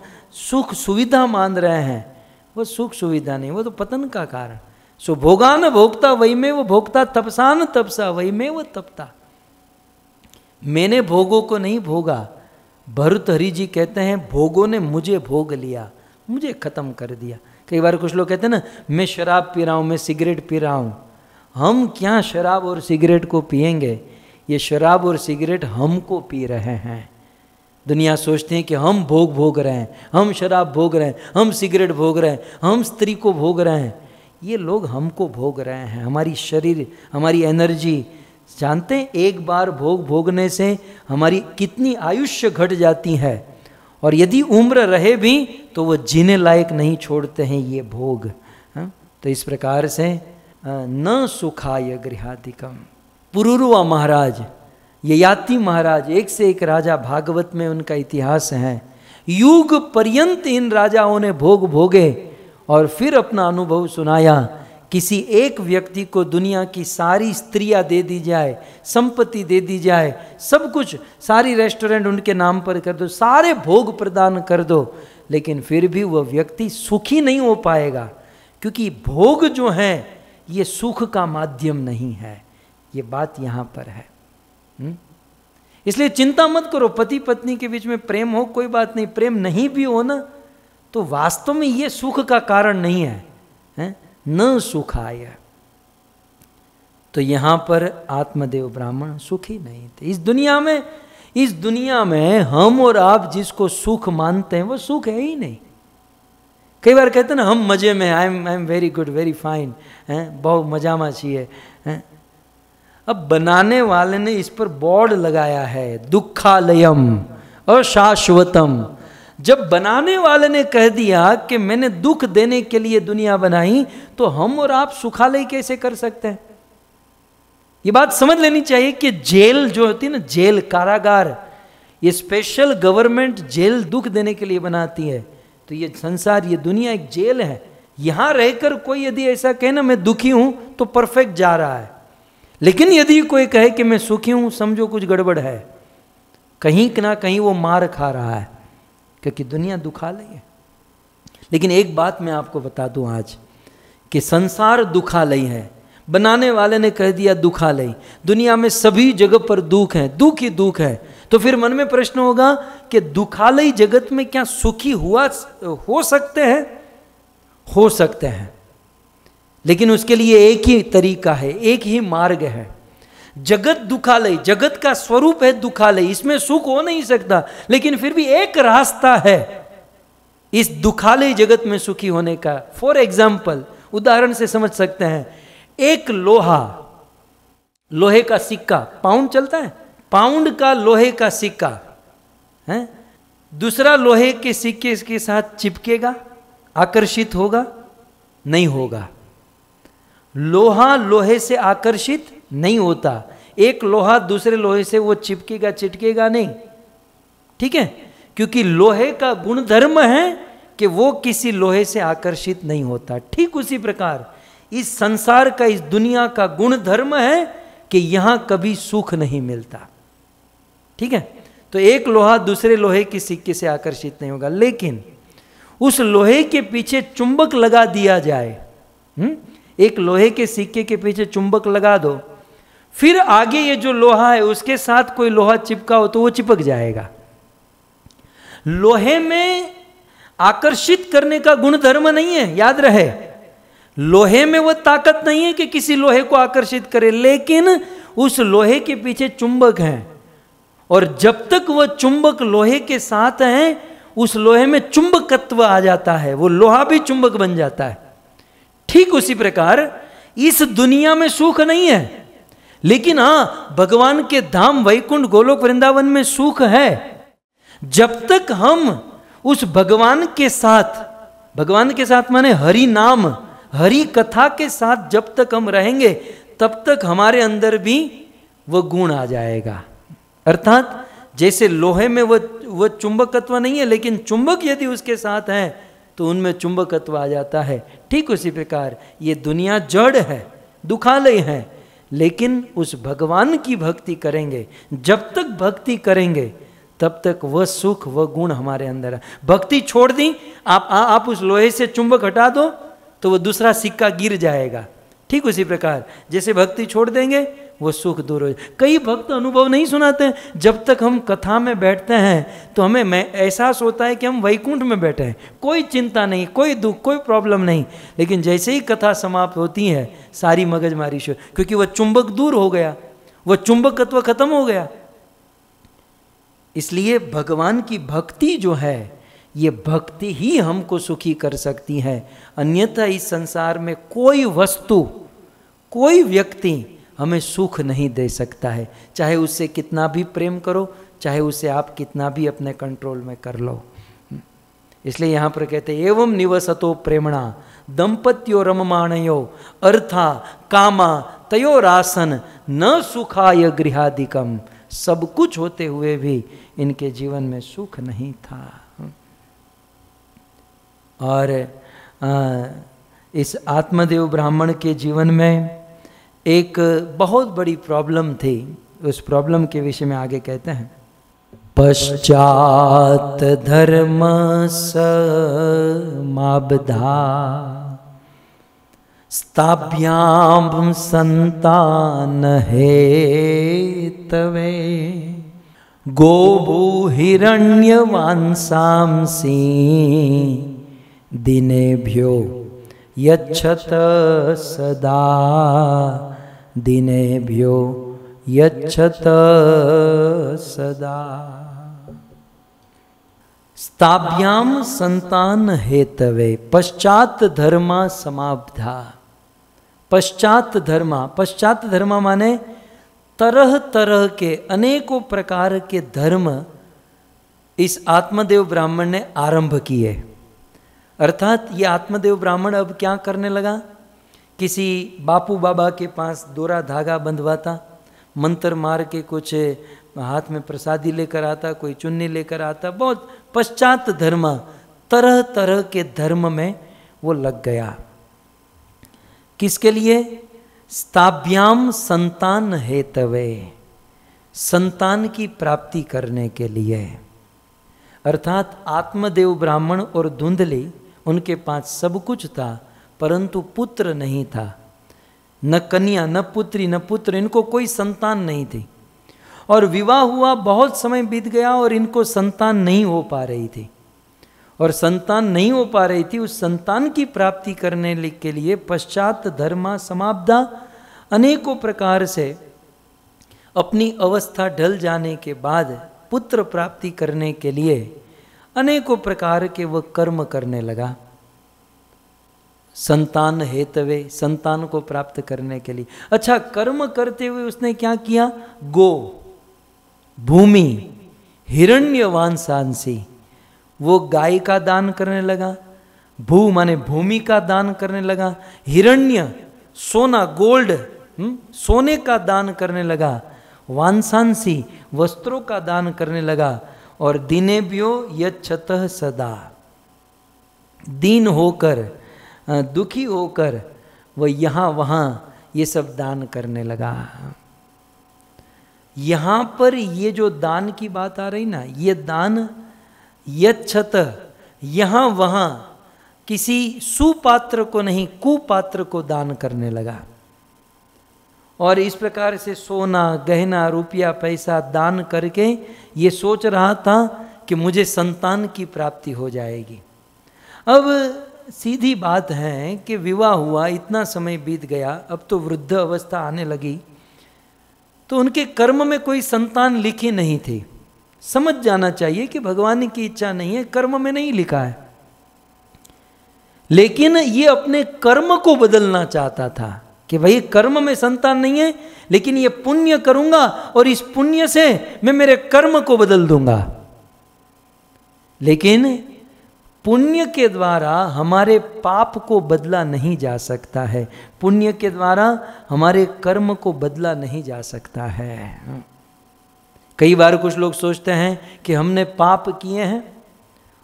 सुख सुविधा मान रहे हैं, वो सुख सुविधा नहीं, वो तो पतन का कारण। सो भोगान भोक्ता वही में वो भोक्ता, तपसान तपसा वही में वो तपता। मैंने भोगों को नहीं भोगा, भर्तृहरि जी कहते हैं भोगों ने मुझे भोग लिया, मुझे खत्म कर दिया। कई बार कुछ लोग कहते हैं ना, मैं शराब पी रहा हूँ, मैं सिगरेट पी रहा हूँ। हम क्या शराब और सिगरेट को पियेंगे? ये शराब और सिगरेट हमको पी रहे हैं। दुनिया सोचती है कि हम भोग भोग रहे हैं, हम शराब भोग रहे हैं, हम सिगरेट भोग रहे हैं, हम स्त्री को भोग रहे हैं। ये लोग हमको भोग रहे हैं, हमारी शरीर, हमारी एनर्जी। जानते हैं एक बार भोग भोगने से हमारी कितनी आयुष्य घट जाती है, और यदि उम्र रहे भी तो वो जीने लायक नहीं छोड़ते हैं ये भोग। हाँ? तो इस प्रकार से न सुखाय गृहादिकम। पुरुरवा महाराज, ययाति महाराज, एक से एक राजा, भागवत में उनका इतिहास है। युग पर्यंत इन राजाओं ने भोग भोगे और फिर अपना अनुभव सुनाया। किसी एक व्यक्ति को दुनिया की सारी स्त्रियां दे दी जाए, संपत्ति दे दी जाए, सब कुछ, सारी रेस्टोरेंट उनके नाम पर कर दो, सारे भोग प्रदान कर दो, लेकिन फिर भी वह व्यक्ति सुखी नहीं हो पाएगा, क्योंकि भोग जो है ये सुख का माध्यम नहीं है। ये बात यहाँ पर है। हुँ? इसलिए चिंता मत करो, पति पत्नी के बीच में प्रेम हो कोई बात नहीं, प्रेम नहीं भी हो ना तो वास्तव में ये सुख का कारण नहीं है, है? न सुखाय। तो यहाँ पर आत्मदेव ब्राह्मण सुखी नहीं थे। इस दुनिया में, इस दुनिया में हम और आप जिसको सुख मानते हैं वो सुख है ही नहीं। कई बार कहते हैं ना, हम मजे में, I am I am very good, very fine, हैं, बहुत मजा में छिए। अब बनाने वाले ने इस पर बोर्ड लगाया है, दुखालयम अशाश्वतम। जब बनाने वाले ने कह दिया कि मैंने दुख देने के लिए दुनिया बनाई, तो हम और आप सुखालय कैसे कर सकते हैं? ये बात समझ लेनी चाहिए कि जेल जो होती है ना, जेल, कारागार, ये स्पेशल गवर्नमेंट जेल दुख देने के लिए बनाती है। तो ये संसार, ये दुनिया एक जेल है। यहाँ रहकर कोई यदि ऐसा कहे ना मैं दुखी हूँ तो परफेक्ट जा रहा है, लेकिन यदि कोई कहे कि मैं सुखी हूँ, समझो कुछ गड़बड़ है, कहीं ना कहीं वो मार खा रहा है, क्योंकि दुनिया दुखालय है। लेकिन एक बात मैं आपको बता दूं आज, कि संसार दुखालय है। बनाने वाले ने कह दिया दुखालय, दुनिया में सभी जगह पर दुख है, दुख ही दुख है। तो फिर मन में प्रश्न होगा कि दुखालय जगत में क्या सुखी हुआ हो सकते हैं? हो सकते हैं, लेकिन उसके लिए एक ही तरीका है, एक ही मार्ग है। जगत दुखालय, जगत का स्वरूप है दुखालय, इसमें सुख हो नहीं सकता, लेकिन फिर भी एक रास्ता है इस दुखालय जगत में सुखी होने का। फॉर एग्जाम्पल, उदाहरण से समझ सकते हैं, एक लोहा, लोहे का सिक्का, पाउंड चलता है, पाउंड का लोहे का सिक्का है, दूसरा लोहे के सिक्के के साथ चिपकेगा, आकर्षित होगा? नहीं होगा। लोहा लोहे से आकर्षित नहीं होता, एक लोहा दूसरे लोहे से वो चिपकेगा, चिटकेगा नहीं, ठीक है, क्योंकि लोहे का गुणधर्म है कि वो किसी लोहे से आकर्षित नहीं होता। ठीक उसी प्रकार इस संसार का, इस दुनिया का गुणधर्म है कि यहाँ कभी सुख नहीं मिलता, ठीक है। तो एक लोहा दूसरे लोहे के सिक्के से आकर्षित नहीं होगा, लेकिन उस लोहे के पीछे चुंबक लगा दिया जाए, हुँ? एक लोहे के सिक्के के पीछे चुंबक लगा दो, फिर आगे ये जो लोहा है उसके साथ कोई लोहा चिपका हो तो वो चिपक जाएगा। लोहे में आकर्षित करने का गुणधर्म नहीं है, याद रहे। लोहे में वो ताकत नहीं है कि किसी लोहे को आकर्षित करे, लेकिन उस लोहे के पीछे चुंबक हैं और जब तक वह चुंबक लोहे के साथ हैं उस लोहे में चुंबकत्व आ जाता है, वो लोहा भी चुंबक बन जाता है। ठीक उसी प्रकार इस दुनिया में सुख नहीं है, लेकिन हाँ भगवान के धाम वैकुंठ गोलोक वृंदावन में सुख है। जब तक हम उस भगवान के साथ, भगवान के साथ माने हरि नाम हरि कथा के साथ जब तक हम रहेंगे तब तक हमारे अंदर भी वह गुण आ जाएगा। अर्थात जैसे लोहे में वह वह चुंबकत्व नहीं है, लेकिन चुंबक यदि उसके साथ हैं तो उनमें चुंबकत्व आ जाता है। ठीक उसी प्रकार ये दुनिया जड़ है, दुखालय है, लेकिन उस भगवान की भक्ति करेंगे, जब तक भक्ति करेंगे तब तक वह सुख वह गुण हमारे अंदर है। भक्ति छोड़ दी आप आ, आप उस लोहे से चुंबक हटा दो तो वह दूसरा सिक्का गिर जाएगा। ठीक उसी प्रकार जैसे भक्ति छोड़ देंगे वो सुख दूर हो जाए। कई भक्त अनुभव नहीं सुनाते हैं। जब तक हम कथा में बैठते हैं तो हमें मैं एहसास होता है कि हम वैकुंठ में बैठे हैं, कोई चिंता नहीं, कोई दुख, कोई प्रॉब्लम नहीं, लेकिन जैसे ही कथा समाप्त होती है सारी मगजमारी शो, क्योंकि वह चुंबक दूर हो गया, वह चुंबकत्व खत्म हो गया। इसलिए भगवान की भक्ति जो है ये भक्ति ही हमको सुखी कर सकती है, अन्यथा इस संसार में कोई वस्तु कोई व्यक्ति हमें सुख नहीं दे सकता है, चाहे उससे कितना भी प्रेम करो, चाहे उसे आप कितना भी अपने कंट्रोल में कर लो। इसलिए यहाँ पर कहते हैं एवं निवसतो प्रेमणा दंपत्यो रममाणयो अर्था कामा तयोरासन न सुखाय गृहादिकम। सब कुछ होते हुए भी इनके जीवन में सुख नहीं था। और इस आत्मदेव ब्राह्मण के जीवन में एक बहुत बड़ी प्रॉब्लम थी, उस प्रॉब्लम के विषय में आगे कहते हैं। पश्चात धर्म समाब्धा स्थाभ्याम संतान हे तवे गोभू हिरण्यवांसांसि दिनेभ्यो यच्छत सदा दिनेभ्यो यच्छत सदा स्थाभ्याम संतान हेतवे पश्चात धर्मा समाब्धा। पश्चात धर्मा, पश्चात धर्मा माने तरह तरह के अनेकों प्रकार के धर्म इस आत्मदेव ब्राह्मण ने आरंभ किए। अर्थात ये आत्मदेव ब्राह्मण अब क्या करने लगा, किसी बापू बाबा के पास दोरा धागा बंधवाता, मंत्र मार के कुछ हाथ में प्रसादी लेकर आता, कोई चुन्नी लेकर आता, बहुत पश्चात धर्म तरह तरह के धर्म में वो लग गया। किसके लिए? स्थाभ्याम संतान हेतवे, संतान की प्राप्ति करने के लिए। अर्थात आत्मदेव ब्राह्मण और धुंधली उनके पास सब कुछ था परंतु पुत्र नहीं था, न कन्या न पुत्री न पुत्र, इनको कोई संतान नहीं थी। और विवाह हुआ, बहुत समय बीत गया और इनको संतान नहीं हो पा रही थी, और संतान नहीं हो पा रही थी। उस संतान की प्राप्ति करने के लिए पश्चात धर्मा समाप्ता अनेकों प्रकार से अपनी अवस्था ढल जाने के बाद पुत्र प्राप्ति करने के लिए अनेकों प्रकार के वह कर्म करने लगा संतान हेतवे, संतान को प्राप्त करने के लिए। अच्छा, कर्म करते हुए उसने क्या किया? गो भूमि हिरण्यवांसांसि, वो गाय का दान करने लगा, भू माने भूमि का दान करने लगा, हिरण्य सोना गोल्ड सोने का दान करने लगा, वांसांसि वस्त्रों का दान करने लगा, और दिनेभ्यो यच्छतः सदा, दीन होकर दुखी होकर वह यहाँ वहाँ ये सब दान करने लगा। यहाँ पर ये जो दान की बात आ रही ना, ये दान यच्छत यहाँ वहाँ किसी सुपात्र को नहीं, कुपात्र को दान करने लगा। और इस प्रकार से सोना गहना रुपया पैसा दान करके ये सोच रहा था कि मुझे संतान की प्राप्ति हो जाएगी। अब सीधी बात है कि विवाह हुआ, इतना समय बीत गया, अब तो वृद्ध अवस्था आने लगी, तो उनके कर्म में कोई संतान लिखी नहीं थी। समझ जाना चाहिए कि भगवान की इच्छा नहीं है, कर्म में नहीं लिखा है, लेकिन ये अपने कर्म को बदलना चाहता था कि भाई कर्म में संतान नहीं है लेकिन ये पुण्य करूंगा और इस पुण्य से मैं मेरे कर्म को बदल दूंगा। लेकिन पुण्य के द्वारा हमारे पाप को बदला नहीं जा सकता है, पुण्य के द्वारा हमारे कर्म को बदला नहीं जा सकता है। कई बार कुछ लोग सोचते हैं कि हमने पाप किए हैं,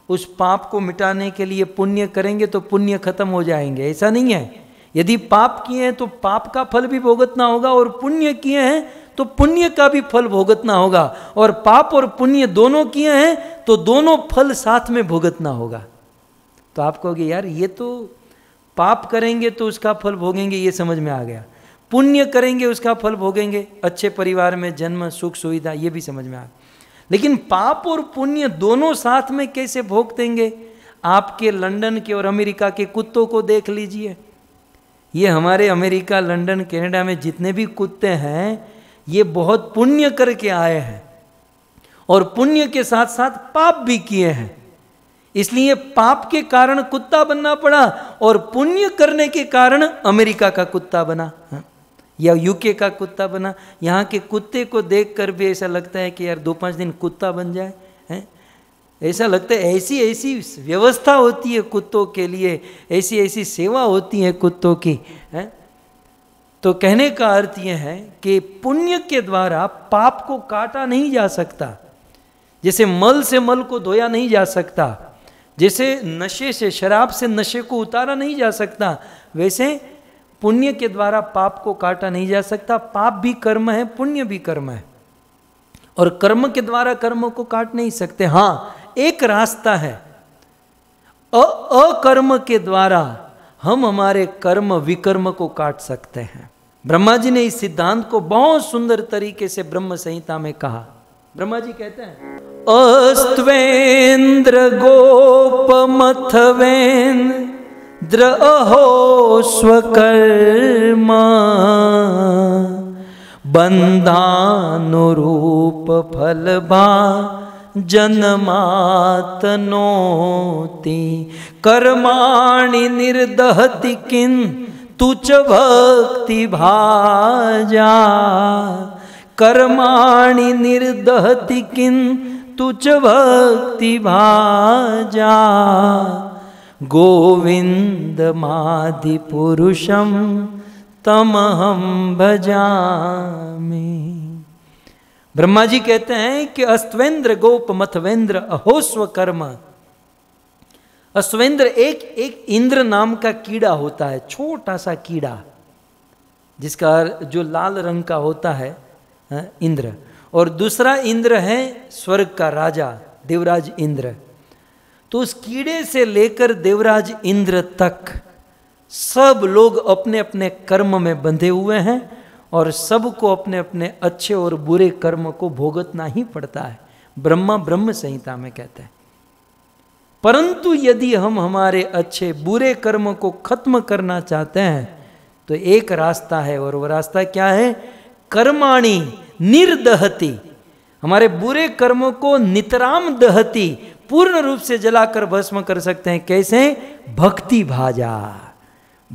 उस पाप को मिटाने के लिए पुण्य करेंगे तो पुण्य खत्म हो जाएंगे। ऐसा नहीं है, यदि पाप किए हैं तो पाप का फल भी भोगतना होगा और पुण्य किए हैं तो पुण्य का भी फल भोगतना होगा, और पाप और पुण्य दोनों किए हैं तो दोनों फल साथ में भोगतना होगा। तो आप कहोगे यार ये तो पाप करेंगे तो उसका फल भोगेंगे, ये समझ में आ गया, पुण्य करेंगे उसका फल भोगेंगे, अच्छे परिवार में जन्म, सुख सुविधा, ये भी समझ में आ गया, लेकिन पाप और पुण्य दोनों साथ में कैसे भोग देंगे? आपके लंदन के और अमेरिका के कुत्तों को देख लीजिए। ये हमारे अमेरिका, लंदन, कनाडा में जितने भी कुत्ते हैं ये बहुत पुण्य करके आए हैं और पुण्य के साथ साथ पाप भी किए हैं, इसलिए पाप के कारण कुत्ता बनना पड़ा और पुण्य करने के कारण अमेरिका का कुत्ता बना या यूके का कुत्ता बना। यहाँ के कुत्ते को देखकर भी ऐसा लगता है कि यार दो पाँच दिन कुत्ता बन जाए, हैं, ऐसा लगता है। ऐसी ऐसी व्यवस्था होती है कुत्तों के लिए, ऐसी ऐसी सेवा होती है कुत्तों की, हैं। तो कहने का अर्थ यह है कि पुण्य के द्वारा पाप को काटा नहीं जा सकता, जैसे मल से मल को धोया नहीं जा सकता, जैसे नशे से, शराब से नशे को उतारा नहीं जा सकता, वैसे पुण्य के द्वारा पाप को काटा नहीं जा सकता। पाप भी कर्म है, पुण्य भी कर्म है, और कर्म के द्वारा कर्म को काट नहीं सकते। हाँ, एक रास्ता है, अकर्म के द्वारा हम हमारे कर्म विकर्म को काट सकते हैं। ब्रह्मा जी ने इस सिद्धांत को बहुत सुंदर तरीके से ब्रह्म संहिता में कहा। ब्रह्मा जी कहते हैं, अस्त्वेन्द्र गोपमथवेन्द्र द्रहो स्वकर्म बंधानुरूप फलभा जन्मातनोति कर्माणि निर्दहति किं तुच भक्ति भाजा कर्माणि निर्दहति किं तुच भक्ति भाजा गोविंदमादि पुरुषम तमहम भजामि। ब्रह्मा जी कहते हैं कि अस्त्वेन्द्र गोप मथवेन्द्र अहो स्वकर्म। अस्त्वेन्द्र एक एक इंद्र नाम का कीड़ा होता है, छोटा सा कीड़ा जिसका जो लाल रंग का होता है, इंद्र, और दूसरा इंद्र है स्वर्ग का राजा देवराज इंद्र। तो उस कीड़े से लेकर देवराज इंद्र तक सब लोग अपने अपने कर्म में बंधे हुए हैं और सबको अपने अपने अच्छे और बुरे कर्म को भोगतना ही पड़ता है। ब्रह्मा ब्रह्म संहिता में कहते हैं, परंतु यदि हम हमारे अच्छे बुरे कर्म को खत्म करना चाहते हैं तो एक रास्ता है, और वो रास्ता क्या है? कर्माणि निर्दहति, हमारे बुरे कर्मों को नितराम दहति, पूर्ण रूप से जलाकर भस्म कर सकते हैं। कैसे? भक्ति भाजा,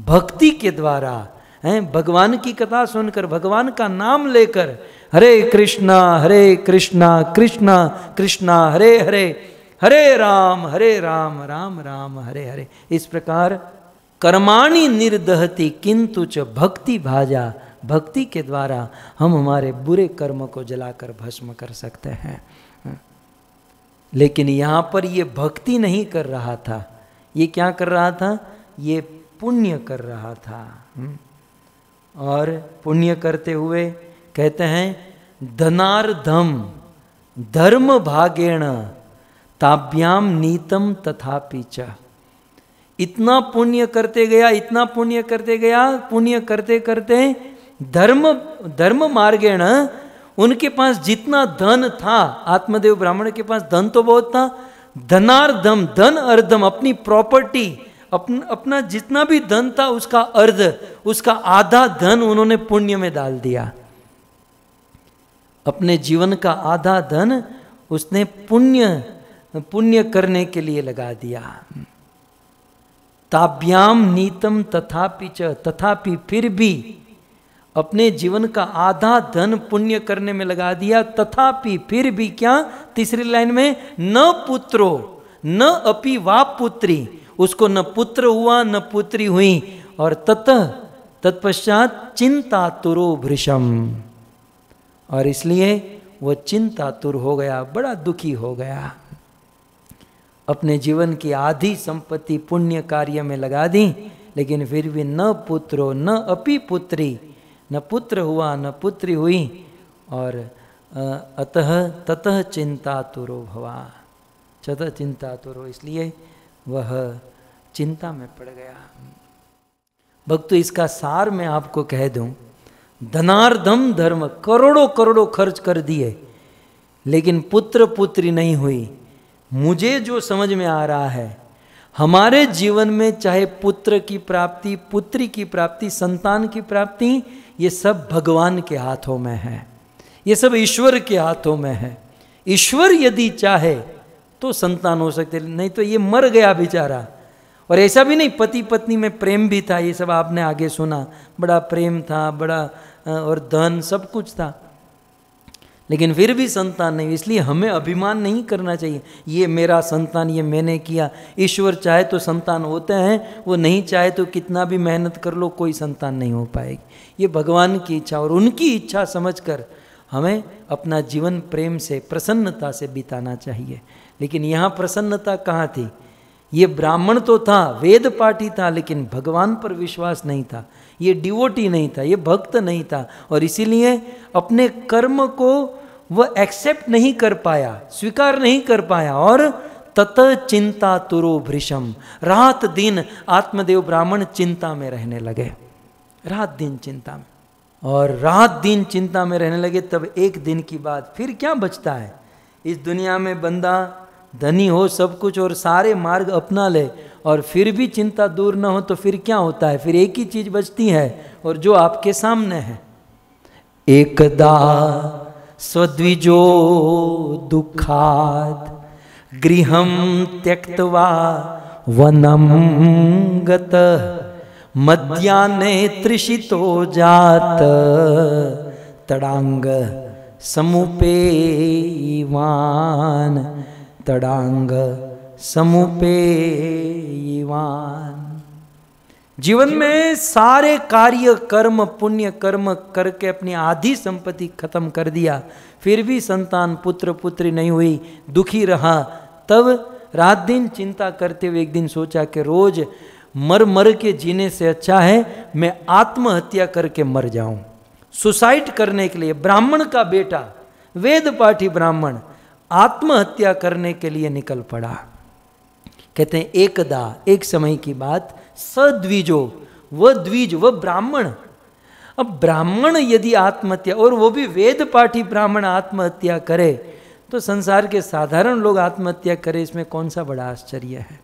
भक्ति के द्वारा, हैं, भगवान की कथा सुनकर, भगवान का नाम लेकर, हरे कृष्णा हरे कृष्णा कृष्णा कृष्णा हरे हरे, हरे राम हरे राम राम राम हरे हरे। इस प्रकार कर्माणि निर्दहति किंतु च भक्ति भाजा, भक्ति के द्वारा हम हमारे बुरे कर्म को जलाकर भस्म कर सकते हैं। लेकिन यहाँ पर ये भक्ति नहीं कर रहा था, ये क्या कर रहा था? ये पुण्य कर रहा था। और पुण्य करते हुए कहते हैं, धनार्धम धर्म भागेण ताभ्याम नीतम तथापि च। इतना पुण्य करते गया, इतना पुण्य करते गया, पुण्य करते करते धर्म धर्म मार्गेण उनके पास जितना धन था, आत्मदेव ब्राह्मण के पास धन तो बहुत था, धनार्धम धन अर्धम, अपनी प्रॉपर्टी अपन, अपना जितना भी धन था उसका अर्ध, उसका आधा धन उन्होंने पुण्य में डाल दिया। अपने जीवन का आधा धन उसने पुण्य पुण्य करने के लिए लगा दिया। ताभ्याम नीतम तथापि च, तथापि फिर भी अपने जीवन का आधा धन पुण्य करने में लगा दिया। तथापि फिर भी क्या, तीसरी लाइन में, न पुत्रो न अपि वा पुत्री, उसको न पुत्र हुआ न पुत्री हुई। और तत तत्पश्चात चिंतातुरो भृशम, और इसलिए वह चिंतातुर हो गया, बड़ा दुखी हो गया। अपने जीवन की आधी संपत्ति पुण्य कार्य में लगा दी, लेकिन फिर भी न पुत्रो न अपि पुत्री, न पुत्र हुआ न पुत्री हुई, और अतः ततः चिंतातुरो भवा, ततः चिंतातुरो, इसलिए वह चिंता में पड़ गया। भक्तों, इसका सार मैं आपको कह दूं, धनार्धम धर्म, करोड़ों करोड़ों खर्च कर दिए लेकिन पुत्र पुत्री नहीं हुई। मुझे जो समझ में आ रहा है, हमारे जीवन में चाहे पुत्र की प्राप्ति, पुत्री की प्राप्ति, संतान की प्राप्ति, ये सब भगवान के हाथों में है, ये सब ईश्वर के हाथों में है। ईश्वर यदि चाहे तो संतान हो सकते, नहीं तो ये मर गया बेचारा। और ऐसा भी नहीं, पति पत्नी में प्रेम भी था, ये सब आपने आगे सुना, बड़ा प्रेम था, बड़ा और धन सब कुछ था, लेकिन फिर भी संतान नहीं। इसलिए हमें अभिमान नहीं करना चाहिए, ये मेरा संतान, ये मैंने किया। ईश्वर चाहे तो संतान होते हैं, वो नहीं चाहे तो कितना भी मेहनत कर लो कोई संतान नहीं हो पाएगी। ये भगवान की इच्छा और उनकी इच्छा समझकर हमें अपना जीवन प्रेम से, प्रसन्नता से बिताना चाहिए। लेकिन यहाँ प्रसन्नता कहाँ थी? ये ब्राह्मण तो था, वेद पाठी था, लेकिन भगवान पर विश्वास नहीं था, ये डिवोटी नहीं था, ये भक्त नहीं था, और इसीलिए अपने कर्म को वह एक्सेप्ट नहीं कर पाया, स्वीकार नहीं कर पाया। और तत चिंता तुरो भृशम, रात दिन आत्मदेव ब्राह्मण चिंता में रहने लगे, रात दिन चिंता में, और रात दिन चिंता में रहने लगे। तब एक दिन की बात, फिर क्या बचता है इस दुनिया में? बंदा धनी हो, सब कुछ, और सारे मार्ग अपना ले, और फिर भी चिंता दूर ना हो तो फिर क्या होता है? फिर एक ही चीज़ बचती है, और जो आपके सामने है, एकदा स्वद्विजो दुखात् गृहं त्यक्त्वा वनं गतः मध्याह्ने तृषितो जात तडांग समुपेयवान्, तड़ांग समुपेयवान। जीवन में सारे कार्य कर्म, पुण्य कर्म करके अपनी आधी संपत्ति खत्म कर दिया, फिर भी संतान, पुत्र पुत्री नहीं हुई, दुखी रहा। तब रात दिन चिंता करते हुए एक दिन सोचा कि रोज मर मर के जीने से अच्छा है मैं आत्महत्या करके मर जाऊं। सुसाइड करने के लिए ब्राह्मण का बेटा, वेदपाठी ब्राह्मण आत्महत्या करने के लिए निकल पड़ा। कहते हैं एकदा, एक समय की बात, सद्विजो, वह द्विज, वह ब्राह्मण। अब ब्राह्मण यदि आत्महत्या, और वो भी वेद पाठी ब्राह्मण आत्महत्या करे, तो संसार के साधारण लोग आत्महत्या करें, इसमें कौन सा बड़ा आश्चर्य है,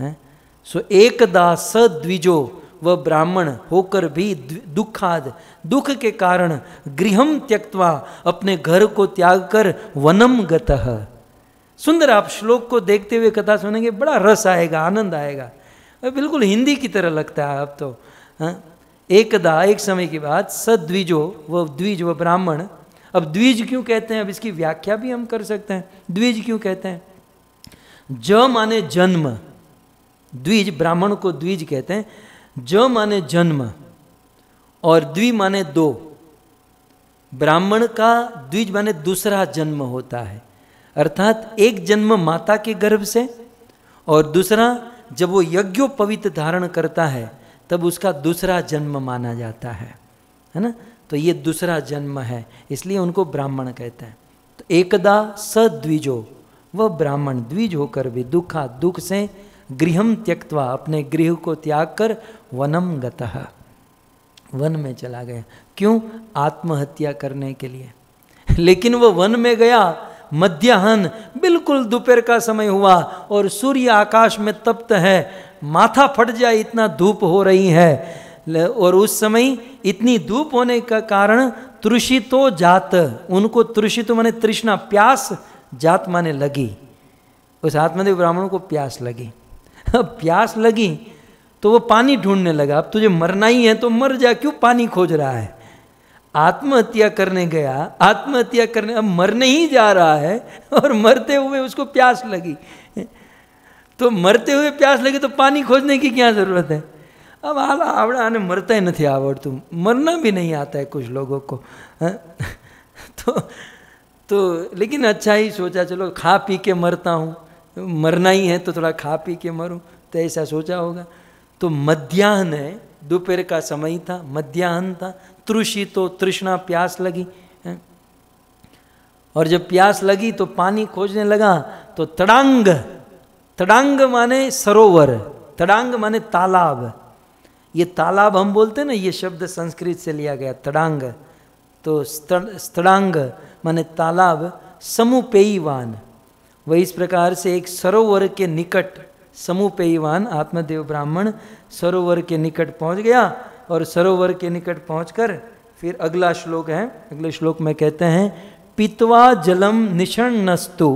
है? सो एकदा सद्विजो, वह ब्राह्मण होकर भी दुखाद, दुख के कारण, गृहम त्यक्त्वा, अपने घर को त्याग कर, वनम गतः। सुंदर, आप श्लोक को देखते हुए कथा सुनेंगे, बड़ा रस आएगा, आनंद आएगा, बिल्कुल हिंदी की तरह लगता है अब तो। एकदा, एक समय की बात, सद्विजो, वह द्विज, वह ब्राह्मण। अब द्विज क्यों कहते हैं, अब इसकी व्याख्या भी हम कर सकते हैं, द्विज क्यों कहते हैं। ज माने जन्म, द्विज, ब्राह्मण को द्विज कहते हैं। ज माने जन्म और द्वि माने दो। ब्राह्मण का द्विज माने दूसरा जन्म होता है, अर्थात एक जन्म माता के गर्भ से, और दूसरा जब वो यज्ञोपवीत धारण करता है तब उसका दूसरा जन्म माना जाता है, है ना? तो ये दूसरा जन्म है, इसलिए उनको ब्राह्मण कहते हैं। तो एकदा सद्विजो, वह ब्राह्मण द्विज होकर भी दुखा, दुख से, गृहम त्यक्त्वा, अपने गृह को त्याग कर, वनम गतः, वन में चला गया। क्यों? आत्महत्या करने के लिए। लेकिन वह वन में गया, मध्याह्न बिल्कुल दोपहर का समय हुआ और सूर्य आकाश में तप्त है, माथा फट जाए इतना धूप हो रही है। और उस समय इतनी धूप होने का कारण तृषितो जात, उनको तृषितो माने तृष्णा, प्यास, जात माने लगी। उस आत्मदेव ब्राह्मण को प्यास लगी। अब प्यास लगी तो वो पानी ढूंढने लगा। अब तुझे मरना ही है तो मर जा, क्यों पानी खोज रहा है? आत्महत्या करने गया, आत्महत्या करने, अब मरने ही जा रहा है और मरते हुए उसको प्यास लगी। तो मरते हुए प्यास लगी तो पानी खोजने की क्या ज़रूरत है? अब आला आवड़ा आने मरता ही नहीं आवड़तू, मरना भी नहीं आता है कुछ लोगों को। तो तो लेकिन अच्छा ही सोचा, चलो खा पी के मरता हूँ, मरना ही है तो थोड़ा खा पी के मरूँ, तो ऐसा सोचा होगा। तो मध्याह्न है, दोपहर का समय था, मध्याह्न था, तृषितो तृष्णा, प्यास लगी। और जब प्यास लगी तो पानी खोजने लगा तो तड़ांग, तड़ांग माने सरोवर, तड़ांग माने तालाब। ये तालाब हम बोलते हैं ना, ये शब्द संस्कृत से लिया गया तड़ांग। तो तड़ांग माने तालाब, समुपेयवान। वह इस प्रकार से एक सरोवर के निकट, समुपेयवान आत्मदेव ब्राह्मण सरोवर के निकट पहुंच गया। और सरोवर के निकट पहुंचकर फिर अगला श्लोक है, अगले श्लोक में कहते हैं पीत्वा जलम निषण्णस्तु।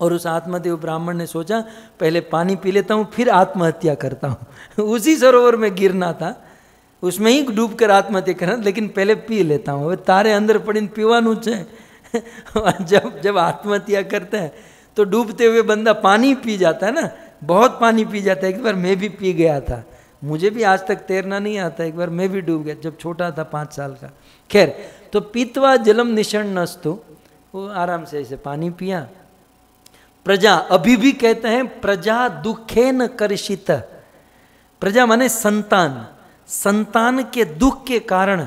और उस आत्मदेव ब्राह्मण ने सोचा पहले पानी पी लेता हूँ फिर आत्महत्या करता हूँ। उसी सरोवर में गिरना था, उसमें ही डूब कर आत्महत्या करना, लेकिन पहले पी लेता हूँ। अभी तारे अंदर पड़ीन पीवानूं छे। जब जब आत्महत्या करते हैं तो डूबते हुए बंदा पानी पी जाता है ना, बहुत पानी पी जाता है। एक बार मैं भी पी गया था, मुझे भी आज तक तैरना नहीं आता, एक बार मैं भी डूब गया जब छोटा था, पाँच साल का। खैर, तो पीत्वा जलम निषण्णस्तु, वो आराम से ऐसे पानी पिया। प्रजा, अभी भी कहते हैं प्रजा दुखेन कर्षित, प्रजा माने संतान, संतान के दुख के कारण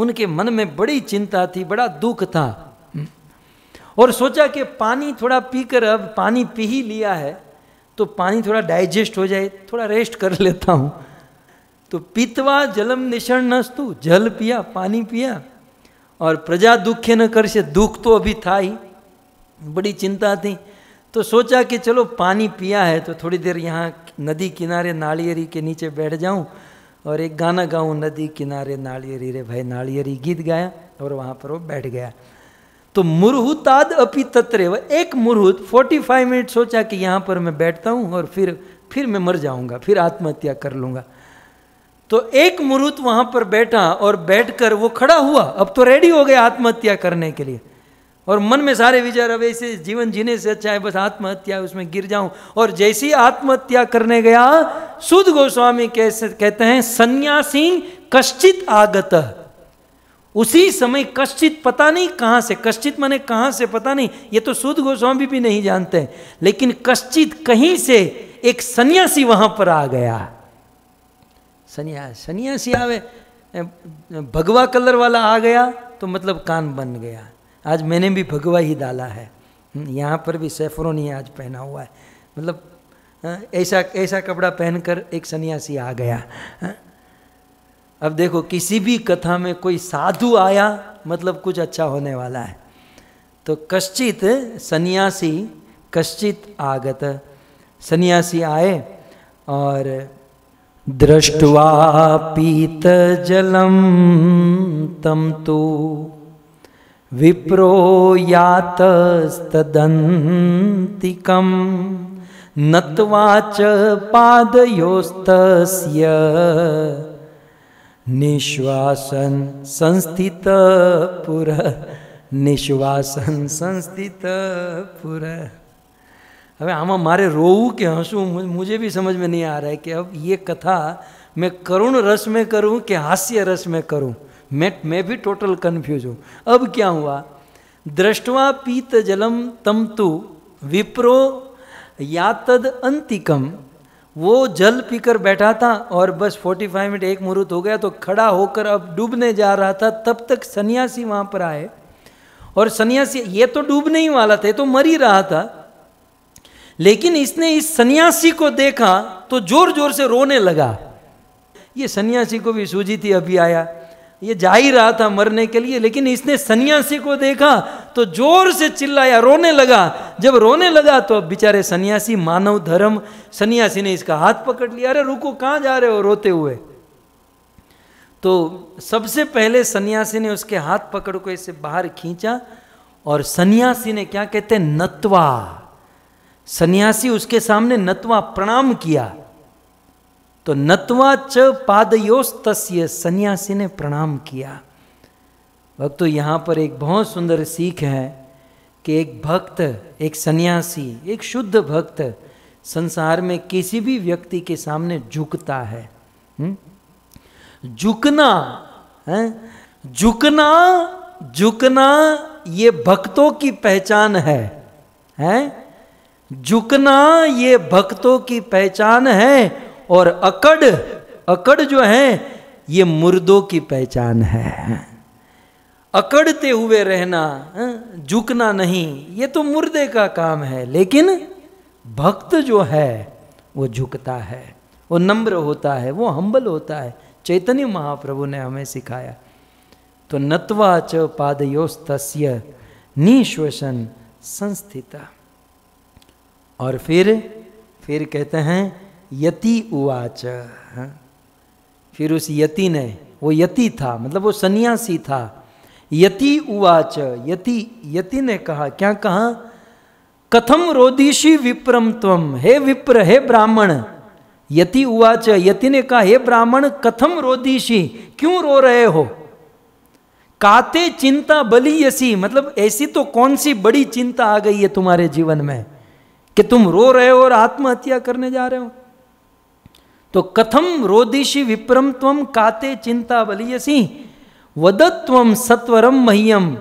उनके मन में बड़ी चिंता थी, बड़ा दुख था। और सोचा कि पानी थोड़ा पीकर, अब पानी पी ही लिया है तो पानी थोड़ा डाइजेस्ट हो जाए, थोड़ा रेस्ट कर लेता हूँ। तो पीत्वा जलम निषण्णस्तु, जल पिया, पानी पिया। और प्रजा दुखेन कर्षित, दुख तो अभी था ही, बड़ी चिंता थी। तो सोचा कि चलो पानी पिया है तो थोड़ी देर यहाँ नदी किनारे नालियरी के नीचे बैठ जाऊँ और एक गाना गाऊँ, नदी किनारे नालियरी रे भाई नालियरी, गीत गाया और वहाँ पर वो बैठ गया। तो मुरहुताद अपि तत्रेव, एक मुरहुत पैंतालीस मिनट सोचा कि यहाँ पर मैं बैठता हूँ और फिर फिर मैं मर जाऊँगा, फिर आत्महत्या कर लूँगा। तो एक मुरहुत वहाँ पर बैठा और बैठ कर वो खड़ा हुआ, अब तो रेडी हो गया आत्महत्या करने के लिए। और मन में सारे विचार, अब ऐसे जीवन जीने से अच्छा है बस आत्महत्या उसमें गिर जाऊं। और जैसी आत्महत्या करने गया, सुध गोस्वामी कैसे कहते हैं सन्यासी कश्चित आगत, उसी समय कश्चित, पता नहीं कहाँ से, कश्चित माने कहाँ से पता नहीं, ये तो सुध गोस्वामी भी नहीं जानते, लेकिन कश्चित कहीं से एक सन्यासी वहां पर आ गया। सन्यास सन्यासी आवे, भगवा कलर वाला आ गया तो मतलब कान बन गया। आज मैंने भी भगवा ही डाला है, यहाँ पर भी सेफरोन ही आज पहना हुआ है, मतलब ऐसा ऐसा कपड़ा पहनकर एक सन्यासी आ गया। अब देखो, किसी भी कथा में कोई साधु आया मतलब कुछ अच्छा होने वाला है। तो कश्चित सन्यासी कश्चित आगत, सन्यासी आए। और दृष्ट्वा पीत जलम तम तु विप्रो यातस्तदन्तिकं नत्वा च पादयोस्तस्य निश्वासं संस्थित पुरः निश्वासं संस्थित पुरः। अब आमा मारे रोऊ के हंसू, मुझे भी समझ में नहीं आ रहा है कि अब ये कथा मैं करुण रस में करूं कि हास्य रस में करूं। मैं मैं भी टोटल कन्फ्यूज हूँ। अब क्या हुआ, दृष्ट्वा पीत जलम तम तु विप्रो यातद अंतिकम, वो जल पीकर बैठा था और बस पैंतालीस मिनट एक मुहूर्त हो गया तो खड़ा होकर अब डूबने जा रहा था, तब तक सन्यासी वहाँ पर आए। और सन्यासी, ये तो डूबने ही वाला था, ये तो मर ही रहा था, लेकिन इसने इस सन्यासी को देखा तो जोर जोर से रोने लगा। ये सन्यासी को भी सूझी थी, अभी आया, ये जा ही रहा था मरने के लिए, लेकिन इसने सन्यासी को देखा तो जोर से चिल्लाया, रोने लगा। जब रोने लगा तो अब बेचारे सन्यासी, मानव धर्म सन्यासी ने इसका हाथ पकड़ लिया, अरे रुको, कहाँ जा रहे हो रोते हुए। तो सबसे पहले सन्यासी ने उसके हाथ पकड़ को इसे बाहर खींचा, और सन्यासी ने क्या कहते हैं, नत्वा, सन्यासी उसके सामने नत्वा, प्रणाम किया। तो नत्वा च पादयोस्तस्य, सन्यासी ने प्रणाम किया। भक्तों, यहाँ पर एक बहुत सुंदर सीख है कि एक भक्त, एक सन्यासी, एक शुद्ध भक्त संसार में किसी भी व्यक्ति के सामने झुकता है। हुँ? झुकना है, झुकना झुकना ये भक्तों की पहचान है, है? झुकना ये भक्तों की पहचान है, और अकड़, अकड़ जो है ये मुर्दों की पहचान है। अकड़ते हुए रहना, झुकना नहीं, ये तो मुर्दे का काम है, लेकिन भक्त जो है वो झुकता है, वो नम्र होता है, वो हम्बल होता है। चैतन्य महाप्रभु ने हमें सिखाया। तो नत्वा च पादयोस्तस्य निश्वसन संस्थिता। और फिर फिर कहते हैं यति उवाच, फिर उस यति ने, वो यति था मतलब वो सन्यासी था, यति उवाच, यति यति ने कहा, क्या कहा, कथम रोदिषि विप्रम त्वम, हे विप्र, हे ब्राह्मण। यति उवाच, यति ने कहा, हे ब्राह्मण, कथम रोदिषि, क्यों रो रहे हो। काते चिंता बलीयसी, मतलब ऐसी तो कौन सी बड़ी चिंता आ गई है तुम्हारे जीवन में कि तुम रो रहे हो और आत्महत्या करने जा रहे हो। तो कथम रोदिषि विप्रम त्वम काते चिंता बलीयसी, वदत्वम सत्वरम मह्यम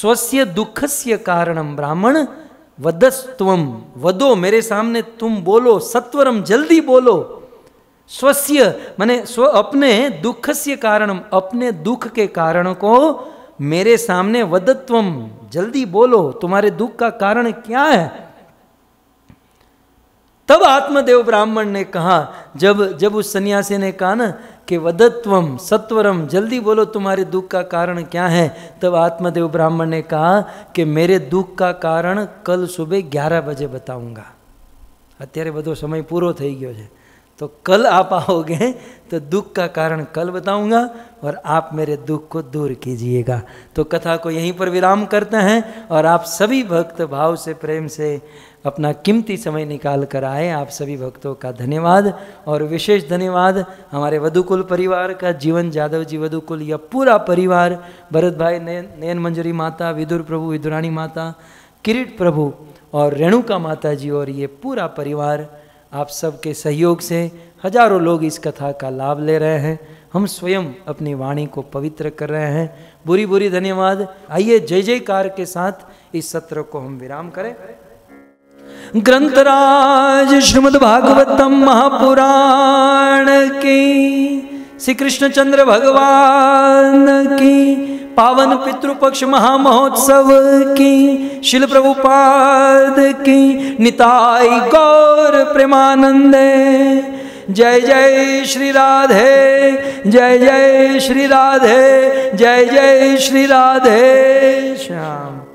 स्वस्य दुखस्य कारणम। ब्राह्मण वदस्त्वम, वदो, मेरे सामने तुम बोलो, सत्वरम, जल्दी बोलो, स्वस्य माने स्व, अपने दुखस्य कारणम, अपने दुख के कारण को मेरे सामने, वदत्वम, जल्दी बोलो, तुम्हारे दुख का कारण क्या है। तब आत्मदेव ब्राह्मण ने कहा, जब जब उस सन्यासी ने कहा ना कि वदत्वम सत्वरम, जल्दी बोलो तुम्हारे दुख का कारण क्या है, तब आत्मदेव ब्राह्मण ने कहा कि मेरे दुख का कारण कल सुबह ग्यारह बजे बताऊंगा। अत्यारे बधो समय पूरो थई गयो छे, तो कल आप आओगे तो दुख का कारण कल बताऊंगा, और आप मेरे दुख को दूर कीजिएगा। तो कथा को यहीं पर विराम करते हैं, और आप सभी भक्त भाव से, प्रेम से अपना कीमती समय निकाल कर आए, आप सभी भक्तों का धन्यवाद। और विशेष धन्यवाद हमारे वधुकुल परिवार का, जीवन जाधव जी वधुकुल, या पूरा परिवार, भरत भाई, नयन नयन मंजरी माता, विदुर प्रभु, विदुरानी माता, किरीट प्रभु और रेणुका माता जी, और ये पूरा परिवार, आप सबके सहयोग से हजारों लोग इस कथा का लाभ ले रहे हैं। हम स्वयं अपनी वाणी को पवित्र कर रहे हैं। बुरी बुरी धन्यवाद। आइए जय जयकार के साथ इस सत्र को हम विराम करें। ग्रंथराज श्रीमद् भागवतम महापुराण की, श्री कृष्ण चंद्र भगवान की, पावन पितृपक्ष महामहोत्सव की, शिल प्रभुपाद की, निताई गौर प्रेमानंदे। जय जय श्री राधे, जय जय श्री राधे, जय जय श्री राधे श्याम।